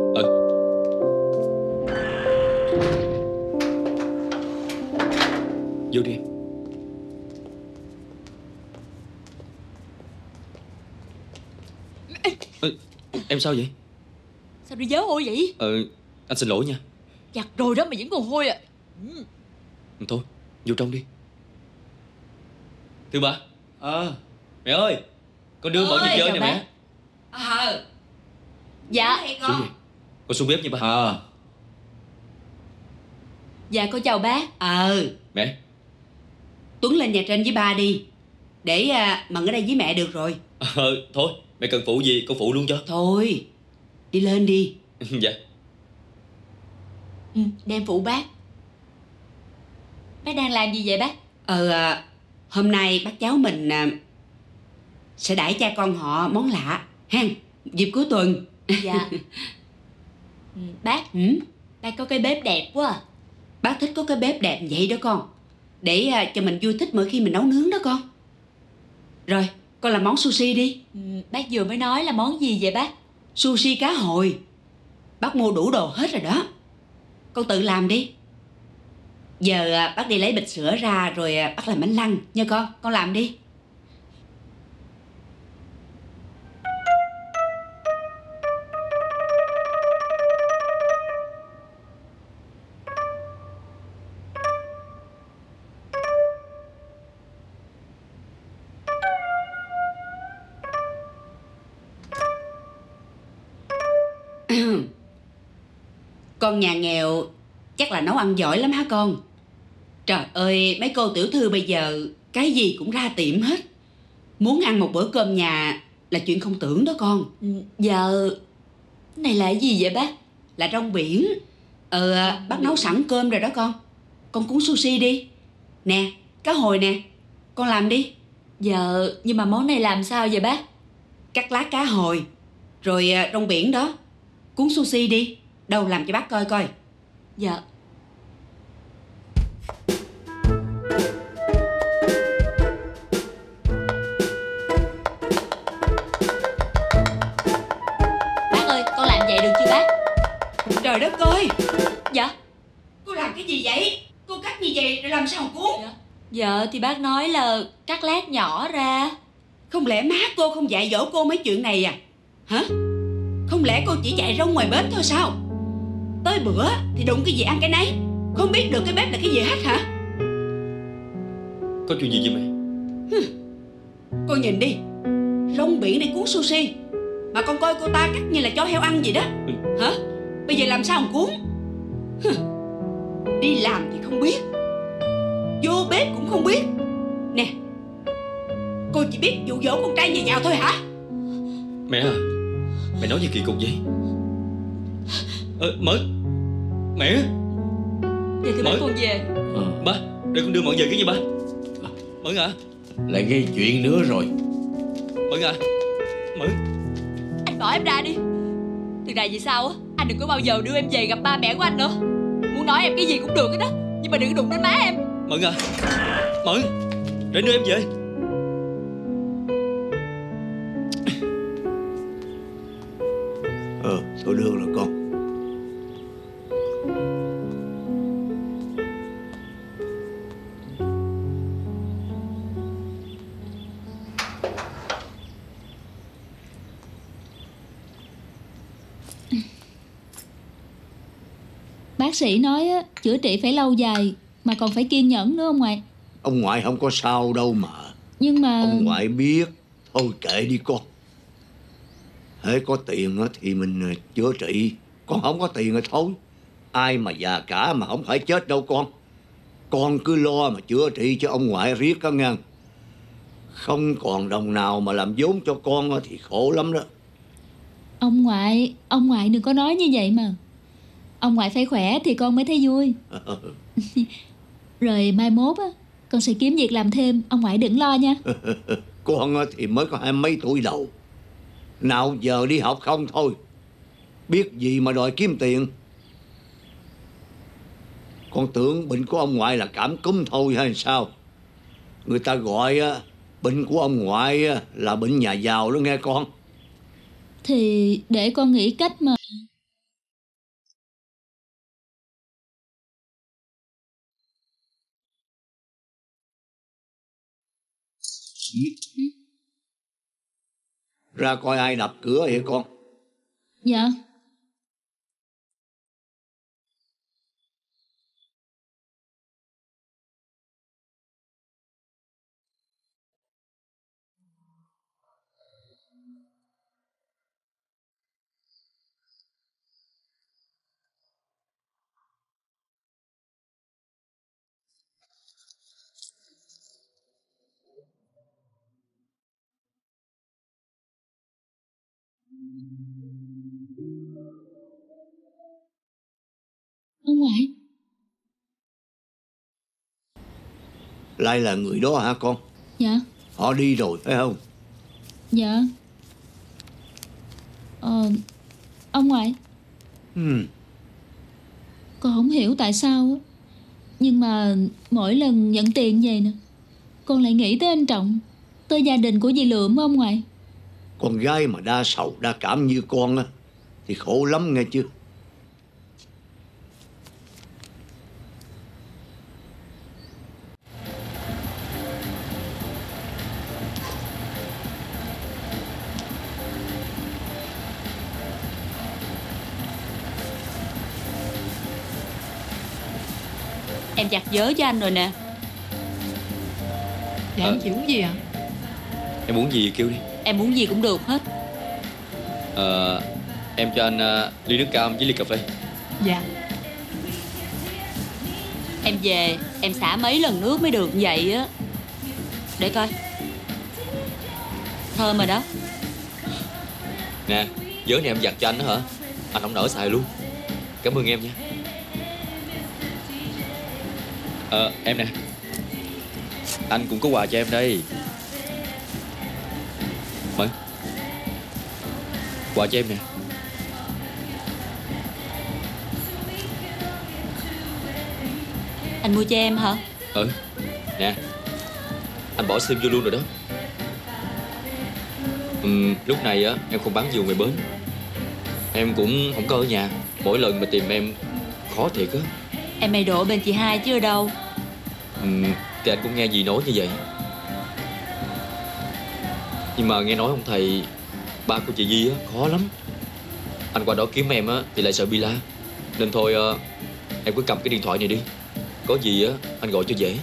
Vô đi em. Em sao vậy? Sao đi dớ hôi vậy? Anh xin lỗi nha. Giặt rồi đó mà vẫn còn hôi à. Thôi, vô trong đi. Thưa bà. Mẹ ơi, con đưa mợ đi chơi nè mẹ. Dạ. Con xuống bếp nha ba. Dạ con chào bác. Mẹ, Tuấn lên nhà trên với ba đi. Để Mận ở đây với mẹ được rồi. Thôi, mẹ cần phụ gì con phụ luôn cho. Thôi, đi lên đi. Dạ. Đem phụ bác. Bác đang làm gì vậy bác? Hôm nay bác cháu mình sẽ đãi cha con họ món lạ ha, dịp cuối tuần. Dạ. Bác, bác có cái bếp đẹp quá à. Bác thích có cái bếp đẹp vậy đó con. Để cho mình vui thích mỗi khi mình nấu nướng đó con. Rồi, con làm món sushi đi. Bác vừa mới nói là món gì vậy bác? Sushi cá hồi. Bác mua đủ đồ hết rồi đó. Con tự làm đi. Giờ bác đi lấy bịch sữa ra rồi bác làm bánh lăng nha con. Con làm đi. Con nhà nghèo chắc là nấu ăn giỏi lắm hả con? Trời ơi, mấy cô tiểu thư bây giờ cái gì cũng ra tiệm hết. Muốn ăn một bữa cơm nhà là chuyện không tưởng đó con. Giờ này là cái gì vậy bác? Là rong biển. Bác nấu sẵn cơm rồi đó con. Con cuốn sushi đi. Nè, cá hồi nè, con làm đi. Giờ nhưng mà món này làm sao vậy bác? Cắt lá cá hồi, rồi rong biển đó. Cuốn sushi đi. Đâu làm cho bác coi coi. Dạ. Bác ơi, con làm vậy được chưa bác? Trời đất ơi. Dạ. Cô làm cái gì vậy? Cô cắt như vậy rồi làm sao mà cuốn? Dạ. Dạ thì bác nói là cắt lát nhỏ ra. Không lẽ má cô không dạy dỗ cô mấy chuyện này à? Hả? Không lẽ cô chỉ chạy rong ngoài bếp thôi sao? Tới bữa thì đụng cái gì ăn cái nấy, không biết được cái bếp là cái gì hết hả? Có chuyện gì vậy mẹ? Cô nhìn đi, rong biển đi cuốn sushi mà con coi cô ta cắt như là cho heo ăn gì đó. Hả? Bây giờ làm sao mà cuốn? Đi làm thì không biết, vô bếp cũng không biết. Nè, cô chỉ biết dụ dỗ con trai nhà giàu thôi hả? Mẹ à, mẹ nói gì kỳ cục vậy? Mợ. Mẹ. Vậy thì mợ con về. Ba, để con đưa mợ về cái gì ba. Mợ à. Lại gây chuyện nữa rồi. Mợ à. Mợ. Anh bỏ em ra đi. Từ này về sau á, anh đừng có bao giờ đưa em về gặp ba mẹ của anh nữa. Muốn nói em cái gì cũng được hết đó, nhưng mà đừng đụng đến má em. Mợ à. Mợ. Để đưa em về. Thôi được rồi con. Bác sĩ nói chữa trị phải lâu dài mà còn phải kiên nhẫn nữa ông ngoại. Ông ngoại không có sao đâu mà. Nhưng mà ông ngoại biết. Thôi kệ đi con. Hễ có tiền thì mình chữa trị, còn không có tiền thì thôi. Ai mà già cả mà không phải chết đâu con. Con cứ lo mà chữa trị cho ông ngoại riết đó nghe. Không còn đồng nào mà làm vốn cho con thì khổ lắm đó. Ông ngoại đừng có nói như vậy mà. Ông ngoại phải khỏe thì con mới thấy vui. Rồi mai mốt con sẽ kiếm việc làm thêm, ông ngoại đừng lo nha. Con thì mới có 20 mấy tuổi đầu, nào giờ đi học không thôi, biết gì mà đòi kiếm tiền. Con tưởng bệnh của ông ngoại là cảm cúm thôi hay sao? Người ta gọi bệnh của ông ngoại là bệnh nhà giàu đó nghe con. thì để con nghĩ cách mà ra coi ai đập cửa vậy con. Dạ. Ông ngoại, Lai là người đó hả con? Dạ. Họ đi rồi phải không? Dạ. Ông ngoại. Con không hiểu tại sao, nhưng mà mỗi lần nhận tiền về nè, con lại nghĩ tới anh Trọng, tới gia đình của dì Lượm. Ông ngoại, con gái mà đa sầu đa cảm như con á thì khổ lắm nghe chưa. Em giặt vớ cho anh rồi nè. Dạ em chỉ uống gì ạ? Em muốn gì kêu đi. Em muốn gì cũng được hết. Em cho anh ly nước cam với ly cà phê. Dạ. Em về em xả mấy lần nước mới được vậy á. Để coi. Thơm rồi đó. Nè, vớ này em giặt cho anh đó hả? Anh không nỡ xài luôn. Cảm ơn em nha. Em nè, anh cũng có quà cho em đây. Mời. Quà cho em nè. Anh mua cho em hả? Ừ. Nè, anh bỏ sim vô luôn rồi đó. Lúc này á em không bán nhiều ngoài bến, em cũng không có ở nhà. Mỗi lần mà tìm em khó thiệt á. Em mày đổ bên chị hai chứ ở đâu. Thì anh cũng nghe dì nói như vậy. Nhưng mà nghe nói ông thầy ba của chị Di á khó lắm. Anh qua đó kiếm em á thì lại sợ bi la. Nên thôi em cứ cầm cái điện thoại này đi, có gì á anh gọi cho dễ.